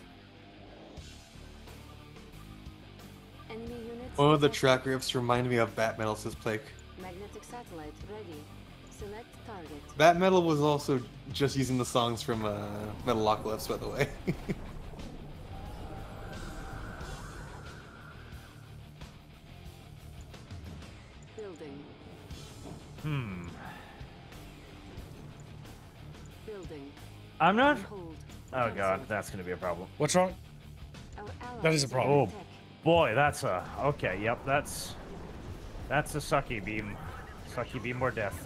Oh, the track riffs remind me of Bat Metal's play. Magnetic satellite ready. Select target. Bat Metal was also just using the songs from Metalocalypse, by the way. Building. I'm not... Oh god, that's gonna be a problem. What's wrong? That is a problem. Oh boy, that's a... Okay, yep, that's... That's a sucky beam. Sucky beam or death.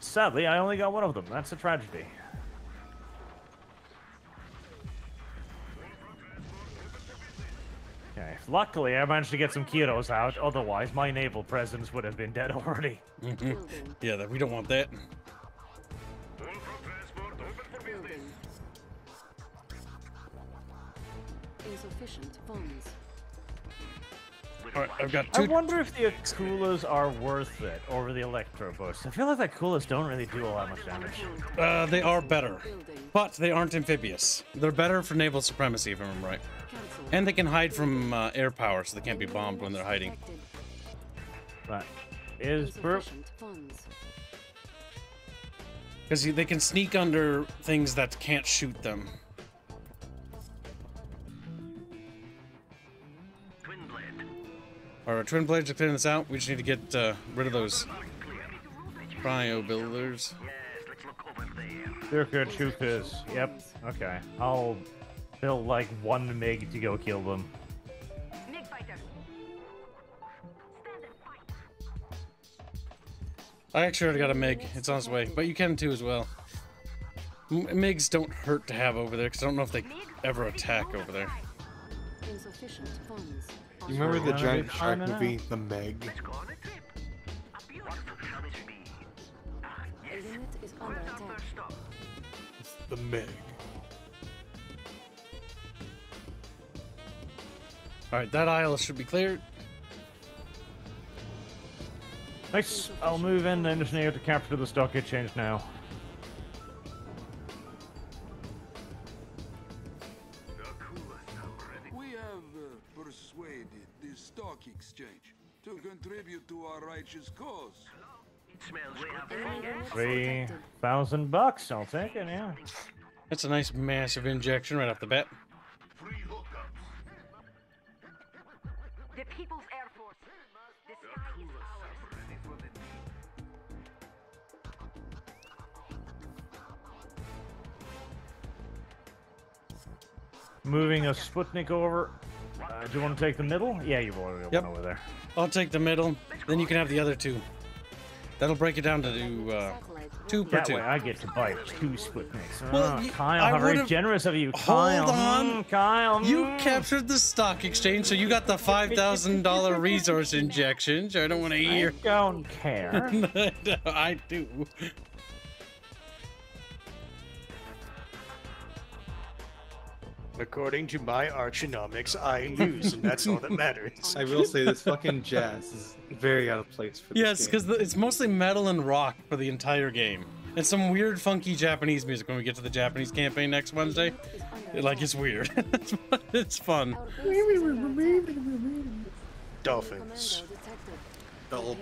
Sadly, I only got one of them. That's a tragedy. Okay, luckily I managed to get some Kiros out, otherwise my naval presence would have been dead already. Yeah, we don't want that. Insufficient funds. Alright, I've got two... I wonder if the Akulas are worth it over the Electro Boost. I feel like the Akulas don't really do all that much damage. They are better, but they aren't amphibious. They're better for naval supremacy, if I remember right. And they can hide from air power, so they can't be bombed when they're hiding. Right. Is burp. Because they can sneak under things that can't shoot them. Alright, twin blades are clearing this out. We just need to get rid of those cryo builders. They're good troopers. Yep. Okay. I'll build like one MiG to go kill them. MiG fighter. Stand and fight. I actually already got a MiG. It's on its way, but you can too as well. MiGs don't hurt to have over there because I don't know if they ever attack over there. Insufficient funds. You remember the giant shark movie, The Meg? It's The Meg. Alright, that aisle should be cleared. Nice. I'll move in the engineer to capture the stock exchange now. Cause. 3,000 bucks, I'll take it, yeah. That's a nice massive injection right off the bat. The People's Air Force. The sky is ours. Moving a Sputnik over. Do you want to take the middle? Yeah, you want to go over there. I'll take the middle, then you can have the other two. That'll break it down to 2 per 2. That way I get to buy 2 Sputniks. Well, oh, Kyle, how very generous of you, Kyle. Hold on. Kyle. You captured the stock exchange, so you got the $5,000 resource injection. So I don't want to hear. I don't care. No, I do. According to my Archonomics, I lose, and that's all that matters. I will say this fucking jazz is very out of place for this game. Yes, because it's mostly metal and rock for the entire game. And some weird, funky Japanese music when we get to the Japanese campaign next Wednesday. Like, it's weird. It's fun. Dolphins.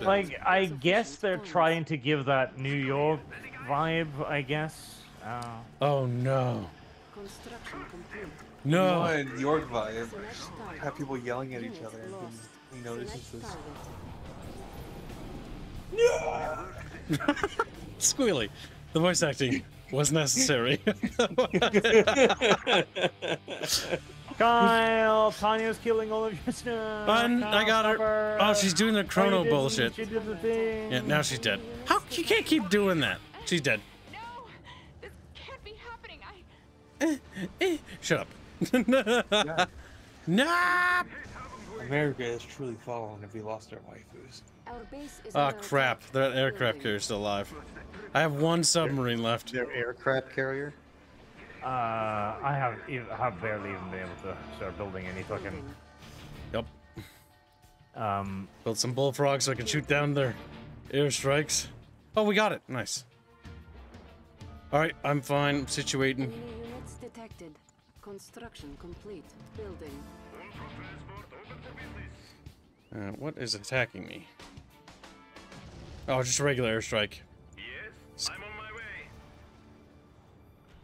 Like, I guess they're trying to give that New York vibe, I guess. Oh, no. No, in York vibe, have people yelling at each other. He notices this. No! Squealy, the voice acting was necessary. Kyle, Tanya's killing all of your stuff. I got her. Oh, she's doing the chrono bullshit. She did the thing. Yeah, now she's dead. How? You can't keep doing that. She's dead. Shut up. Yeah. No! America is truly fallen if we lost our waifus. Ah, crap. That aircraft carrier's still alive. I have 1 submarine left. Their aircraft carrier? I have barely even been able to start building any fucking... Yep. Build some bullfrogs so I can shoot down their airstrikes. Oh, we got it. Nice. Alright, I'm fine. I'm situating. Detected. Construction complete. Building. What is attacking me? Oh, just a regular airstrike. Yes, I'm on my way.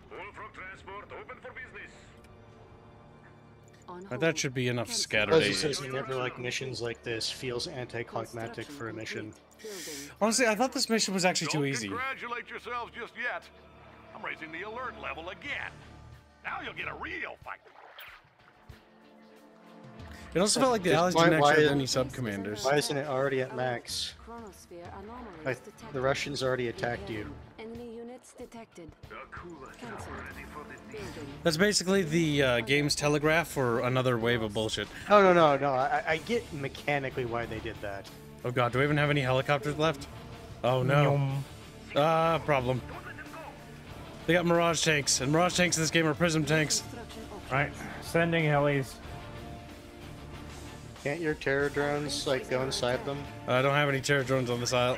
Bullfrog transport open for business. On that should be enough scatter days. Never like missions like this feels anticlimactic for a mission. Honestly, I thought this mission was actually too easy. Don't congratulate yourselves just yet. I'm raising the alert level again. Now you'll get a real fight. It also felt like the allies didn't actually have any sub-commanders. Why isn't it already at max? Like, the Russians already attacked you. Enemy units detected. That's basically the game's telegraph for another wave of bullshit. Oh, no. I get mechanically why they did that. Oh god, do we even have any helicopters left? Oh no. Ah, problem. They got Mirage tanks, and Mirage tanks in this game are Prism tanks. Right, sending helis. Can't your terror drones, like, go inside them? I don't have any terror drones on this aisle.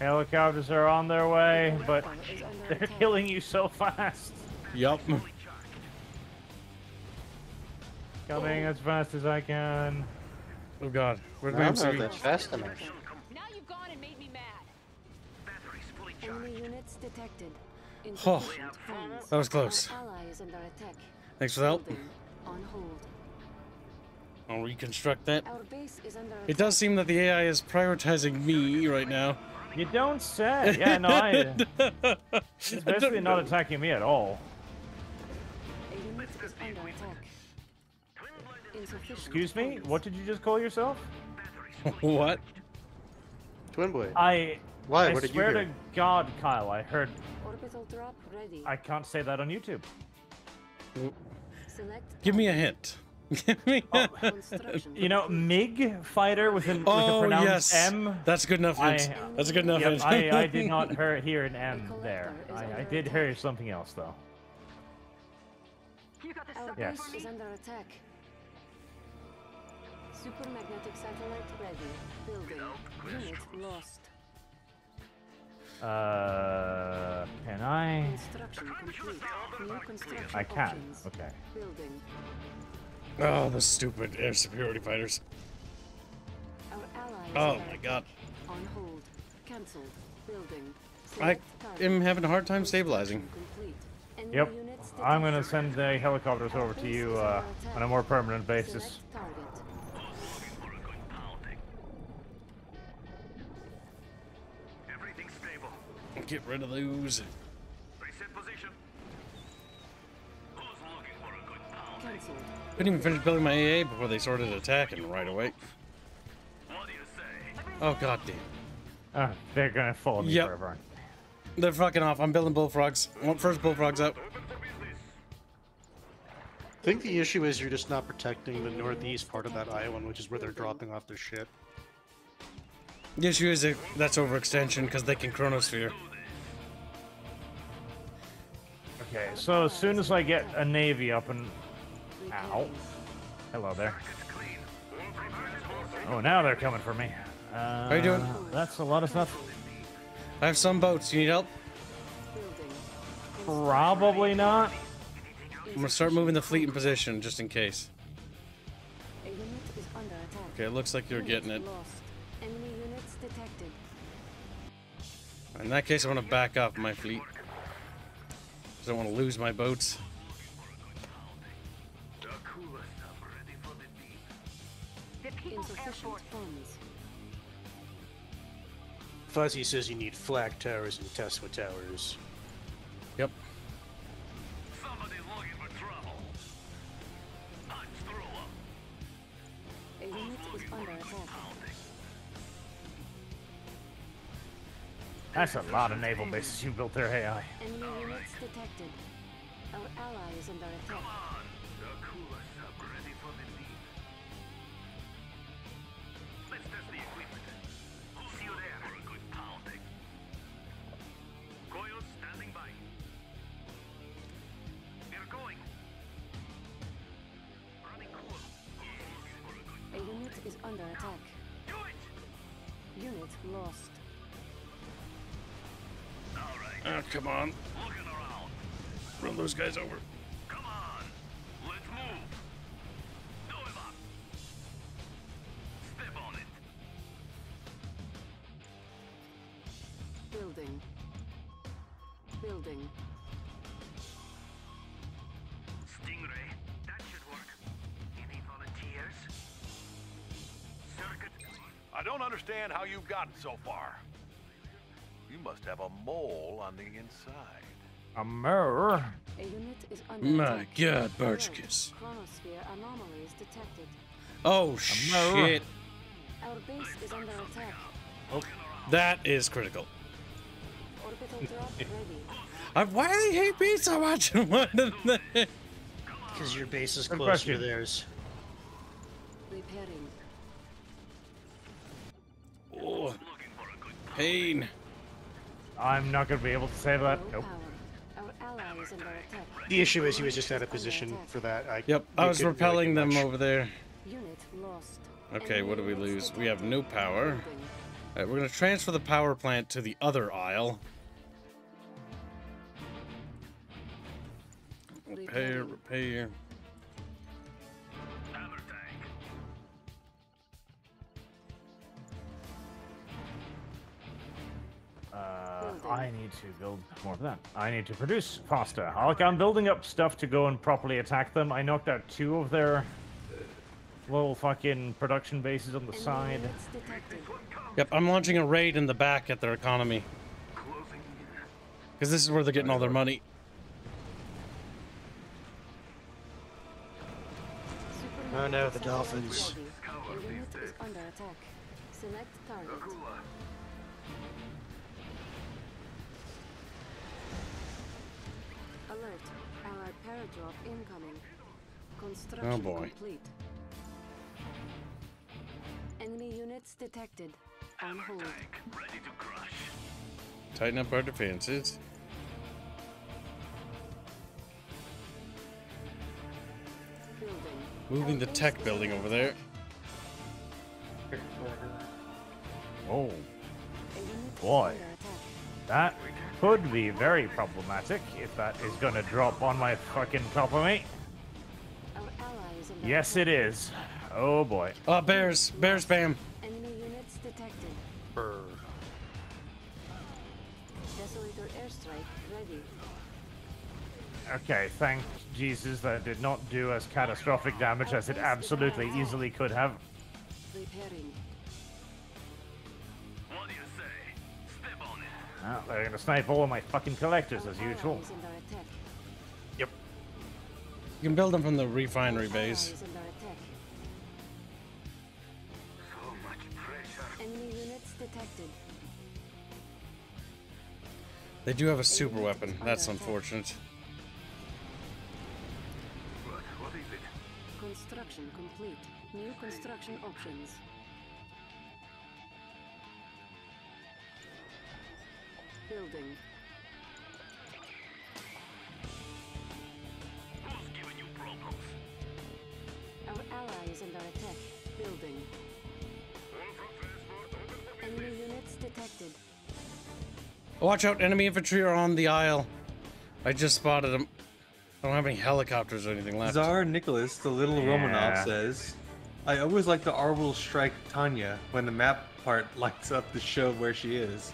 Helicopters are on their way, but they're killing you so fast. Yup. Coming as fast as I can. Oh god, where'd my MCV? That's fast enough. Oh, that was close. Thanks for the help. I'll reconstruct that. It does seem that the AI is prioritizing me right now. You don't say. Yeah, no, it's basically not attacking me at all. Excuse me? What did you just call yourself? What? Twin blade. Why? What did you do? I swear to God, Kyle, I heard. Orbital drop ready. I can't say that on YouTube. Give me a hint. Give me a hint. You know, MiG fighter with a pronounced M. That's good enough. That's a good enough hint. I did not hear an M there. I did hear something else, though. Yes. Is under attack. Super magnetic satellite ready. Building. Unit lost. Can I? I can. Okay. Oh, the stupid air superiority fighters. Oh my god. On hold. Cancelled. Building. I am having a hard time stabilizing. Yep. I'm gonna send the helicopters over to you on a more permanent basis. Get rid of those. Couldn't even finish building my AA before they started attacking right away. What do you say? Oh, god damn. They're gonna follow me forever. They're fucking off. I'm building bullfrogs. I want first bullfrogs up. I think the issue is you're just not protecting the northeast part of that island, which is where they're dropping off their ship. The issue is that's overextension because they can chronosphere. Okay, so as soon as I get a navy up and... Ow. Hello there. Oh, now they're coming for me. How are you doing? That's a lot of stuff. I have some boats. You need help? Probably not. I'm gonna start moving the fleet in position just in case. Okay, it looks like you're getting it. In that case, I want to back off my fleet. Because I don't want to lose my boats. Fuzzy says you need flak towers and Tesla towers. Yep. That's a lot of naval bases you built there, AI. Enemy units detected. Our ally is under attack. Come on, the Akula sub ready for the lead. Let's test the equipment. We'll see you there for a good pounding. Coil standing by. They're going. Running cool. A unit is under attack. Do it! Unit lost. Oh, come on. Looking around. Run those guys over. Come on. Let's move. Do it up. Step on it. Building. Building. Stingray. That should work. Any volunteers? Circuit. I don't understand how you've gotten so far. You must have a mole on the inside. A mirror? A unit is under attack. My god, Birchkiss. Chronosphere anomalies detected. Oh, shit. Our base is under attack. Oh, that is critical. Orbital drop ready. Why do they hate me so much? Because your base is closer to theirs. Repairing. Oh, pain. I'm not going to be able to say that. Nope. The issue is he was just out of position for that. Yep, I was repelling them over there. Okay, what do we lose? We have no power. Alright, we're going to transfer the power plant to the other aisle. Repair, repair. I need to build more of that. I need to produce faster. Like, I'm building up stuff to go and properly attack them. I knocked out 2 of their little fucking production bases on the side. Yep, I'm launching a raid in the back at their economy. Because this is where they're getting all their money. Oh no, the dolphins. The unit is under attack. Select target. Alert. Allied paradrop incoming. Construction complete. Enemy units detected. On hold. Ready to crush. Tighten up our defenses. Building. Moving the tech building over there. Oh. Boy. That could be very problematic if that is gonna drop on my fucking top of me. Yes, it is. Oh boy. Oh, bears. Bear spam. Enemy units detected. Burr. Desolator airstrike ready. Okay, thank Jesus that did not do as catastrophic damage as it absolutely easily could have. Repairing. Oh, they're going to snipe all of my fucking collectors as usual. Yep. You can build them from the refinery base. So much pressure. detected. They do have a super weapon. That's unfortunate. What is it? Construction complete. New construction options. Building. Who's giving you problems? Our ally is under attack. Building. Enemy units detected. Watch out, enemy infantry are on the aisle. I just spotted them. I don't have any helicopters or anything left. Tsar Nicholas, the little Romanov, says, I always like the Orbital Strike Tanya when the map part lights up to show where she is.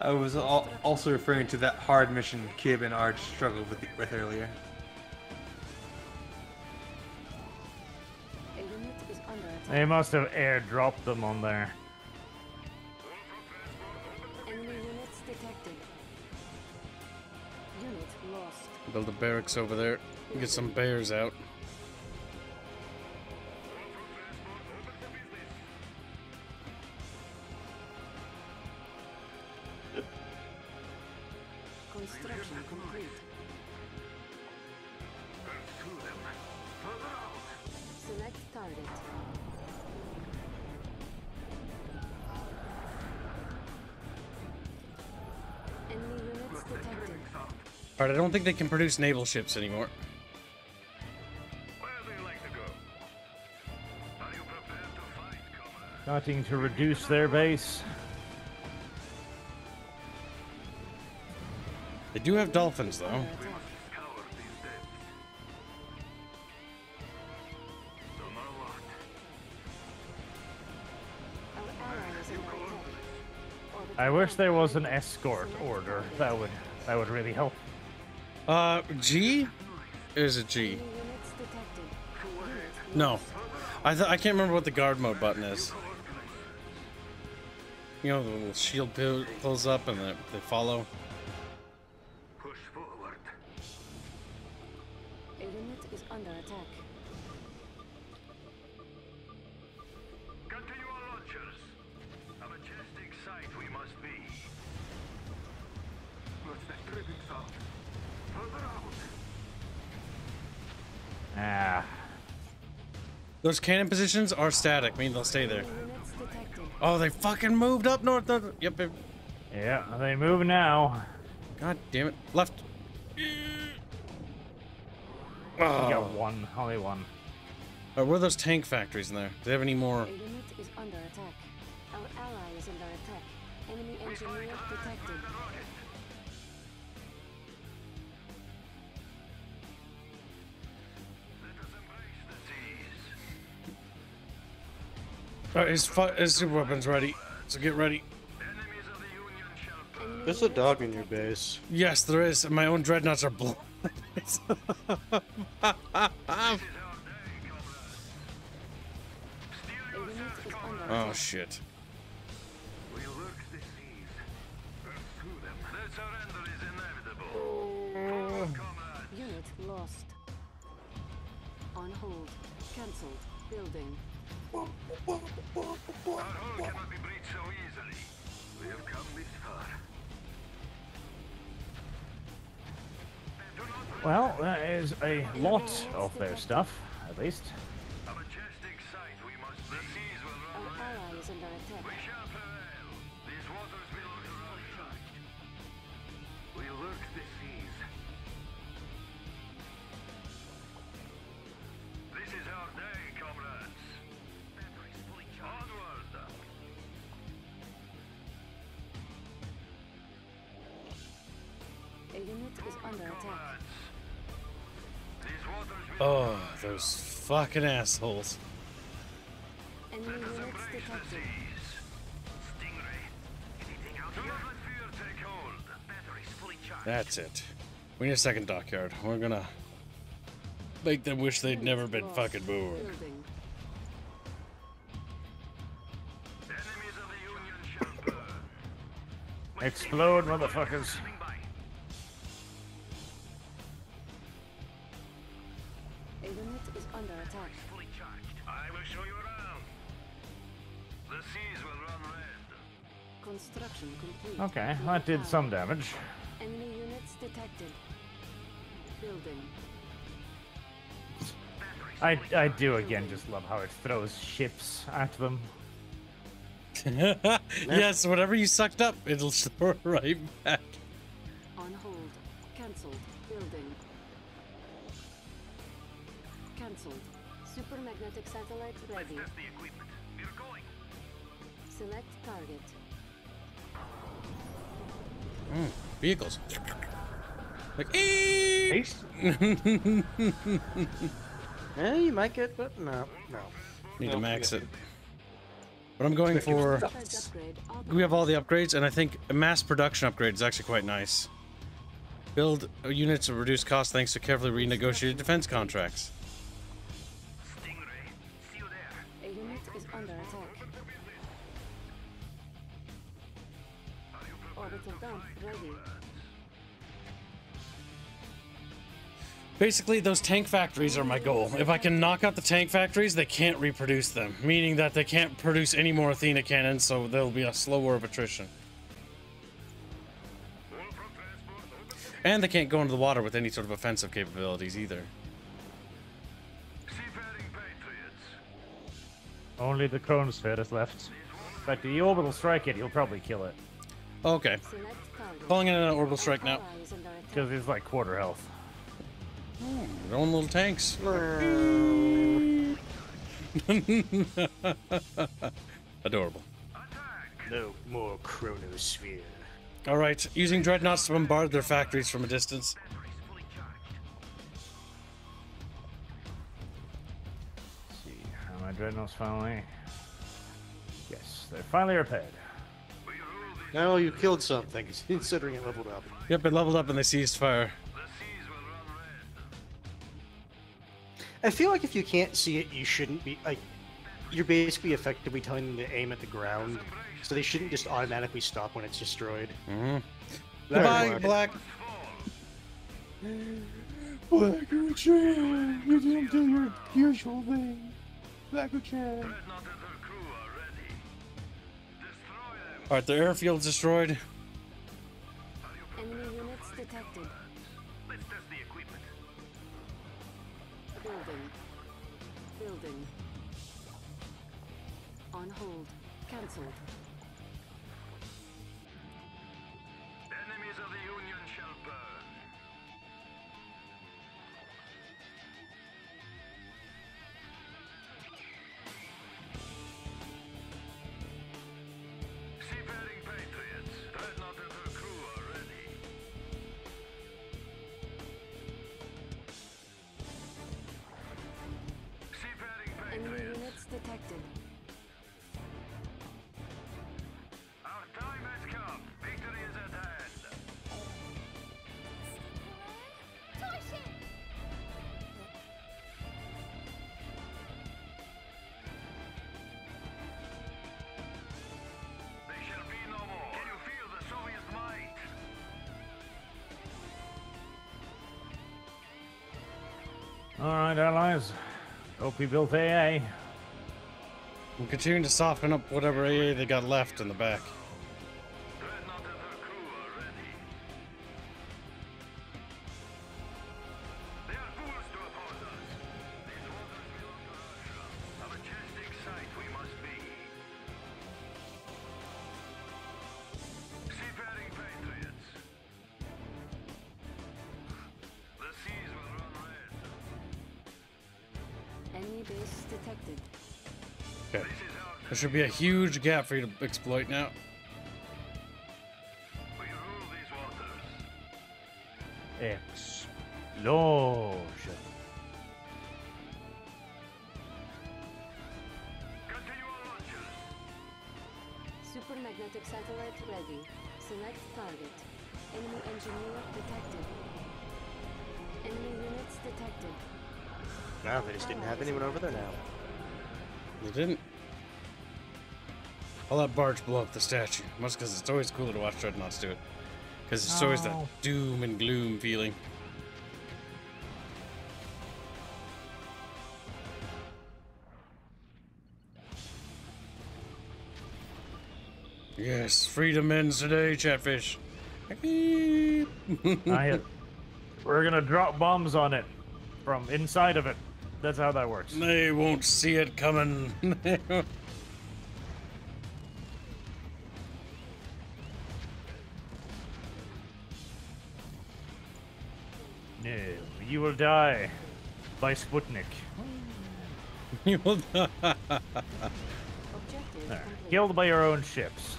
I was also referring to that hard mission Kib and Arch struggled with earlier. They must have airdropped them on there. Build a barracks over there. Get some bears out. Construction complete. Select target. Enemy units detected. Alright, I don't think they can produce naval ships anymore. Where do you like to go? Are you prepared to fight, Commander? Starting to reduce their base. They do have dolphins, though. I wish there was an escort order. That would really help. G? Is it G? No. I can't remember what the guard mode button is. You know, the little shield pulls up and they follow. Push forward. A unit is under attack. Continue our launchers. A majestic sight we must be. What's that creeping sound? Ah. Those cannon positions are static, meaning they'll stay there. Oh, they fucking moved up north. Yep. Yeah, they move now. God damn it. Left. Oh. Got one. Only one. All right, where are those tank factories in there? Do they have any more? A unit is under attack. Our ally is under attack. Enemy engineer detected. Alright, his super weapon's ready, so get ready. There's a dog in your base. Yes, there is. My own dreadnoughts are blown. Oh, shit. Unit lost. On hold. Cancelled. Building. Our hull cannot be breached so easily. We have come this far. Well, that is a lot of their stuff, at least. A majestic sight we must see. Our ally is under attack. We shall prevail. These waters belong to Russia. We lurk the seas. This is our day, comrades. Onward. A unit is under attack. Oh, those fucking assholes. Enemy units detected. That's it. We need a second dockyard. We're gonna make them wish they'd never been fucking moved. Explode, motherfuckers. A unit is under attack. Fully charged. I will show you around. The seas will run red. Construction complete. Okay, that did some damage. Enemy units detected. Building. I do again just love how it throws ships at them. Yes, whatever you sucked up, it'll throw right back. On hold. Cancelled. Building. Cancelled. Super magnetic satellite ready. Let's test the equipment. We're going. Select target. Vehicles. Like, yeah, you might get, but no. Need to max it. But I'm going for. We have all the upgrades, and I think a mass production upgrade is actually quite nice. Build units at reduced cost thanks to carefully renegotiated defense contracts. A unit is under attack. Orbital dump ready. Basically, those tank factories are my goal. If I can knock out the tank factories, they can't reproduce them, meaning that they can't produce any more Athena cannons, so there'll be a slow war of attrition. And they can't go into the water with any sort of offensive capabilities either. Only the Chronosphere is left. But the orbital strike it, he'll probably kill it. Okay. Calling in an orbital strike now. Because he's like quarter health. Oh, their own little tanks. Adorable. No more Chronosphere. All right, using dreadnoughts to bombard their factories from a distance. Let's see, are my dreadnoughts finally? Yes, they're finally repaired. Now you killed something, considering it leveled up. Yep, it leveled up and they ceased fire. I feel like if you can't see it, you shouldn't be, like, you're basically effectively telling them to aim at the ground, so they shouldn't just automatically stop when it's destroyed. Mm-hmm. Bye, Black! Black Retreat! You didn't do your usual thing. Black Retreat! Alright, the airfield's destroyed. Enemy units detected. Let's test the equipment. Building. On hold. Cancelled. Enemies of the Union shall burn. Seafaring patriots, Dreadnought and her crew are ready. Seafaring patriots. Enemy units detected. Alright, allies. Hope we built AA. We'll continue to soften up whatever AA they got left in the back. Dreadnought and her crew are ready. They are fools to oppose us. These waters belong to Russia. A majestic sight we must be. Seafaring patriots. The seas will run red. Enemy base detected. Okay. There should be a huge gap for you to exploit now. We rule these waters. Explosion. Continue on launches. Super magnetic satellite ready. Select target. Enemy engineer detected. Enemy units detected. Wow, they just didn't have anyone over there now. They didn't. I'll let Barge blow up the statue. Mostly because it's always cooler to watch Dreadnoughts do it. Because it's always that doom and gloom feeling. Yes, freedom ends today, Chatfish. We're gonna drop bombs on it from inside of it. That's how that works. They won't see it coming. No, you will die by Sputnik. You will die. Right. Killed by your own ships.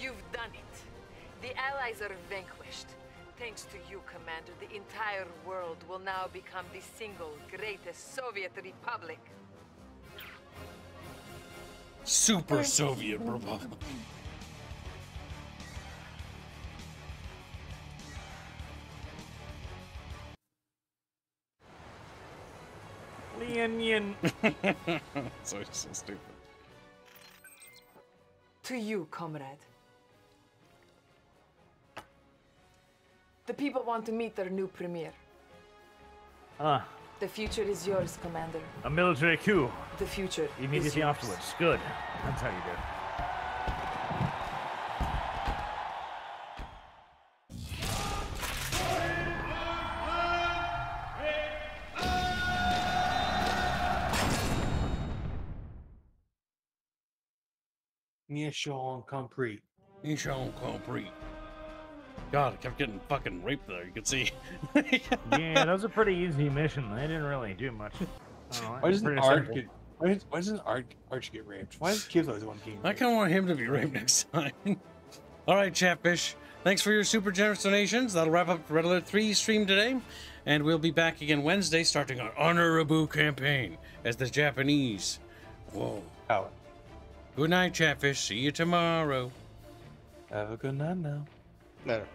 You've done it. The Allies are vanquished. Thanks to you, Commander, the entire world will now become the single greatest Soviet Republic. Super Soviet Republic. Leonian. So, so stupid. To you, comrade. The people want to meet their new premier. Ah. The future is yours, Commander. A military coup. The future is yours. Immediately afterwards. Good. That's how you do it. Mission complete. Mission complete. God, I kept getting fucking raped there, you can see. Yeah, that was a pretty easy mission. They didn't really do much. Why doesn't Arch get raped? Why does Kids always want to get raped? I kind of want him to be raped next time. Alright, Chatfish. Thanks for your super generous donations. That'll wrap up Red Alert 3 stream today. And we'll be back again Wednesday, starting our Honorabu campaign as the Japanese. Whoa. Power. Good night, Chatfish. See you tomorrow. Have a good night now. Later.